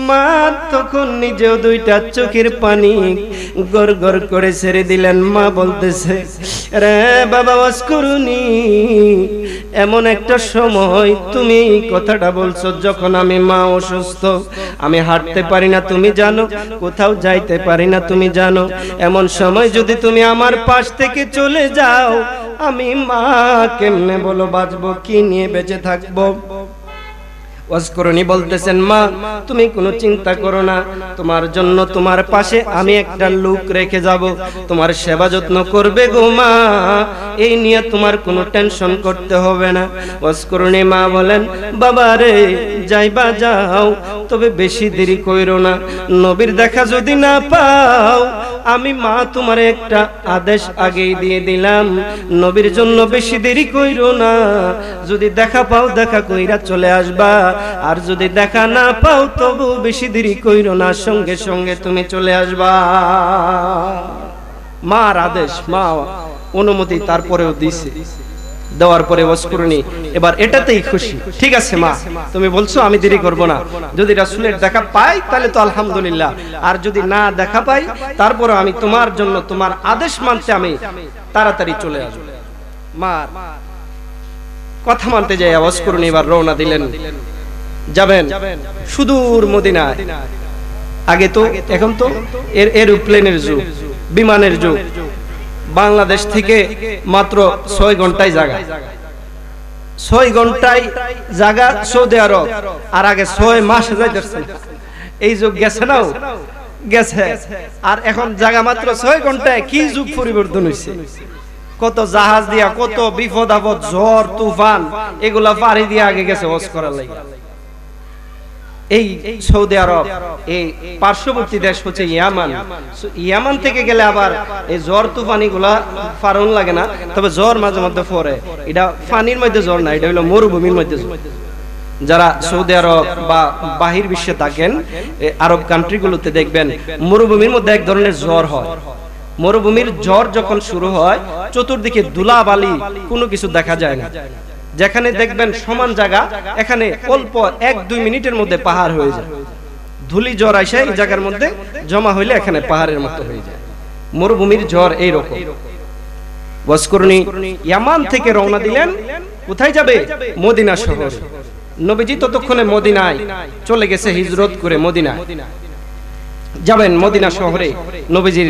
मा तखन निजे दुइटा चोखेर पानी गड़गड़ करे छेड़े दिलेन मा बोलतेछे रे बाबा वास करुनी এমন একটা সময় তুমি কথাটা বলছো যখন আমি মা অসুস্থ আমি হাঁটতে পারি না তুমি জানো কোথাও যাইতে পারি না তুমি জানো এমন সময় যদি তুমি আমার পাশ থেকে চলে যাও আমি মা কেমনে বলো বাঁচবো কি নিয়ে বেঁচে থাকবো तबे बेशी देरी कइरो ना नबीर देखा जदि ना पाओ आमी मा तुम्हारे एकटा आदेश आगे दिए दिलाम नबीर जन्य बेशी देरी कइरो ना जदि देखा पाओ देखा कइरा चले आसबा আর যদি দেখা না পাও তবু বেশি দেরি কইরো না সঙ্গে সঙ্গে তুমি চলে আসবা মার আদেশ মা অনুমতি তারপরেও দিয়েছে দেওয়ার পরে ওয়াসকুরনি এবার এটাতেই খুশি ঠিক আছে মা তুমি বলছো আমি দেরি করব না যদি রাসূলের দেখা পাই তাহলে তো আলহামদুলিল্লাহ আর যদি না দেখা পাই তারপরে আমি তোমার জন্য তোমার আদেশ মানতে আমি তাড়াতাড়ি চলে আসব মা কথা মানতে যাই ওয়াসকুরনি এবার রওনা দিলেন যাবেন সুদূর মদিনায় আগে তো এখন তো এরোপ্লেনের যুগ বিমানের যুগ বাংলাদেশ থেকে মাত্র ছয় ঘন্টায় জায়গা ছয় ঘন্টায় জায়গা সৌদি আরব আর আগে ছয় মাস যাইতেছে এই যুগ গেছে না গেছে আর এখন জায়গা মাত্র ছয় ঘন্টায় কি যুগ পরিবর্তন হইছে কত জাহাজ দিয়া কত বিপদ আপদ ঝড় তুফান এগুলা পাড়ি দিয়ে আগে গেছে হজ করার লাগি সৌদি আরব এই পার্শ্ববর্তী দেশ হচ্ছে ইয়ামান ইয়ামান থেকে গেলে আবার এই জ্বর তুফানি গুলা ফারণ লাগে না তবে জ্বর মাঝে মধ্যে পড়ে এটা পানির মধ্যে জ্বর না এটা হলো মরুভূমির মধ্যে যারা সৌদি আরব বা বাহির বিশ্বে থাকেন আরব কান্ট্রিগুলোতে দেখবেন মরুভূমির মধ্যে এক ধরনের জ্বর হয় মরুভূমির জ্বর যখন শুরু হয় চতুর্দিকে ধুলাবালি কোনো কিছু দেখা যায় না যেখানে দেখবেন সমান জায়গা এখানে অল্প এক দুই মিনিটের মধ্যে পাহাড় হয়ে যায় ধুলি জ্বর আসে এই জায়গার মধ্যে জমা হইলে এখানে পাহাড়ের মতো হয়ে যায় মরুভূমির জ্বর এই রকম ওয়াসকুরনি ইয়ামান থেকে রওনা দিলেন কোথায় যাবে মদিনা শহর নবীজি ততক্ষণে মদিনায় চলে গেছে হিজরত করে মদিনায় যাবেন মদিনা শহরে নবীজির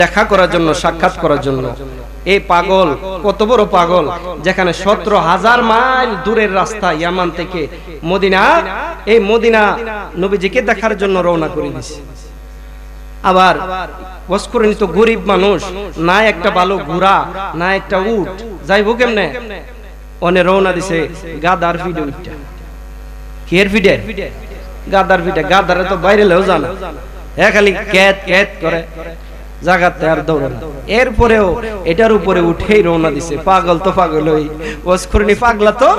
দেখা করার জন্য সাক্ষাৎ করার জন্য এই পাগল কত বড় পাগল যেখানে সতেরো হাজার মাইল দূরের রাস্তা ইয়ামান থেকে মদিনা এই মদিনা নবীজিকে দেখার জন্য রওনা করে দিয়েছে আবার ওয়াসকুরনি তো গরিব মানুষ না একটা ভালো ঘোড়া না একটা উট যাইবো কেমনে ওনে রওনা দিছে গাদার ভিড়ে উঠটা কেয়ার ভিড়ে গাদার ভিড়ে গাদারে তো বাইরে লও জানা খালি ক্যাট ক্যাট করে জায়গাতে আর দৌড়ে না এরপরেও এটার উপরে উঠেই রওনা দিছে পাগল তো পাগল হই ওয়াসকুরনি পাগলা তো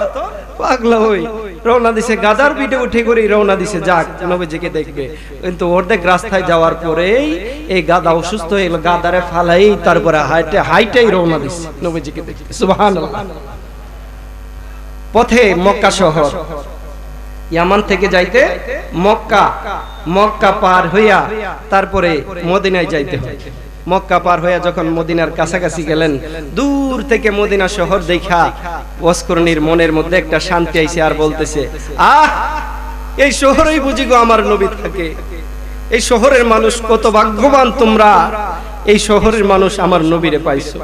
পাগলা হই রওনা দিছে গাদার পিঠে উঠে করে রওনা দিছে যাক নবীজিকে দেখবে কিন্তু অর্ধেক রাস্তায় যাওয়ার পরেই এই গাদা অসুস্থ হয়ে গাদারে ফালাই তারপরে হাইটে হাইটেই রওনা দিছে নবীজিকে দেখতে সুবহানাল্লাহ পথে মক্কা শহর ইয়ামান থেকে যাইতে মক্কা মক্কা পার হইয়া তারপরে মদিনায় যাইতে হয় মক্কা পার হইয়া যখন মদিনার কাছাকাছি গেলেন দূর থেকে মদিনা শহর দেখা ওয়াসকুরনির মনের মধ্যে একটা শান্তি আইছে আর বলতেছে আহ এই শহরেই বুঝি গো আমার নবী থাকে এই শহরের মানুষ কত ভাগ্যবান তোমরা এই শহরের মানুষ আমার নবীরে পাইছো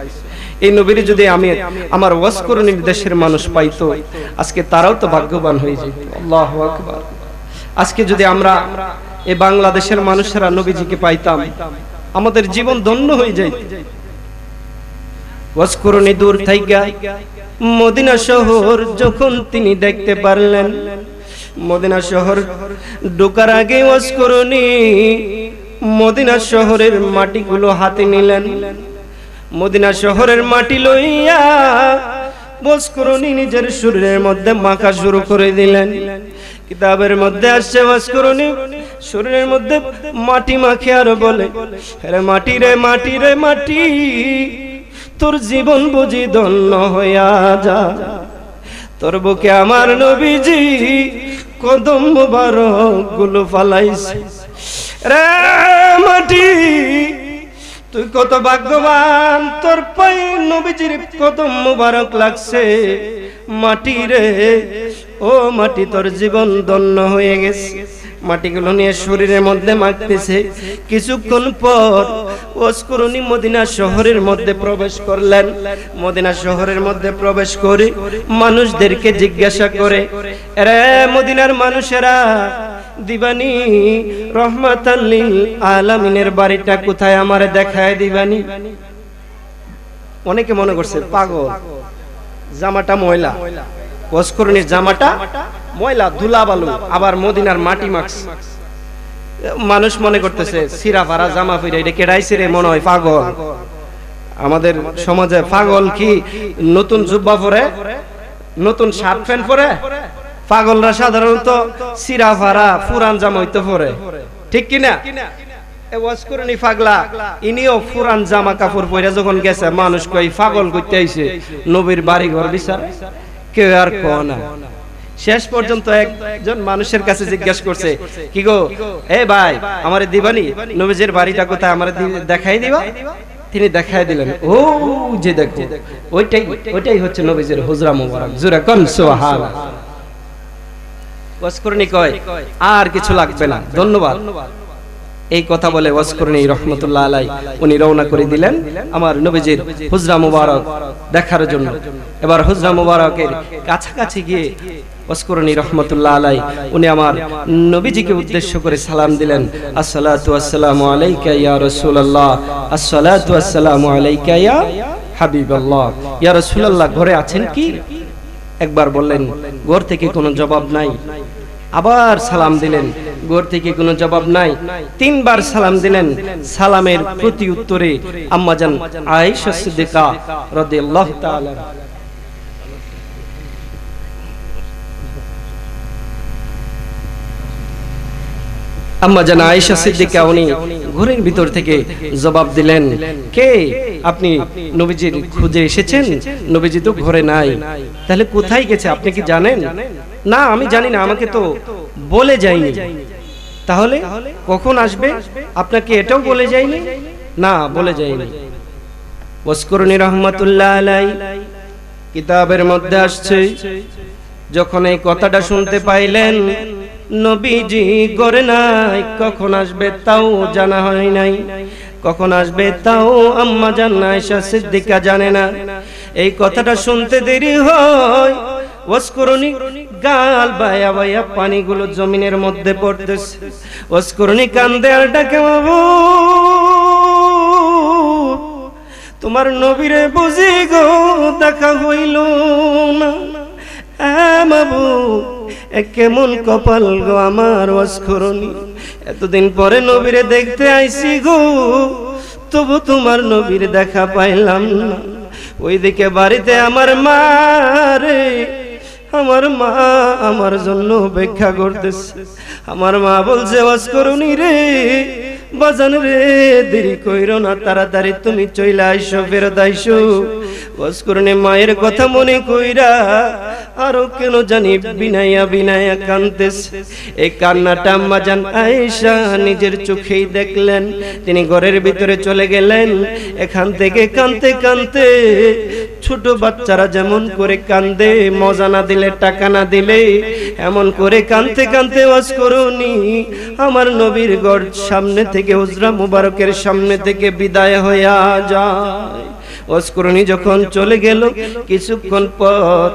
এই নবীরে যদি আমি আমার ওয়াসকুরনি দেশের মানুষ পাইতো আজকে তারাও তো ভাগ্যবান হয়ে যেত আল্লাহু আকবার আজকে যদি আমরা এই বাংলাদেশের মানুষরা নবীজিকে পাইতাম আমাদের জীবন ধন্য হয়ে যেত वस्कुरुनी दूर थैका मदिना शहर जखन तिनी देखते पारलेन मदिना शहर ढोकार आगे वस्कुरुनी मदिना शहरेर माटिगुलो हाते निलेन मदिना शहरेर माटी लइया वस्कुरुनी निजेर शरीरेर मध्ये माखा शुरू करे दिलेन। किताबेर मध्ये आछे वस्कुरुनी शरीरेर मध्ये माटी माखे आर बोले अरे माटी रे माटी रे माटी तोर जीवन बुझी धन्य होया जा तोर बुके आमार नबीजी कदम मुबारक गुलो फलाइछे रे माटी तुई कत भाग्यवान तोर पाये नबीजीर कदम मुबारक लागछे माटी रे ओ माटी तोर जीवन धन्य होये गेछे। माटीगुलो निये शरीरेर मध्ये माखतेछे किछुक्षण पर वस्कुरुनी मदिना शहरेर मध्ये प्रवेश करलेन। मदिना शहरेर मध्ये प्रवेश करे मानुषदेरके जिज्ञासा करे अरे मदिनार मानुषेरा दिबानी रहमाताल लिल आलामिनेर बाड़ीटा कोथाय आमारे देखाय दिबानी। अनेके मने करछे पागल জামাটা ময়লা ওয়াসকুরুনির জামাটা ময়লা ধুলাবালু আবার মদিনার মাটি মাখছ মানুষ মনে করতেছে সিরাফারা জামা পরে এটা কেড়াইছে রে মনে হয় পাগল। আমাদের সমাজে পাগল কি নতুন জুব্বা পরে নতুন শার্ট প্যান্ট পরে পাগলরা সাধারণত সিরাফারা পুরান জামা হইতে পরে ঠিক কি না। এ ওয়াসকুরুনি পাগলা ইনিও পুরান জামা কাপড় পরে যখন গেছে মানুষ কই পাগল কইতে আইছে নবীর বাড়ি ঘর বিচার কেউ আর কোন না। শেষ পর্যন্ত একজন মানুষের কাছে জিজ্ঞাসা করছে কি গো এ ভাই আমারে দিবানি নবীজির বাড়িটা কোথায় আমারে দেখাই দিবা। তিনি দেখাই দিলেন ও যে দেখো ওইটাই ওইটাই হচ্ছে নবীজির হুজরা মুবারক জুরা কোন সুবহানাল্লাহ। ওয়াসকুরুনি কয় আর কিছু লাগবে না ধন্যবাদ। এই কথা বলে ওয়াসকুরুনি রহমাতুল্লাহ আলাই উনি রওনা করে দিলেন আমার নবীজির হুজরা মুবারক দেখার জন্য। এবার হুজরা মুবারকের কাছাকাছি গিয়ে ওয়াসকুরুনি রহমাতুল্লাহ আলাই উনি আমার নবীজিকে উদ্দেশ্য করে সালাম দিলেন আসসালাতু ওয়াসসালামু আলাইকা ইয়া রাসূলুল্লাহ আসসালাতু ওয়াসসালামু আলাইকা ইয়া হাবিবাল্লাহ ইয়া রাসূলুল্লাহ ঘরে আছেন কি। একবার বললেন ঘর থেকে কোনো জবাব নাই আবার সালাম দিলেন ঘর থেকে কোনো জবাব নাই তিনবার সালাম দিলেন। সালামের প্রতি উত্তরে আম্মা জান আয়েশা সিদ্দিকা রাদিয়াল্লাহু তাআলা আম্মা জান আয়েশা সিদ্দিকা উনি ঘরের ভিতর থেকে জবাব দিলেন কে আপনি নবীজির খুঁজে এসেছেন নবীজি তো ঘরে নাই তাহলে কোথায় গেছে আপনি কি জানেন। না আমি জানি না আমাকে তো বলে যায়নি। তাহলে কখন আসবে আপনাকে এটাও বলে যায়নি। না বলে যায়নি। ওয়াসকুরুনি রহমাতুল্লাহ আলাই কিতাবের মধ্যে আসছে যখন এই কথাটা শুনতে পাইলেন নবীজি ঘরে নাই কখন আসবে তাও জানা হয় নাই কখন আসবে তাও আম্মা জান আয়েশা সিদ্দিকা জানে না। এই কথাটা শুনতে দেরি হয় ওয়াসকুরুনি গাল বায়া বায়া পানিগুলো জমিনের মধ্যে পড়তেছে। ওয়াসকুরুনি কান্দে আর ডাকে বাবু তোমার নবীরে বুঝি গো দেখা হইল না বাবু কেমন কপাল গো আমার ওয়াসকুরুনি এতদিন পরে নবীরে দেখতে আইছি গো তবু তোমার নবীর দেখা পাইলাম না। ওইদিকে বাড়িতে আমার মা রে আমার মা আমার জন্য অপেক্ষা করতেছে। আমার মা বলছে ওয়াসকুরুনি রে বাজান রে দেরি কইরো না তাড়াতাড়ি তুমি চইলা আইসো ফেরত আইসো। ওয়াসকুরুনি মায়ের কথা মনে কইরা আরো কেন জানি বিনায়া বিনায়া কাঁদতেছে। এই কান্নাটা আম্মা জান আয়েশা নিজের চোখেই দেখলেন। তিনি ঘরের ভিতরে চলে গেলেন। এখান থেকে কাঁদতে কাঁদতে ছোট বাচ্চারা যেমন করে কান্দে মজা না দিলে টাকা না দিলে এমন করে কাঁদতে কাঁদতে ওয়াসকুরুনি আমার নবীর ঘর সামনে থেকে হুজরা মুবারকের সামনে থেকে বিদায় হইয়া যায়। ওয়াসকুরুনি যখন চলে গেল কিছুক্ষণ পর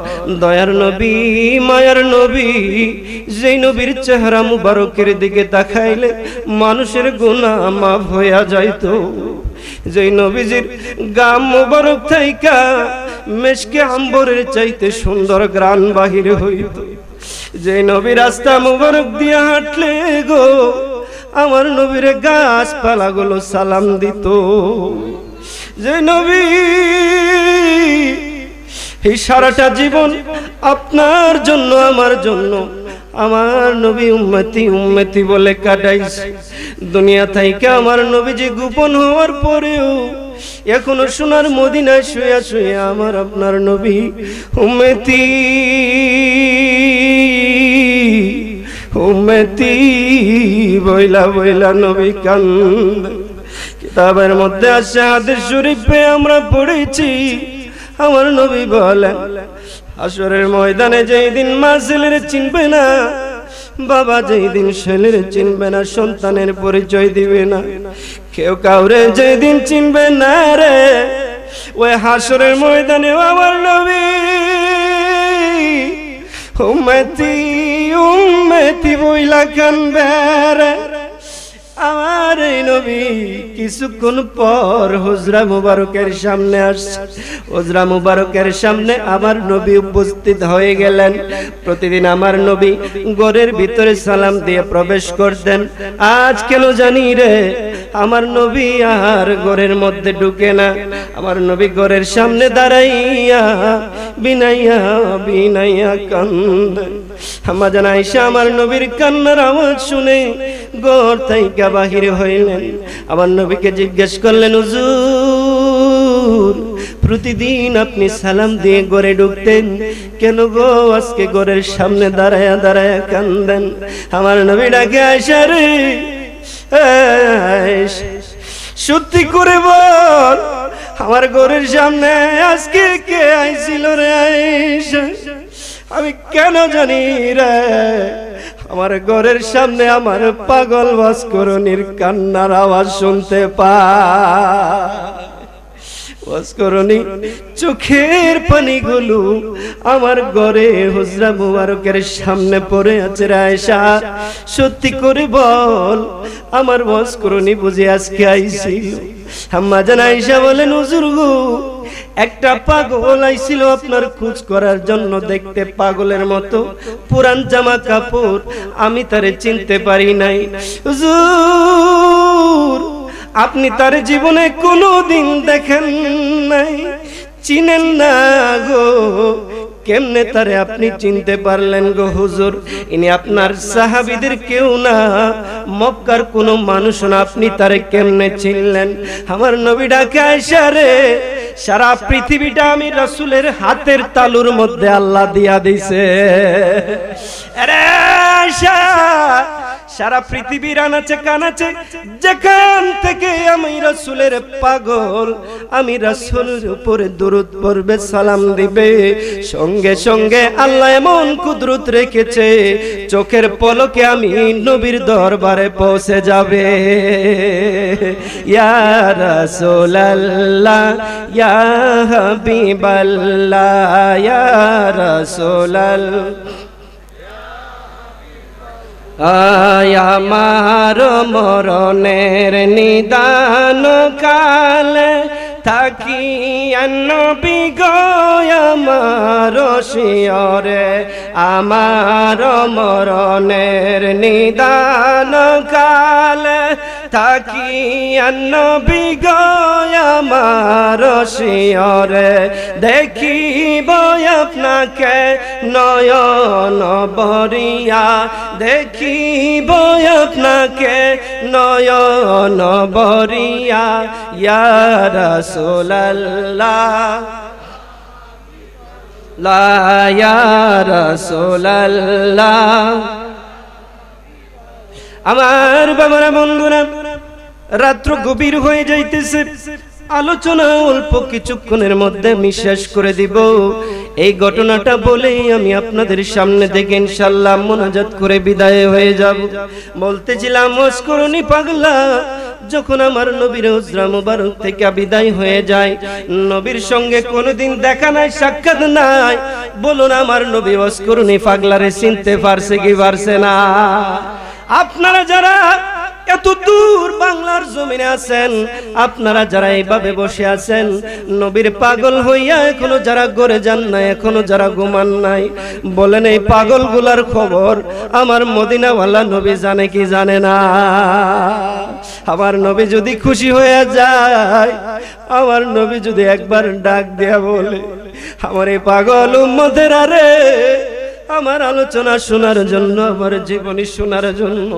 দয়ার নবী মায়ার নবী যেই নবীর চেহারা মুবারকের দিকে তাকাইলে মানুষের গুনাহ মাফ হইয়া যাইত। नबीजिर गाम मुबारक थेके मिश्के आम्बरेर चाइते सुंदर ग्रान बाहिर हইত जे नबी रास्ता मुबारक दिया हाटले गो आमार नबीरे गाछपालागुलो सालाम दित जे नबी साराटा जीवन आपनार जন্য आमार जন্য आमार नबी उम्मती उम्मती बोले काटाइछे दुनिया थेके आमार नबी जी गोपन होवार परेओ एखोनो सोनार मदिनाय शुया शुया आमार आपनार नबी उम्मती उम्मती बोला बोला नबी कांदे किताबेर मध्ये आछे हादीस शरीफे आमरा पढ़ेছি आमार नबी बोलेन आशुरेर मैदाने जेई दिन मा छेलेरे चिनबे ना बाबा जेई दिन छेलेरे चिनबे ना सन्तानेर परिचय दिबे ना केउ काउरे जेई दिन चिनबे ना रे ओई हाशुरेर मैदाने आमार नबी उम्मती उम्मती बोइला कानबे रे आमार नबी किछुक्षण पर हुजरा मुबारकेर सामने आसछे हुजरा मुबारकेर सामने आमार नबी उपस्थित हये गेलेन प्रतिदिन आमार नबी घरेर भितरे सालाम दिये प्रवेश करतेन आज केन जानि रे आमार नबी आर घरेर मध्ये ढुके ना आमार नबी घरेर सामने दाड़ाइया बिनाइया बिनाइया कांदे आम्मा जान आयशा आमार नबीर कान्नार आवाज शुने घर थेके बाहिर হইলেন আমার নবীকে জিজ্ঞেস করলেন হুজুর প্রতিদিন আপনি সালাম দিয়ে ঘরে ঢুকতেন কেন গো আজকে ঘরের সামনে দাঁড়ায়া দাঁড়ায়া কান্দেন আমার নবী ডাকে আয়েশা রে আয়েশা সত্যি করে বল আমার ঘরের সামনে আজকে কে আইছিল রে আয়েশা আমি কেন জানি রে আমার ঘরের সামনে আমার পাগল বস্করণীর কান্নার আওয়াজ শুনতে পায় বস্করণী চোখের পানিগুলো আমার ঘরে হুজরা মুবারকের সামনে পড়ে আছে আয়েশা সত্যি করে বল আমার বস্করণী বুঝে আজকে আইছিল আম্মা জান আয়েশা বলেন হুজুর গো একটা পাগল আইছিল আপনার খোঁজ করার জন্য দেখতে পাগলের মতো পুরান জামা কাপড় আমি তারে চিনতে পারি নাই হুজুর আপনি তার জীবনে কোনোদিন দেখেন নাই চিনেন না গো কেমনে তারে আপনি চিনতে পারলেন গো হুজুর ইনি আপনার সাহাবীদের কেউ না মক্কার কোনো মানুষ না আপনি তারে কেমনে চিনলেন আমার নবী ডাকে আয়েশা রে সারা পৃথিবীটা আমি রাসূলের হাতের তালুর মধ্যে আল্লাহ দিয়া দিয়েছে আরে আয়েশা सारा पृथ्वी आनाचे कानाचे যেখান থেকে আমি রাসূলের পাগল আমি রাসূলের উপরে দরুদ পড়বে সালাম দিবে সঙ্গে সঙ্গে আল্লাহ এমন কুদরত রেখেছে চোখের পলকে আমি নবীর দরবারে পৌঁছে যাবে ইয়া রাসূলাল্লাহ ইয়া হাবিবাল্লাহ ইয়া রাসূলাল্লাহ आया मारो मरनेर निदान काल थाकिया नबी गया मारो शियरे आमारो मरनेर निदान काल थाकिया नबी गया मारो शियरे देखिब आपनाके नयन भरिया देखिब आपनाके नयन भरिया या रसूलल्लाह ला या रसूलल्लाह आमार बाबारा बंधुरा रात्र गभीर हये जाइतेछे आलोचना अल्प किछुक्षणेर मध्ये आमि शेष करे दिब এই ঘটনাটা বলেই আমি আপনাদের সামনে থেকে ইনশাআল্লাহ মুনাজাত করে বিদায় হয়ে যাব বলতেছিলাম মস্করণী পাগলা যখন আমার নবীর হুজরা মুবারক থেকে বিদায় হয়ে যায় নবীর সঙ্গে কোনোদিন দেখা নাই সাক্ষাৎ নাই বলুন আমার নবী মস্করণী পাগলারে চিনতে পারছে কি পারছে না আপনারা যারা पागल गुलार खबर आमार मदीना वाला नबी जाने कि जाने ना आमार नबी जदि खुशी होया जाए आमार नबी जदि एक बार डाक दिया बोले आमारे पागल उम्मतेर रे আমার আলোচনা শোনার জন্য আমার জীবনী শোনার জন্য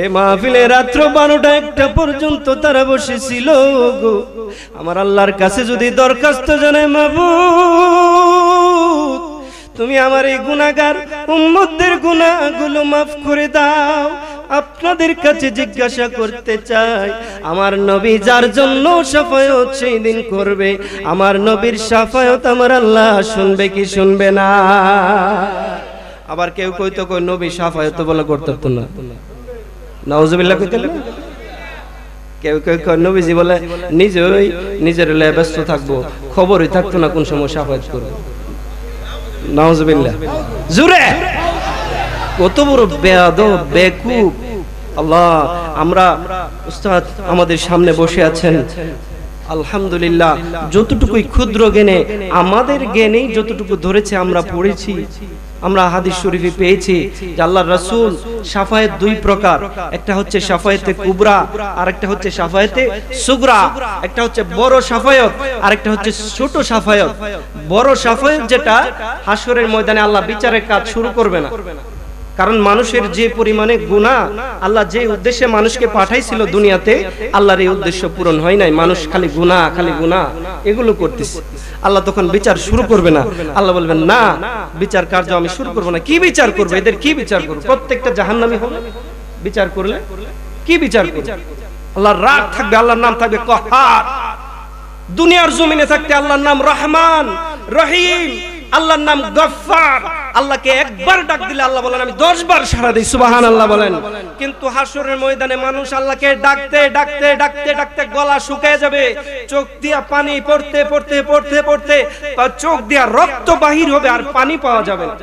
এই মাহফিলে রাত্র বারোটা একটা পর্যন্ত তারা বসেছিল গো আমার আল্লাহর কাছে যদি দরখাস্ত জানাই মাবুদ তুমি আমার এই গুনাহগার উম্মতের গুনাহগুলো maaf করে দাও আপনাদের কাছে জিজ্ঞাসা করতে চাই আমার নবী যার জন্য শাফায়াত সেই দিন করবে আমার নবীর শাফায়াত আমার আল্লাহ শুনবে কি শুনবে না আবার কেউ কইতো কই নবী শাফায়াত বলে করতে পারতো না নাউজুবিল্লাহ কইতো না কেউ কেউ কই নবীজি বলে নিজেই নিজের লয়ে ব্যস্ত থাকবো খবরই থাকতো না কোন সময় শাফায়াত করবে নাউজুবিল্লাহ জোরে কত বড় বেয়াদব বেকুব আল্লাহ আমরা উস্তাদ আমাদের সামনে বসে আছেন আলহামদুলিল্লাহ যতটুকুই ক্ষুদ্র জ্ঞানে আমাদের জ্ঞানেই যতটুকু ধরেছে আমরা পড়েছি আমরা হাদিস শরীফে পেয়েছি যে আল্লাহর রাসূল শাফায়াত দুই প্রকার একটা হচ্ছে শাফায়াতে কুবরা আর একটা হচ্ছে শাফায়াতে সুগরা একটা হচ্ছে বড় শাফায়াত আর একটা হচ্ছে ছোট শাফায়াত বড় শাফায়াত যেটা হাশরের ময়দানে আল্লাহ বিচারের কাজ শুরু করবে না কারণ মানুষের যে পরিমাণে গুনাহ আল্লাহ যে উদ্দেশ্যে মানুষকে পাঠাইছিল দুনিয়াতে আল্লাহর এই উদ্দেশ্য পূরণ হয় নাই মানুষ খালি গুনাহ খালি গুনাহ এগুলো করতেছে আল্লাহ তখন বিচার শুরু করবে না আল্লাহ বলবেন না বিচার কার্য আমি শুরু করব না কি বিচার করব এদের কি বিচার করব প্রত্যেকটা জাহান্নামী হবে বিচার করলে কি বিচার করবে আল্লাহর রাগ থাকবে আল্লাহর নাম থাকবে কহার দুনিয়ার জমিনে থাকতে আল্লাহর নাম রহমান রহিম আল্লাহর নাম গফফার আল্লাহকে একবার ডাক দিলে আল্লাহ বলেন আমি দশ বার সাড়া দেই সুবহানাল্লাহ বলেন কিন্তু হাশরের ময়দানে মানুষ আল্লাহকে ডাকতে ডাকতে ডাকতে ডাকতে গলা শুকিয়ে যাবে চোখ দিয়া পানি পড়তে পড়তে পড়তে পড়তে তার চোখ দিয়া রক্ত বাহির হবে আর পানি পাওয়া যাবে না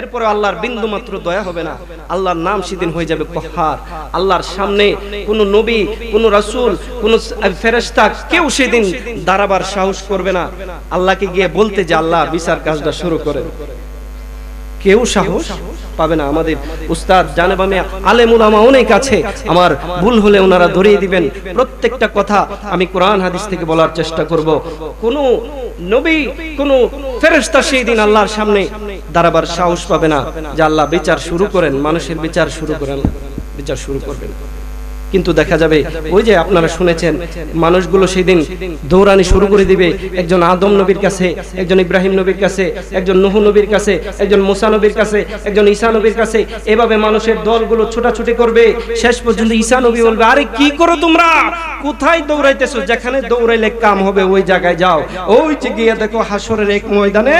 এরপর আল্লাহর বিন্দু মাত্র দয়া হবে না আল্লাহর নাম সেদিন হয়ে যাবে কহার আল্লাহর সামনে কোন নবী কোন রাসূল কোন ফেরেশতা কেউ সেদিন দাঁড়াবার সাহস করবে না আল্লাহকে গিয়ে বলতে যে আল্লাহ বিচার কাজটা শুরু করে কেউ সাহস পাবে না আমাদের উস্তাদ জানেবামে আলেম উলামা অনেক আছে আমার ভুল হলে ওনারা ধরিয়ে দিবেন প্রত্যেকটা কথা আমি কোরআন হাদিস থেকে বলার চেষ্টা করব কোন নবী কোন ফেরেশতা সেই দিন আল্লাহর সামনে দাঁড়াবার সাহস পাবে না যে আল্লাহ বিচার শুরু করেন মানুষের বিচার শুরু করেন বিচার শুরু করবেন কিন্তু দেখা যাবে ওই যে আপনারা শুনেছেন মানুষগুলো সেদিন দৌড়ানি শুরু করে দিবে একজন আদম নবীর কাছে একজন ইব্রাহিম নবীর কাছে একজন নূহ নবীর কাছে একজন মুসা নবীর কাছে একজন ঈসা নবীর কাছে এভাবে মানুষের দলগুলো ছোটাছুটি করবে শেষ পর্যন্ত ঈসা নবী বলবে আরে কি করো তোমরা কোথায় দৌড়াইতেছো যেখানে দৌড়াইলে কাম হবে ওই জায়গায় যাও ওই যে গিয়ে দেখো হাশরের এক ময়দানে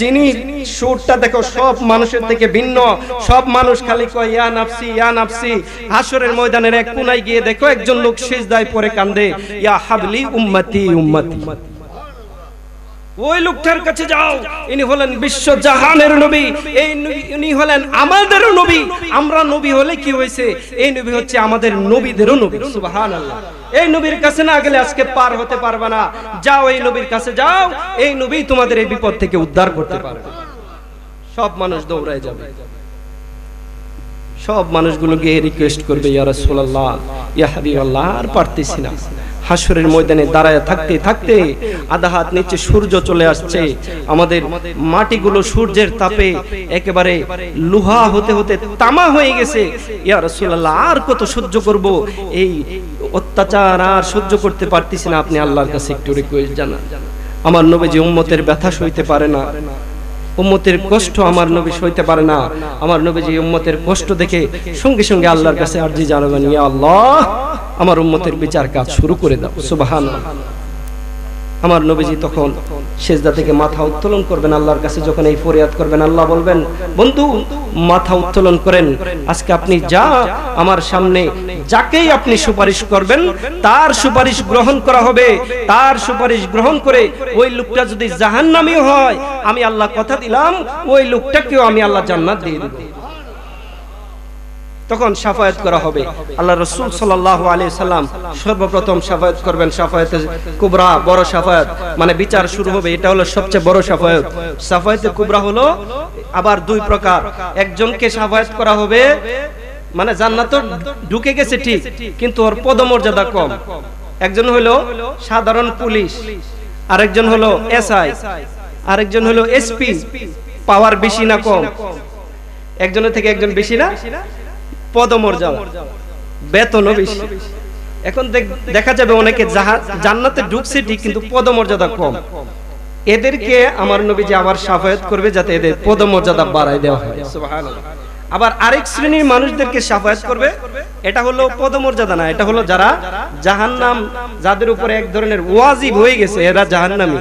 যিনি সুরটা দেখো সব মানুষের থেকে ভিন্ন সব মানুষ খালি কয় ইয়া নাফসি ইয়া নাফসি হাশরের ময়দানের এক নাই গিয়ে দেখো একজন লোক সিজদায় পড়ে কাঁদে ইয়া হাবলি উম্মতি উম্মতি ওই লোকটার কাছে যাও ইনি হলেন বিশ্ব জাহানের নবী এই ইনি হলেন আমাদের নবী আমরা নবী হলে কি হইছে এই নবী হচ্ছে আমাদের নবীদেরও নবী সুবহানাল্লাহ এই নবীর কাছে না গেলে আজকে পার হতে পারবে না যাও এই নবীর কাছে যাও এই নবী তোমাদের এই বিপদ থেকে উদ্ধার করতে পারবে সব মানুষ দৌড়ায় যাবে সব মানুষগুলোকে রিকোয়েস্ট করবে ইয়া রাসূলুল্লাহ ইয়া হাবিবাল্লাহ আর পারতেছি না হাশরের ময়দানে দাঁড়ায় থাকতে থাকতে আধা হাত নিচে সূর্য চলে আসছে আমাদের মাটিগুলো সূর্যের তাপে একেবারে লোহা হতে হতে তামা হয়ে গেছে ইয়া রাসূলুল্লাহ আর কত সহ্য করব এই অত্যাচার আর সহ্য করতে পারতেছি না আপনি আল্লাহর কাছে একটু রিকোয়েস্ট জানান আমার নবীজি উম্মতের ব্যথা সইতে পারে না উম্মতের কষ্ট আমার নবী সইতে পারে না আমার নবী যে উম্মতের কষ্ট দেখে সঙ্গে সঙ্গে আল্লাহর কাছে আরজি জানাবেন ইয়া আল্লাহ আমার উম্মতের বিচার কাজ শুরু করে দাও সুবহানাল্লাহ আমার নবীজি তখন সিজদা থেকে মাথা উত্তোলন করবেন আল্লাহর কাছে যখন এই ফরিয়াদ করবেন আল্লাহ বলবেন বন্ধু মাথা উত্তোলন করেন আজকে আপনি যা আমার সামনে যাকেই আপনি সুপারিশ করবেন তার সুপারিশ গ্রহণ করা হবে তার সুপারিশ গ্রহণ করে ওই লোকটা যদি জাহান্নামী হয় আমি আল্লাহ কথা দিলাম ওই লোকটাকেও আমি আল্লাহ জান্নাত দিয়ে দেব তখন শাফায়াত করা হবে। আল্লাহ রাসূল সাল্লাল্লাহু আলাইহি সাল্লাম সর্বপ্রথম শাফায়াত করবেন, শাফায়াতে কুবরা, বড় শাফায়াত, মানে বিচার শুরু হবে। এটা হলো সবচেয়ে বড় শাফায়াত। শাফায়াতে কুবরা হলো আবার দুই প্রকার। একজনকে শাফায়াত করা হবে মানে জান্নাত ঢুকে গেছে ঠিক, কিন্তু ওর পদমর্যাদা কম। একজন হলো সাধারণ পুলিশ, আরেকজন হলো এসআই, আরেকজন হলো এসপি। পাওয়ার বেশি না কম, একজনের থেকে একজন বেশি না, পদমর্যাদা, বেতনও বেশি। এখন দেখা যাবে অনেকে জান্নাতে ঢুকছে ঠিক কিন্তু পদমর্যাদা কম। এদেরকে আমার নবী যে আবার শাফায়াত করবে যাতে এদের পদমর্যাদা বাড়ায় দেওয়া হয়। সুবহানাল্লাহ। আবার আরেক শ্রেণীর মানুষদেরকে শাফায়াত করবে, এটা হলো পদমর্যাদা না, এটা হলো যারা জাহান্নাম, যাদের উপরে এক ধরনের ওয়াজিব হয়ে গেছে এরা জাহান্নামী।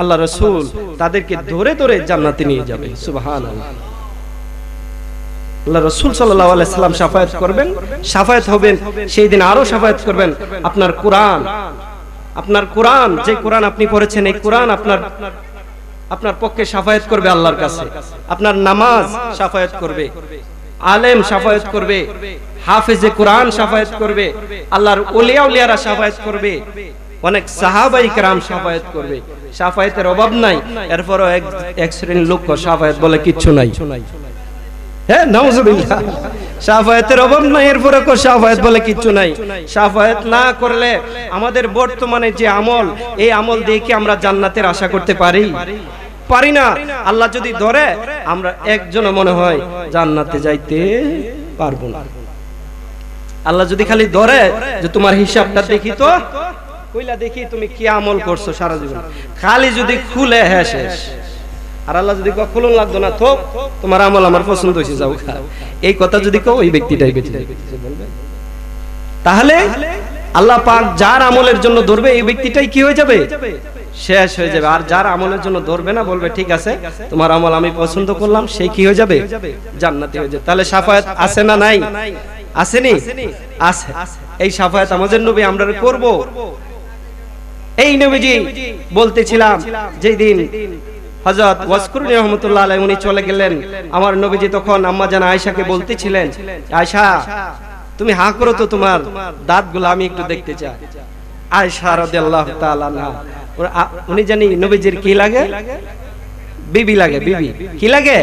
আল্লাহ রাসূল তাদেরকে ধরে ধরে জান্নাতে নিয়ে যাবে। সুবহানাল্লাহ। আল্লাহ রাসূল সাল্লাল্লাহু আলাইহি সাল্লাম শাফায়াত করবেন, শাফায়াত হবেন সেই দিন। আরো শাফায়াত করবেন আপনার কোরআন, আপনার কোরআন যে কোরআন আপনি পড়েছেন এই কোরআন আপনার আপনার পক্ষে শাফায়াত করবে আল্লাহর কাছে। আপনার নামাজ শাফায়াত করবে, আলেম শাফায়াত করবে, হাফেজে কোরআন শাফায়াত করবে, আল্লাহর ওলিয়া ওলিয়ারা শাফায়াত করবে, অনেক সাহাবাই کرام শাফায়াত করবে। শাফায়াতের অভাব নাই। এরপরও এক এক শ্রেণীর লোক শাফায়াত বলে কিচ্ছু নাই। হ্যাঁ, নাউজুবিল্লাহ। শাফায়াতের অভাব নাই, এরপরে কো শাফায়াত বলে কিচ্ছু নাই। শাফায়াত না করলে আমাদের বর্তমানে যে আমল, এই আমল দিয়ে কি আমরা জান্নাতের আশা করতে পারি? পারি না। আল্লাহ যদি ধরে আমরা একজনও মনে হয় জান্নাতে যাইতে পারবো না। আল্লাহ যদি খালি ধরে যে তোমার হিসাবটা দেখি তো, কইলা দেখি তুমি কি আমল করছো সারা জীবন, খালি যদি খুলে হ্যাঁ শেষ। আর আল্লাহ যদি কো খুলন লাগতো না, থোক তোমার আমল আমার পছন্দ হইছে যাও খা, এই কথা যদি কো ওই ব্যক্তিটাই বেঁচে যাবে। তাহলে আল্লাহ পাক যার আমলের জন্য ধরবে এই ব্যক্তিটাই কি হয়ে যাবে, শেষ হয়ে যাবে। আর যার আমলের জন্য ধরবে না, বলবে ঠিক আছে তোমার আমল আমি পছন্দ করলাম, সে কি হয়ে যাবে, জান্নাতে হয়ে যাবে। তাহলে শাফায়াত আছে না নাই? আসেনি? আছে। এই শাফায়াত আমাদের নবী আমরা করব। এই নবীজি বলতেছিলাম যেদিন হযরত ওয়াসকুরুনি রাহমাতুল্লাহ আলাইহি উনি চলে গেলেন, আমার নবীজি তখন আম্মা জান আয়েশাকে বলতেছিলেন, আয়েশা তুমি হা করো তো, তোমার দাঁতগুলো আমি একটু দেখতে চাই। আয়েশা রাদিয়াল্লাহু তাআলা আনহা, উনি জানি নবীজির কি লাগে, বিবি লাগে। বিবি কি লাগে?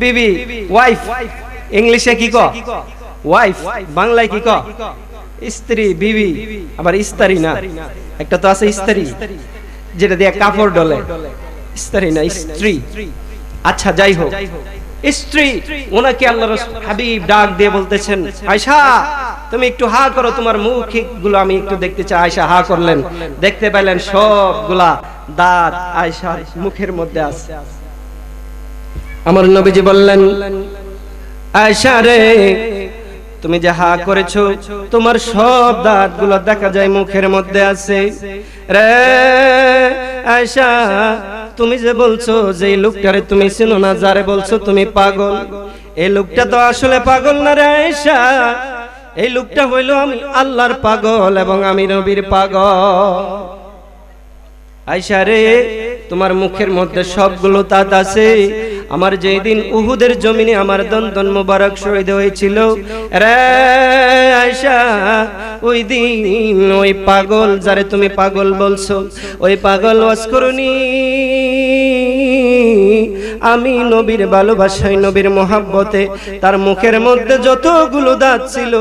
বিবি, ওয়াইফ। ইংলিশে কি কয় ওয়াইফ, বাংলায় কি কয় স্ত্রী, বিবি। আবার ইস্তারি না, একটা তো আছে ইস্তারি যেটা দিয়ে কাপড় ডলে, ইস্তারি না স্ত্রী। আচ্ছা যাই হোক, স্ত্রী। ওনাকে আল্লাহর হাবিব ডাক দিয়ে বলতেছেন, আয়েশা তুমি একটু হা করো, তোমার মুখগুলো আমি একটু দেখতে চাই। আয়েশা হা করলেন, দেখতে পেলেন সবগুলা দাঁত আয়েশার মুখের মধ্যে আছে। আমার নবীজি বললেন, আয়েশা রে তুমি যে হা করেছো তোমার সব দাঁতগুলো দেখা যায় মুখের মধ্যে আছে রে। আয়েশা তুমি যে বলছো যে লোকটারে তুমি চিনো না, যারে বলছো তুমি পাগল, এই লোকটা তো আসলে পাগল না রে আয়েশা, এই লোকটা হইল আমি আল্লাহর পাগল এবং আমি নবীর পাগল। আয়েশা রে তোমার মুখের মধ্যে সবগুলো দাঁত আছে। আমার যেদিন উহুদের জমিনে আমার দন্তন মোবারক শহীদ হয়েছিল রে আয়েশা, ওই দিন ওই পাগল যারে তুমি পাগল বলছো, ওই পাগল ওয়াসকুরুনি আমি নবীর ভালোবাসায়, নবীর মোহাব্বতে তার মুখের মধ্যে যতগুলো দাঁত ছিল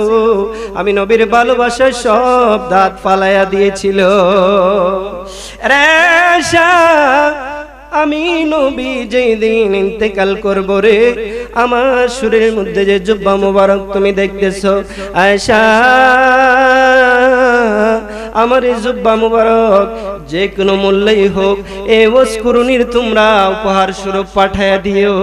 আমি নবীর ভালোবাসায় সব দাঁত ফালাইয়া দিয়েছিল রে আয়েশা। আমি নবী যেদিন ইন্তেকাল করব রে, আমার শরীরের মধ্যে যে জুব্বা মোবারক তুমি দেখতেছো আয়েশা, আমার এই জুব্বা মোবারক যে কোনো মূল্যেই হোক এই ওয়াসকুরুনির তোমরা উপহার স্বরূপ পাঠায়া দিও।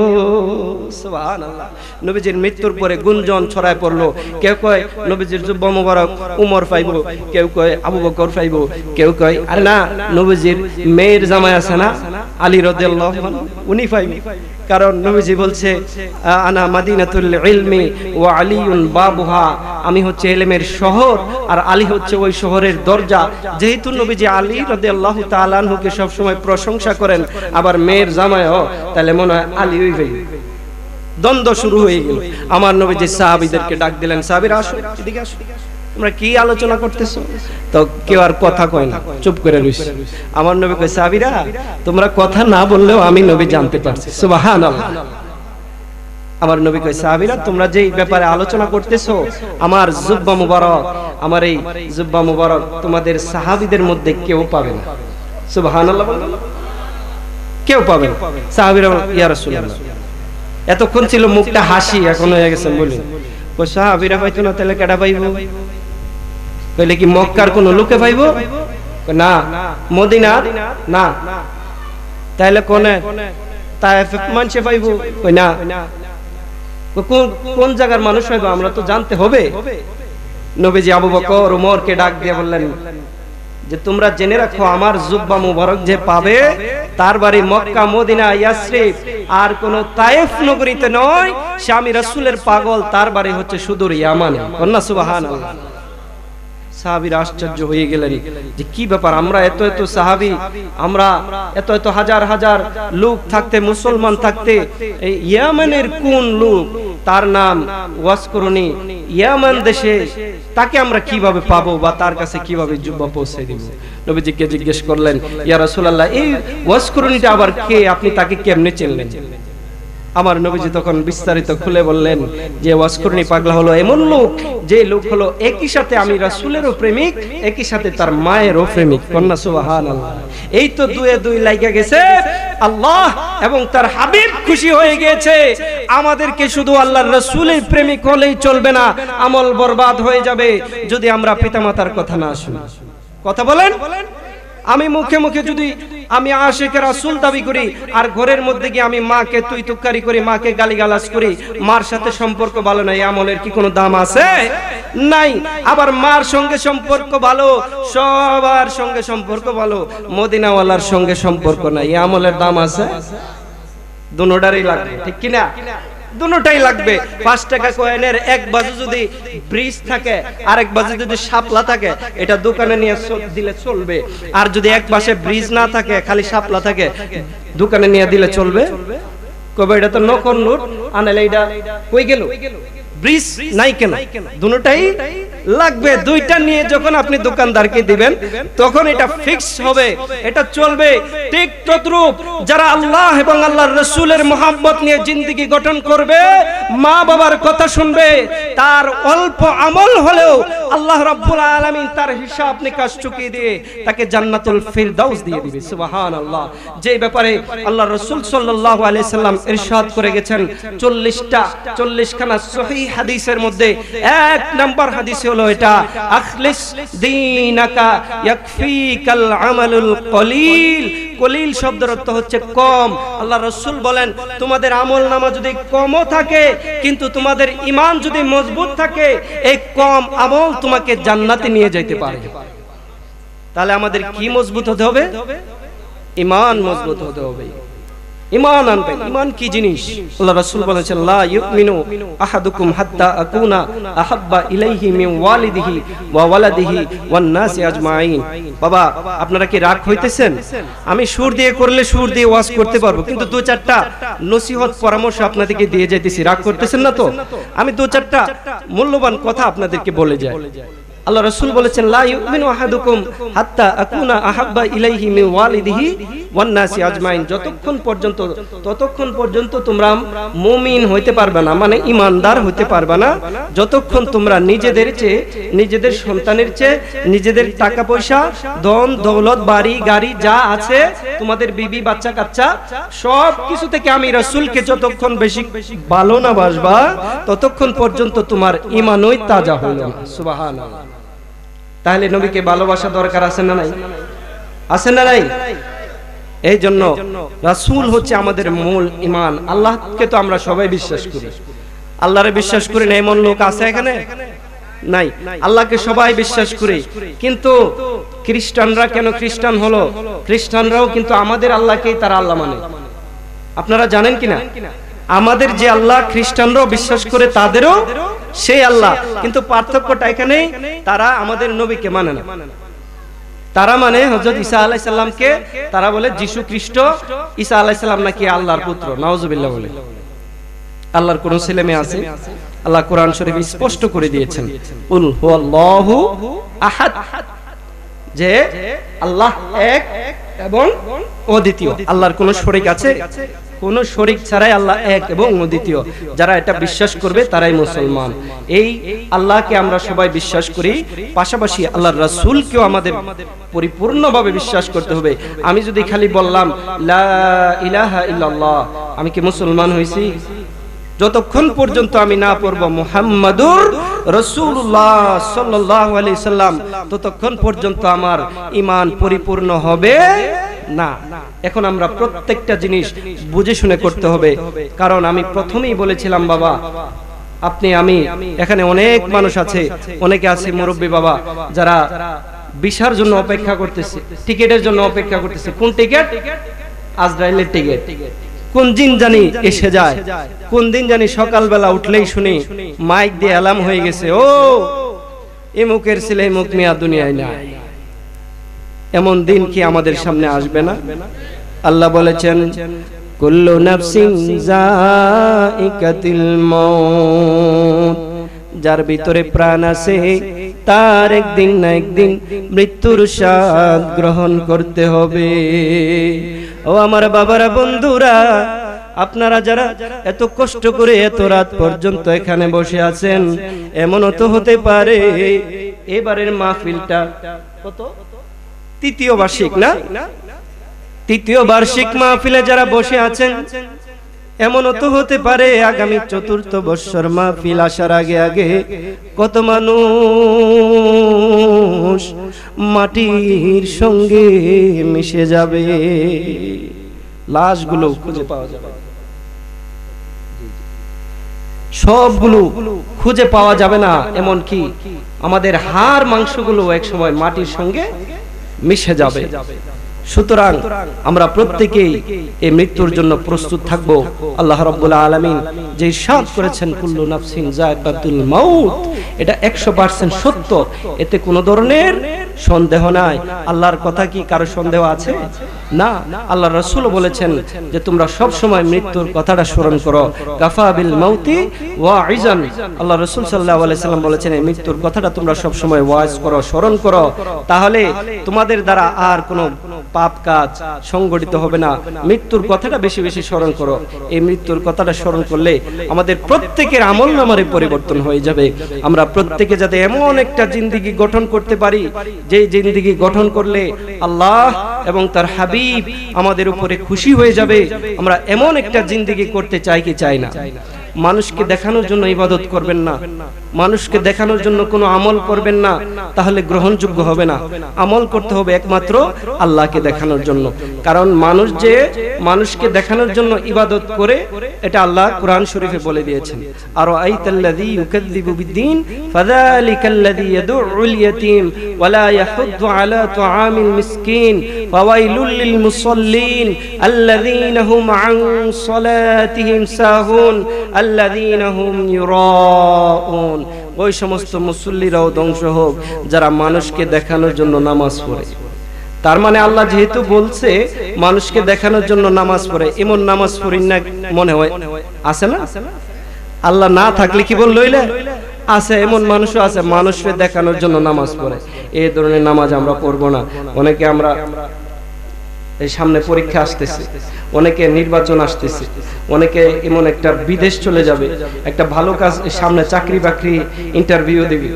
সুবহানাল্লাহ। নবীজির মৃত্যুর পরে গুঞ্জন ছড়ায় পড়লো, কেউ কয় নবীজির জুব্বা মোবারক উমর পাইব, কেউ কয় আবু বকর পাইব, কেউ কয় আরে না নবীজির মেয়ের জামাই আছে না আলী রাদিয়াল্লাহু আনহু উনি পাইব। কারণ নবীজি বলছে আনা মাদিনাতুল ইলমি ওয়া আলিউন বাবুহা, আমি হচ্ছে ইলমের শহর আর আলী হচ্ছে ওই শহরের দরজা। যেহেতু নবীজি আলী রাদিয়াল্লাহু তাআলা আনহুকে সব সময় প্রশংসা করেন, আবার মেয়ের জামাইও, তাহলে মনে হয় আলী হইবে। দ্বন্দ্ব শুরু হয়ে গেল। আমার নবী যে সাহাবীদেরকে ডাক দিলেন, সাহাবীরা আসো, এদিকে আসো, তোমরা কি আলোচনা করতেছো? তো কেউ আর কথা কয় না, চুপ করে রইছে। আমার নবী কয়, সাহাবীরা তোমরা কথা না বললেও আমি নবী জানতে পারছি। সুবহানাল্লাহ। আমার নবী কয়, সাহাবীরা তোমরা যেই ব্যাপারে আলোচনা করতেছো, আমার জুব্বা মুবারক, আমার এই জুব্বা মুবারক তোমাদের সাহাবীদের মধ্যে কেউ পাবে না। সুবহানাল্লাহ। কেউ পাবে না। সাহাবীরা ইয়া রাসূলুল্লাহ, এতক্ষণ ছিল মুখটা হাসি, এখন হয়ে গেছে বলি। কয়, সাহাবীরা পাইতো না তাহলে কেডা পাইবো? কইলে কি মক্কার কোন লোকে পাইবো? না। মদিনার? না। তাহলে কোনে? তায়েফে মানুষে পাইবো? কই না। কোন কোন জায়গার মানুষ পাইবো আমরা তো জানতে হবে। নবীজি আবু বকর ওমরকে ডাক দিয়ে বললেন যে তোমরা জেনে রাখো, আমার জুব্বা মুবারক যে পাবে তার বাড়ি মক্কা, মদিনা, ইয়াসরিব আর কোন তায়েফ নগরীতে নয়। স্বামী রাসূলের পাগল, তার বাড়ি হচ্ছে সুদূর ইয়ামানে। কন্যা সুবহানাল্লাহ। সাহাবীরা আশ্চর্য হয়ে গেলেন যে কি ব্যাপার, আমরা এত এত সাহাবী, আমরা এত এত হাজার হাজার লোক থাকতে, মুসলমান থাকতে, এই ইয়ামানের কোন লোক, তার নাম ওয়াসকুরনি, ইয়ামান দেশে, তাকে আমরা কিভাবে পাবো বা তার কাছে কিভাবে জুব্বা পৌঁছে দিব? নবীজিকে জিজ্ঞেস করলেন, ইয়া রাসূলুল্লাহ এই ওয়াসকুরনিটা আবার কে, আপনি তাকে কেমনে চিনলেন? আমার নবীজি তখন বিস্তারিত খুলে বললেন যে ওয়াসকুরনি পাগলা হলো এমন লোক, যে লোক হলো একই সাথে আমি রাসূলেরও প্রেমিক, একই সাথে তার মায়েরও প্রেমিক। কন্যা সুবহানাল্লাহ। এই তো দুয়ে দুই লাগা গেছে। আল্লাহ এবং তার হাবিব খুশি হয়ে গিয়েছে। আমাদেরকে শুধু আল্লাহর রাসূলের প্রেমিক হলেই চলবে না, আমল বরবাদ হয়ে যাবে যদি আমরা পিতামাতার কথা না শুনি। কথা বলেন, আমি মুখে মুখে যদি আমি আশিকের রাসূল দাবি করি আর ঘরের মধ্যে গিয়ে আমি মাকে তুই তুকারি করি, মাকে গালিগালাজ করি, মার সাথে সম্পর্ক ভালো নাই, আমলের কি কোনো দাম আছে? নাই। আবার মার সঙ্গে সম্পর্ক ভালো, সবার সঙ্গে সম্পর্ক ভালো, মদিনাওয়ালার সঙ্গে সম্পর্ক নাই, আমলের দাম আছে? দুনোটারই লাগবে, ঠিক কিনা? দুটোটাই লাগবে। পাঁচ টাকা কয়েনের এক বাজু যদি ব্রিজ থাকে, আরেক বাজু যদি শাপলা থাকে, এটা দোকানে নিয়ে দিলে চলবে। আর যদি এক পাশে ব্রিজ না থাকে, খালি শাপলা থাকে, দোকানে নিয়ে দিলে চলবে? কবে এটা তো নকল নোট আনলে এটা কই গেল? ব্রিজ নাই কেন? দুটোটাই লাগবে। দুইটা নিয়ে যখন আপনি দোকানদারকে দিবেন তখন এটা ফিক্স হবে, এটা চলবে। ঠিক তদ্রূপ যারা আল্লাহ এবং আল্লাহর রাসূলের মুহাব্বত নিয়ে জিন্দেগি গঠন করবে, মা বাবার কথা শুনবে, তার অল্প আমল হলেও আল্লাহ রাব্বুল আলামিন তার হিসাব নিকাশ চুকিয়ে দিয়ে তাকে জান্নাতুল ফিরদাউস দিয়ে দিবে। সুবহানাল্লাহ। যে ব্যাপারে আল্লাহর রাসূল সাল্লাল্লাহু আলাইহি সাল্লাম ইরশাদ করে গেছেন চল্লিশটা চল্লিশখানা সহিহ হাদিসের মধ্যে এক নাম্বার হাদিস হলো এটা, আখলিস দীনাকা ইয়াকফিকাল আমালুল কলিল। কলিল শব্দের অর্থ হচ্ছে কম। আল্লাহ রাসূল বলেন তোমাদের আমলনামা যদি কমও থাকে কিন্তু তোমাদের ঈমান যদি মজবুত থাকে, এই কম আমল তোমাকে জান্নাতে নিয়ে যেতে পারে। তাহলে আমাদের কি মজবুত হতে হবে? ঈমান মজবুত হতে হবে। ঈমান আনবে। ঈমান কি জিনিস? আল্লাহ রাসূল বলেছেন লা ইউমিনু আহাদুকুম হাত্তা আকুনা আহাব্বা ইলাইহি মিন ওয়ালিদিহি ওয়া ওয়ালাদিহি ওয়ান নাসি আজমাইন। বাবা আপনারা কি রাগ হইতেছেন? আমি সুর দিয়ে করলে সুর দিয়ে ওয়াজ করতে পারবো, কিন্তু দু চারটা নসিহত পরামর্শ আপনাদেরকে দিয়ে যাইতেছি, রাগ করতেছেন না তো? আমি দু চারটা মূল্যবান কথা আপনাদেরকে বলে যাই। আল্লাহ রাসূল বলেছেন লা ইউমিনু আহাদুকুম হাত্তা আকুনা আহাব্বা ইলাইহি মিন ওয়ালিদিহি ওয়ান নাসি আজমাইন। যতক্ষণ পর্যন্ত ততক্ষণ পর্যন্ত তোমরা মুমিন হইতে পারবে না, মানে ঈমানদার হইতে পারবে না, যতক্ষণ তোমরা নিজেদের চেয়ে, নিজেদের সন্তানের চেয়ে, নিজেদের টাকা পয়সা, ধন দৌলত, বাড়ি গাড়ি যা আছে, তোমাদের বিবি বাচ্চা কাচ্চা সব কিছু থেকে আমি রাসূলকে যতক্ষণ বেশি ভালো না বাসবা, ততক্ষণ পর্যন্ত তোমার ঈমানই তাজা হইল না। সুবহানাল্লাহ। তাহলে নবীকে ভালোবাসা দরকার আছে না নাই? আছে না নাই? এই জন্য রাসূল হচ্ছে আমাদের মূল ঈমান। আল্লাহকে তো আমরা সবাই বিশ্বাস করি, আল্লাহরে বিশ্বাস করি না এমন লোক আছে এখানে? নাই। আল্লাহকে সবাই বিশ্বাস করি, কিন্তু খ্রিস্টানরা কেন খ্রিস্টান হলো? খ্রিস্টানরাও কিন্তু আমাদের আল্লাহকেই তারা আল্লাহ মানে। আপনারা জানেন কিনা আমাদের যে আল্লাহ খ্রিস্টানরাও বিশ্বাস করে, তাদেরও সেই আল্লাহ, কিন্তু পার্থক্যটা এখানে তারা আমাদের নবীকে মানে না। তারা মানে হযরত ঈসা আলাইহিস সালামকে, তারা বলে যীশু খ্রিস্ট ঈসা আলাইহিস সালাম নাকি আল্লাহর পুত্র। নাউজুবিল্লাহ বলে। আল্লাহর কোন ছেলে মেয়ে আছে? আল্লাহ কোরআন শরীফে স্পষ্ট করে দিয়েছেন, কুল হুয়াল্লাহু আহাদ, যে আল্লাহ এক এবং অদ্বিতীয়। আল্লাহর কোন শরীক আছে? কোন শরীক ছাড়াই আল্লাহ এক এবং অদ্বিতীয়। যারা এটা বিশ্বাস করবে তারাই মুসলমান। এই আল্লাহকে আমরা সবাই বিশ্বাস করি, পাশাপাশি আল্লাহর রাসূলকেও আমাদের পরিপূর্ণভাবে বিশ্বাস করতে হবে। আমি যদি খালি বললাম লা ইলাহা ইল্লাল্লাহ, আমি কি মুসলমান হইছি? যতক্ষণ পর্যন্ত আমি না পড়ব মুহাম্মাদুর রাসূলুল্লাহ সাল্লাল্লাহু আলাইহি সাল্লাম, ততক্ষণ পর্যন্ত আমার ঈমান পরিপূর্ণ হবে না। এখন আমরা প্রত্যেকটা জিনিস বুঝে শুনে করতে হবে, কারণ আমি প্রথমেই বলেছিলাম বাবা, আপনি আমি এখানে অনেক মানুষ আছে, অনেকে আছে মুরব্বী বাবা, যারা ভিসার জন্য অপেক্ষা করতেছে, টিকেটের জন্য অপেক্ষা করতেছে। কোন টিকেট? আজরাইলের টিকেট। কোন দিন জানি এসে যায়, কোন দিন জানি সকালবেলা উঠলেই শুনি মাইক দিয়ে অ্যালার্ম হয়ে গেছে, ও এমুকের ছেলে এমুক মিয়া দুনিয়ায় নাই। এমন দিন কি আমাদের সামনে আসবে না? আল্লাহ বলেছেন কুল্লু নাফসিন যায়িকাতুল মউত, যার ভিতরে প্রাণ আছে তার একদিন না একদিন মৃত্যুর স্বাদ গ্রহণ করতে হবে। ও আমার বাবারা, বন্ধুরা, আপনারা যারা এত কষ্ট করে এত রাত পর্যন্ত এখানে বসে আছেন, এমনও তো হতে পারে এবারের মাহফিলটা কত তৃতীয় বার্ষিক না? তৃতীয় বার্ষিক মাহফিলে যারা বসে আছেন, এমনও তো হতে পারে আগামী চতুর্থ বৎসর মাহফিল আসার আগে আগে কত মানুষ মাটির সঙ্গে মিশে যাবে, লাশগুলো খুঁজে পাওয়া যাবে, সবগুলো খুঁজে পাওয়া যাবে না, এমনকি আমাদের হাড় মাংসগুলো এক সময় মাটির সঙ্গে মিশে যাবে। সুতরাং আমরা প্রত্যেকেই এই মৃত্যুর জন্য প্রস্তুত থাকব। আল্লাহ রাব্বুল আলামিন যে ইরশাদ করেছেন কুল্লু নাফসিন যায়িকাতুল মাউত, এটা একশো পার্সেন্ট সত্য, এতে কোনো ধরনের সন্দেহ নাই। আল্লাহর কথা কি কারো সন্দেহ আছে? না। আল্লাহর রাসূল বলেছেন যে তোমরা সব সময় মৃত্যুর কথাটা স্মরণ করো, কাফা বিল মাউতি ওয়াইজান। আল্লাহর রাসূল সাল্লাল্লাহু আলাইহি সাল্লাম বলেছেন এই মৃত্যুর কথাটা তোমরা সব সময় ওয়াজ করো, স্মরণ করো, তাহলে তোমাদের দ্বারা আর কোনো পাপ কাজ সংগঠিত হবে না। মৃত্যুর কথাটা বেশি বেশি স্মরণ করো। এই মৃত্যুর কথাটা স্মরণ করলে আমাদের প্রত্যেকের আমলনামার পরিবর্তন হয়ে যাবে। আমরা প্রত্যেকে যাতে এমন একটা জিন্দেগি গঠন করতে পারি, যে জিন্দেগি গঠন করলে আল্লাহ এবং তার হাবিব আমাদের উপরে খুশি হয়ে যাবে। আমরা এমন একটা জিন্দেগি করতে চাই কি চাই না? মানুষকে দেখানোর জন্য ইবাদত করবেন না, মানুষকে দেখানোর জন্য কোনো আমল করবেন না, তাহলে গ্রহণযোগ্য হবে না। আমল করতে হবে একমাত্র আল্লাহকে দেখানোর জন্য, কারণ মানুষ যে মানুষকে দেখানোর জন্য ইবাদত করে, এটা আল্লাহ কুরআন শরীফে বলে দিয়েছেন। আর আইতাল্লাযী ইউকাযযিবু বিদ্দীন ফাযালিকাল্লাযী ইয়াদউল ইয়াতীম ওয়া লা ইয়াহুদ্দু আলা তুআমিল মিসকিন ফাওয়াইলুল লিল মুসাল্লিন আল্লাযীনা হুম আন সালাতিহিম সাহুন আল্লাযীনা হুম ইউরাউন। ওই সমস্ত মুসল্লিরাও ধ্বংস হোক যারা মানুষকে দেখানোর জন্য নামাজ পড়ে। তার মানে আল্লাহ যেহেতু বলছে মানুষকে দেখানোর জন্য নামাজ পড়ে, এমন নামাজ পড়ি না মনে হয় আছে না? আল্লাহ না থাকলে কি বল লইলে আছে, এমন মানুষও আছে মানুষকে দেখানোর জন্য নামাজ পড়ে। এই ধরনের নামাজ আমরা পড়ব না। অনেকে আমরা এই সামনে পরীক্ষা আসতেছে, অনেকে নির্বাচন আসতেছে, অনেকে এমন একটা বিদেশ চলে যাবে, একটা ভালো কাজ সামনে, চাকরি বাকরি ইন্টারভিউ দিবে,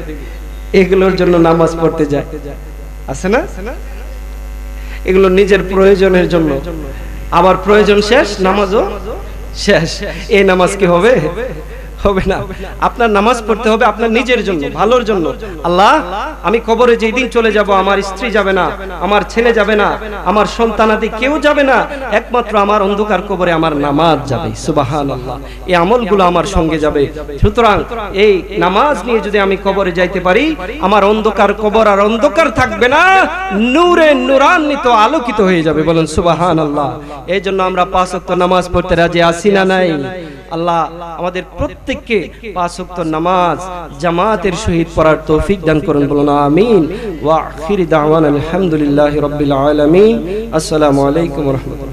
এগুলোর জন্য নামাজ পড়তে যায় আছে না? এগুলো নিজের প্রয়োজনের জন্য, আবার প্রয়োজন শেষ নামাজও শেষ। এই নামাজ কি হবে? হবে না। আপনার নামাজ পড়তে হবে আপনার নিজের জন্য, ভালোর জন্য। আল্লাহ, আমি কবরে যেদিন চলে যাব, আমার স্ত্রী যাবে না, আমার ছেলে যাবে না, আমার সন্তানাদি কেউ যাবে না, একমাত্র আমার অন্ধকার কবরে আমার নামাজ যাবে। সুবহানাল্লাহ, এই আমলগুলো আমার সঙ্গে যাবে। সুতরাং এই নামাজ নিয়ে যদি আমি কবরে যাইতে পারি, আমার অন্ধকার কবর আর অন্ধকার থাকবে না, নূরে নূরান্বিত আলোকিত হয়ে যাবে। বলেন সুবহানাল্লাহ। এই জন্য আমরা পাঁচ ওয়াক্ত নামাজ পড়তে রাজি আছি না নাই? আল্লাহ আমাদের প্রত্যেককে পাঁচ ওয়াক্ত নামাজ জামাতের সহিত পড়ার তৌফিক দান করুন। বলুন আমিন। ওয়া আখির দাওয়ানা আলহামদুলিল্লাহি রাব্বিল আলামিন। আসসালামু আলাইকুম ওয়া রাহমাতুল্লাহ।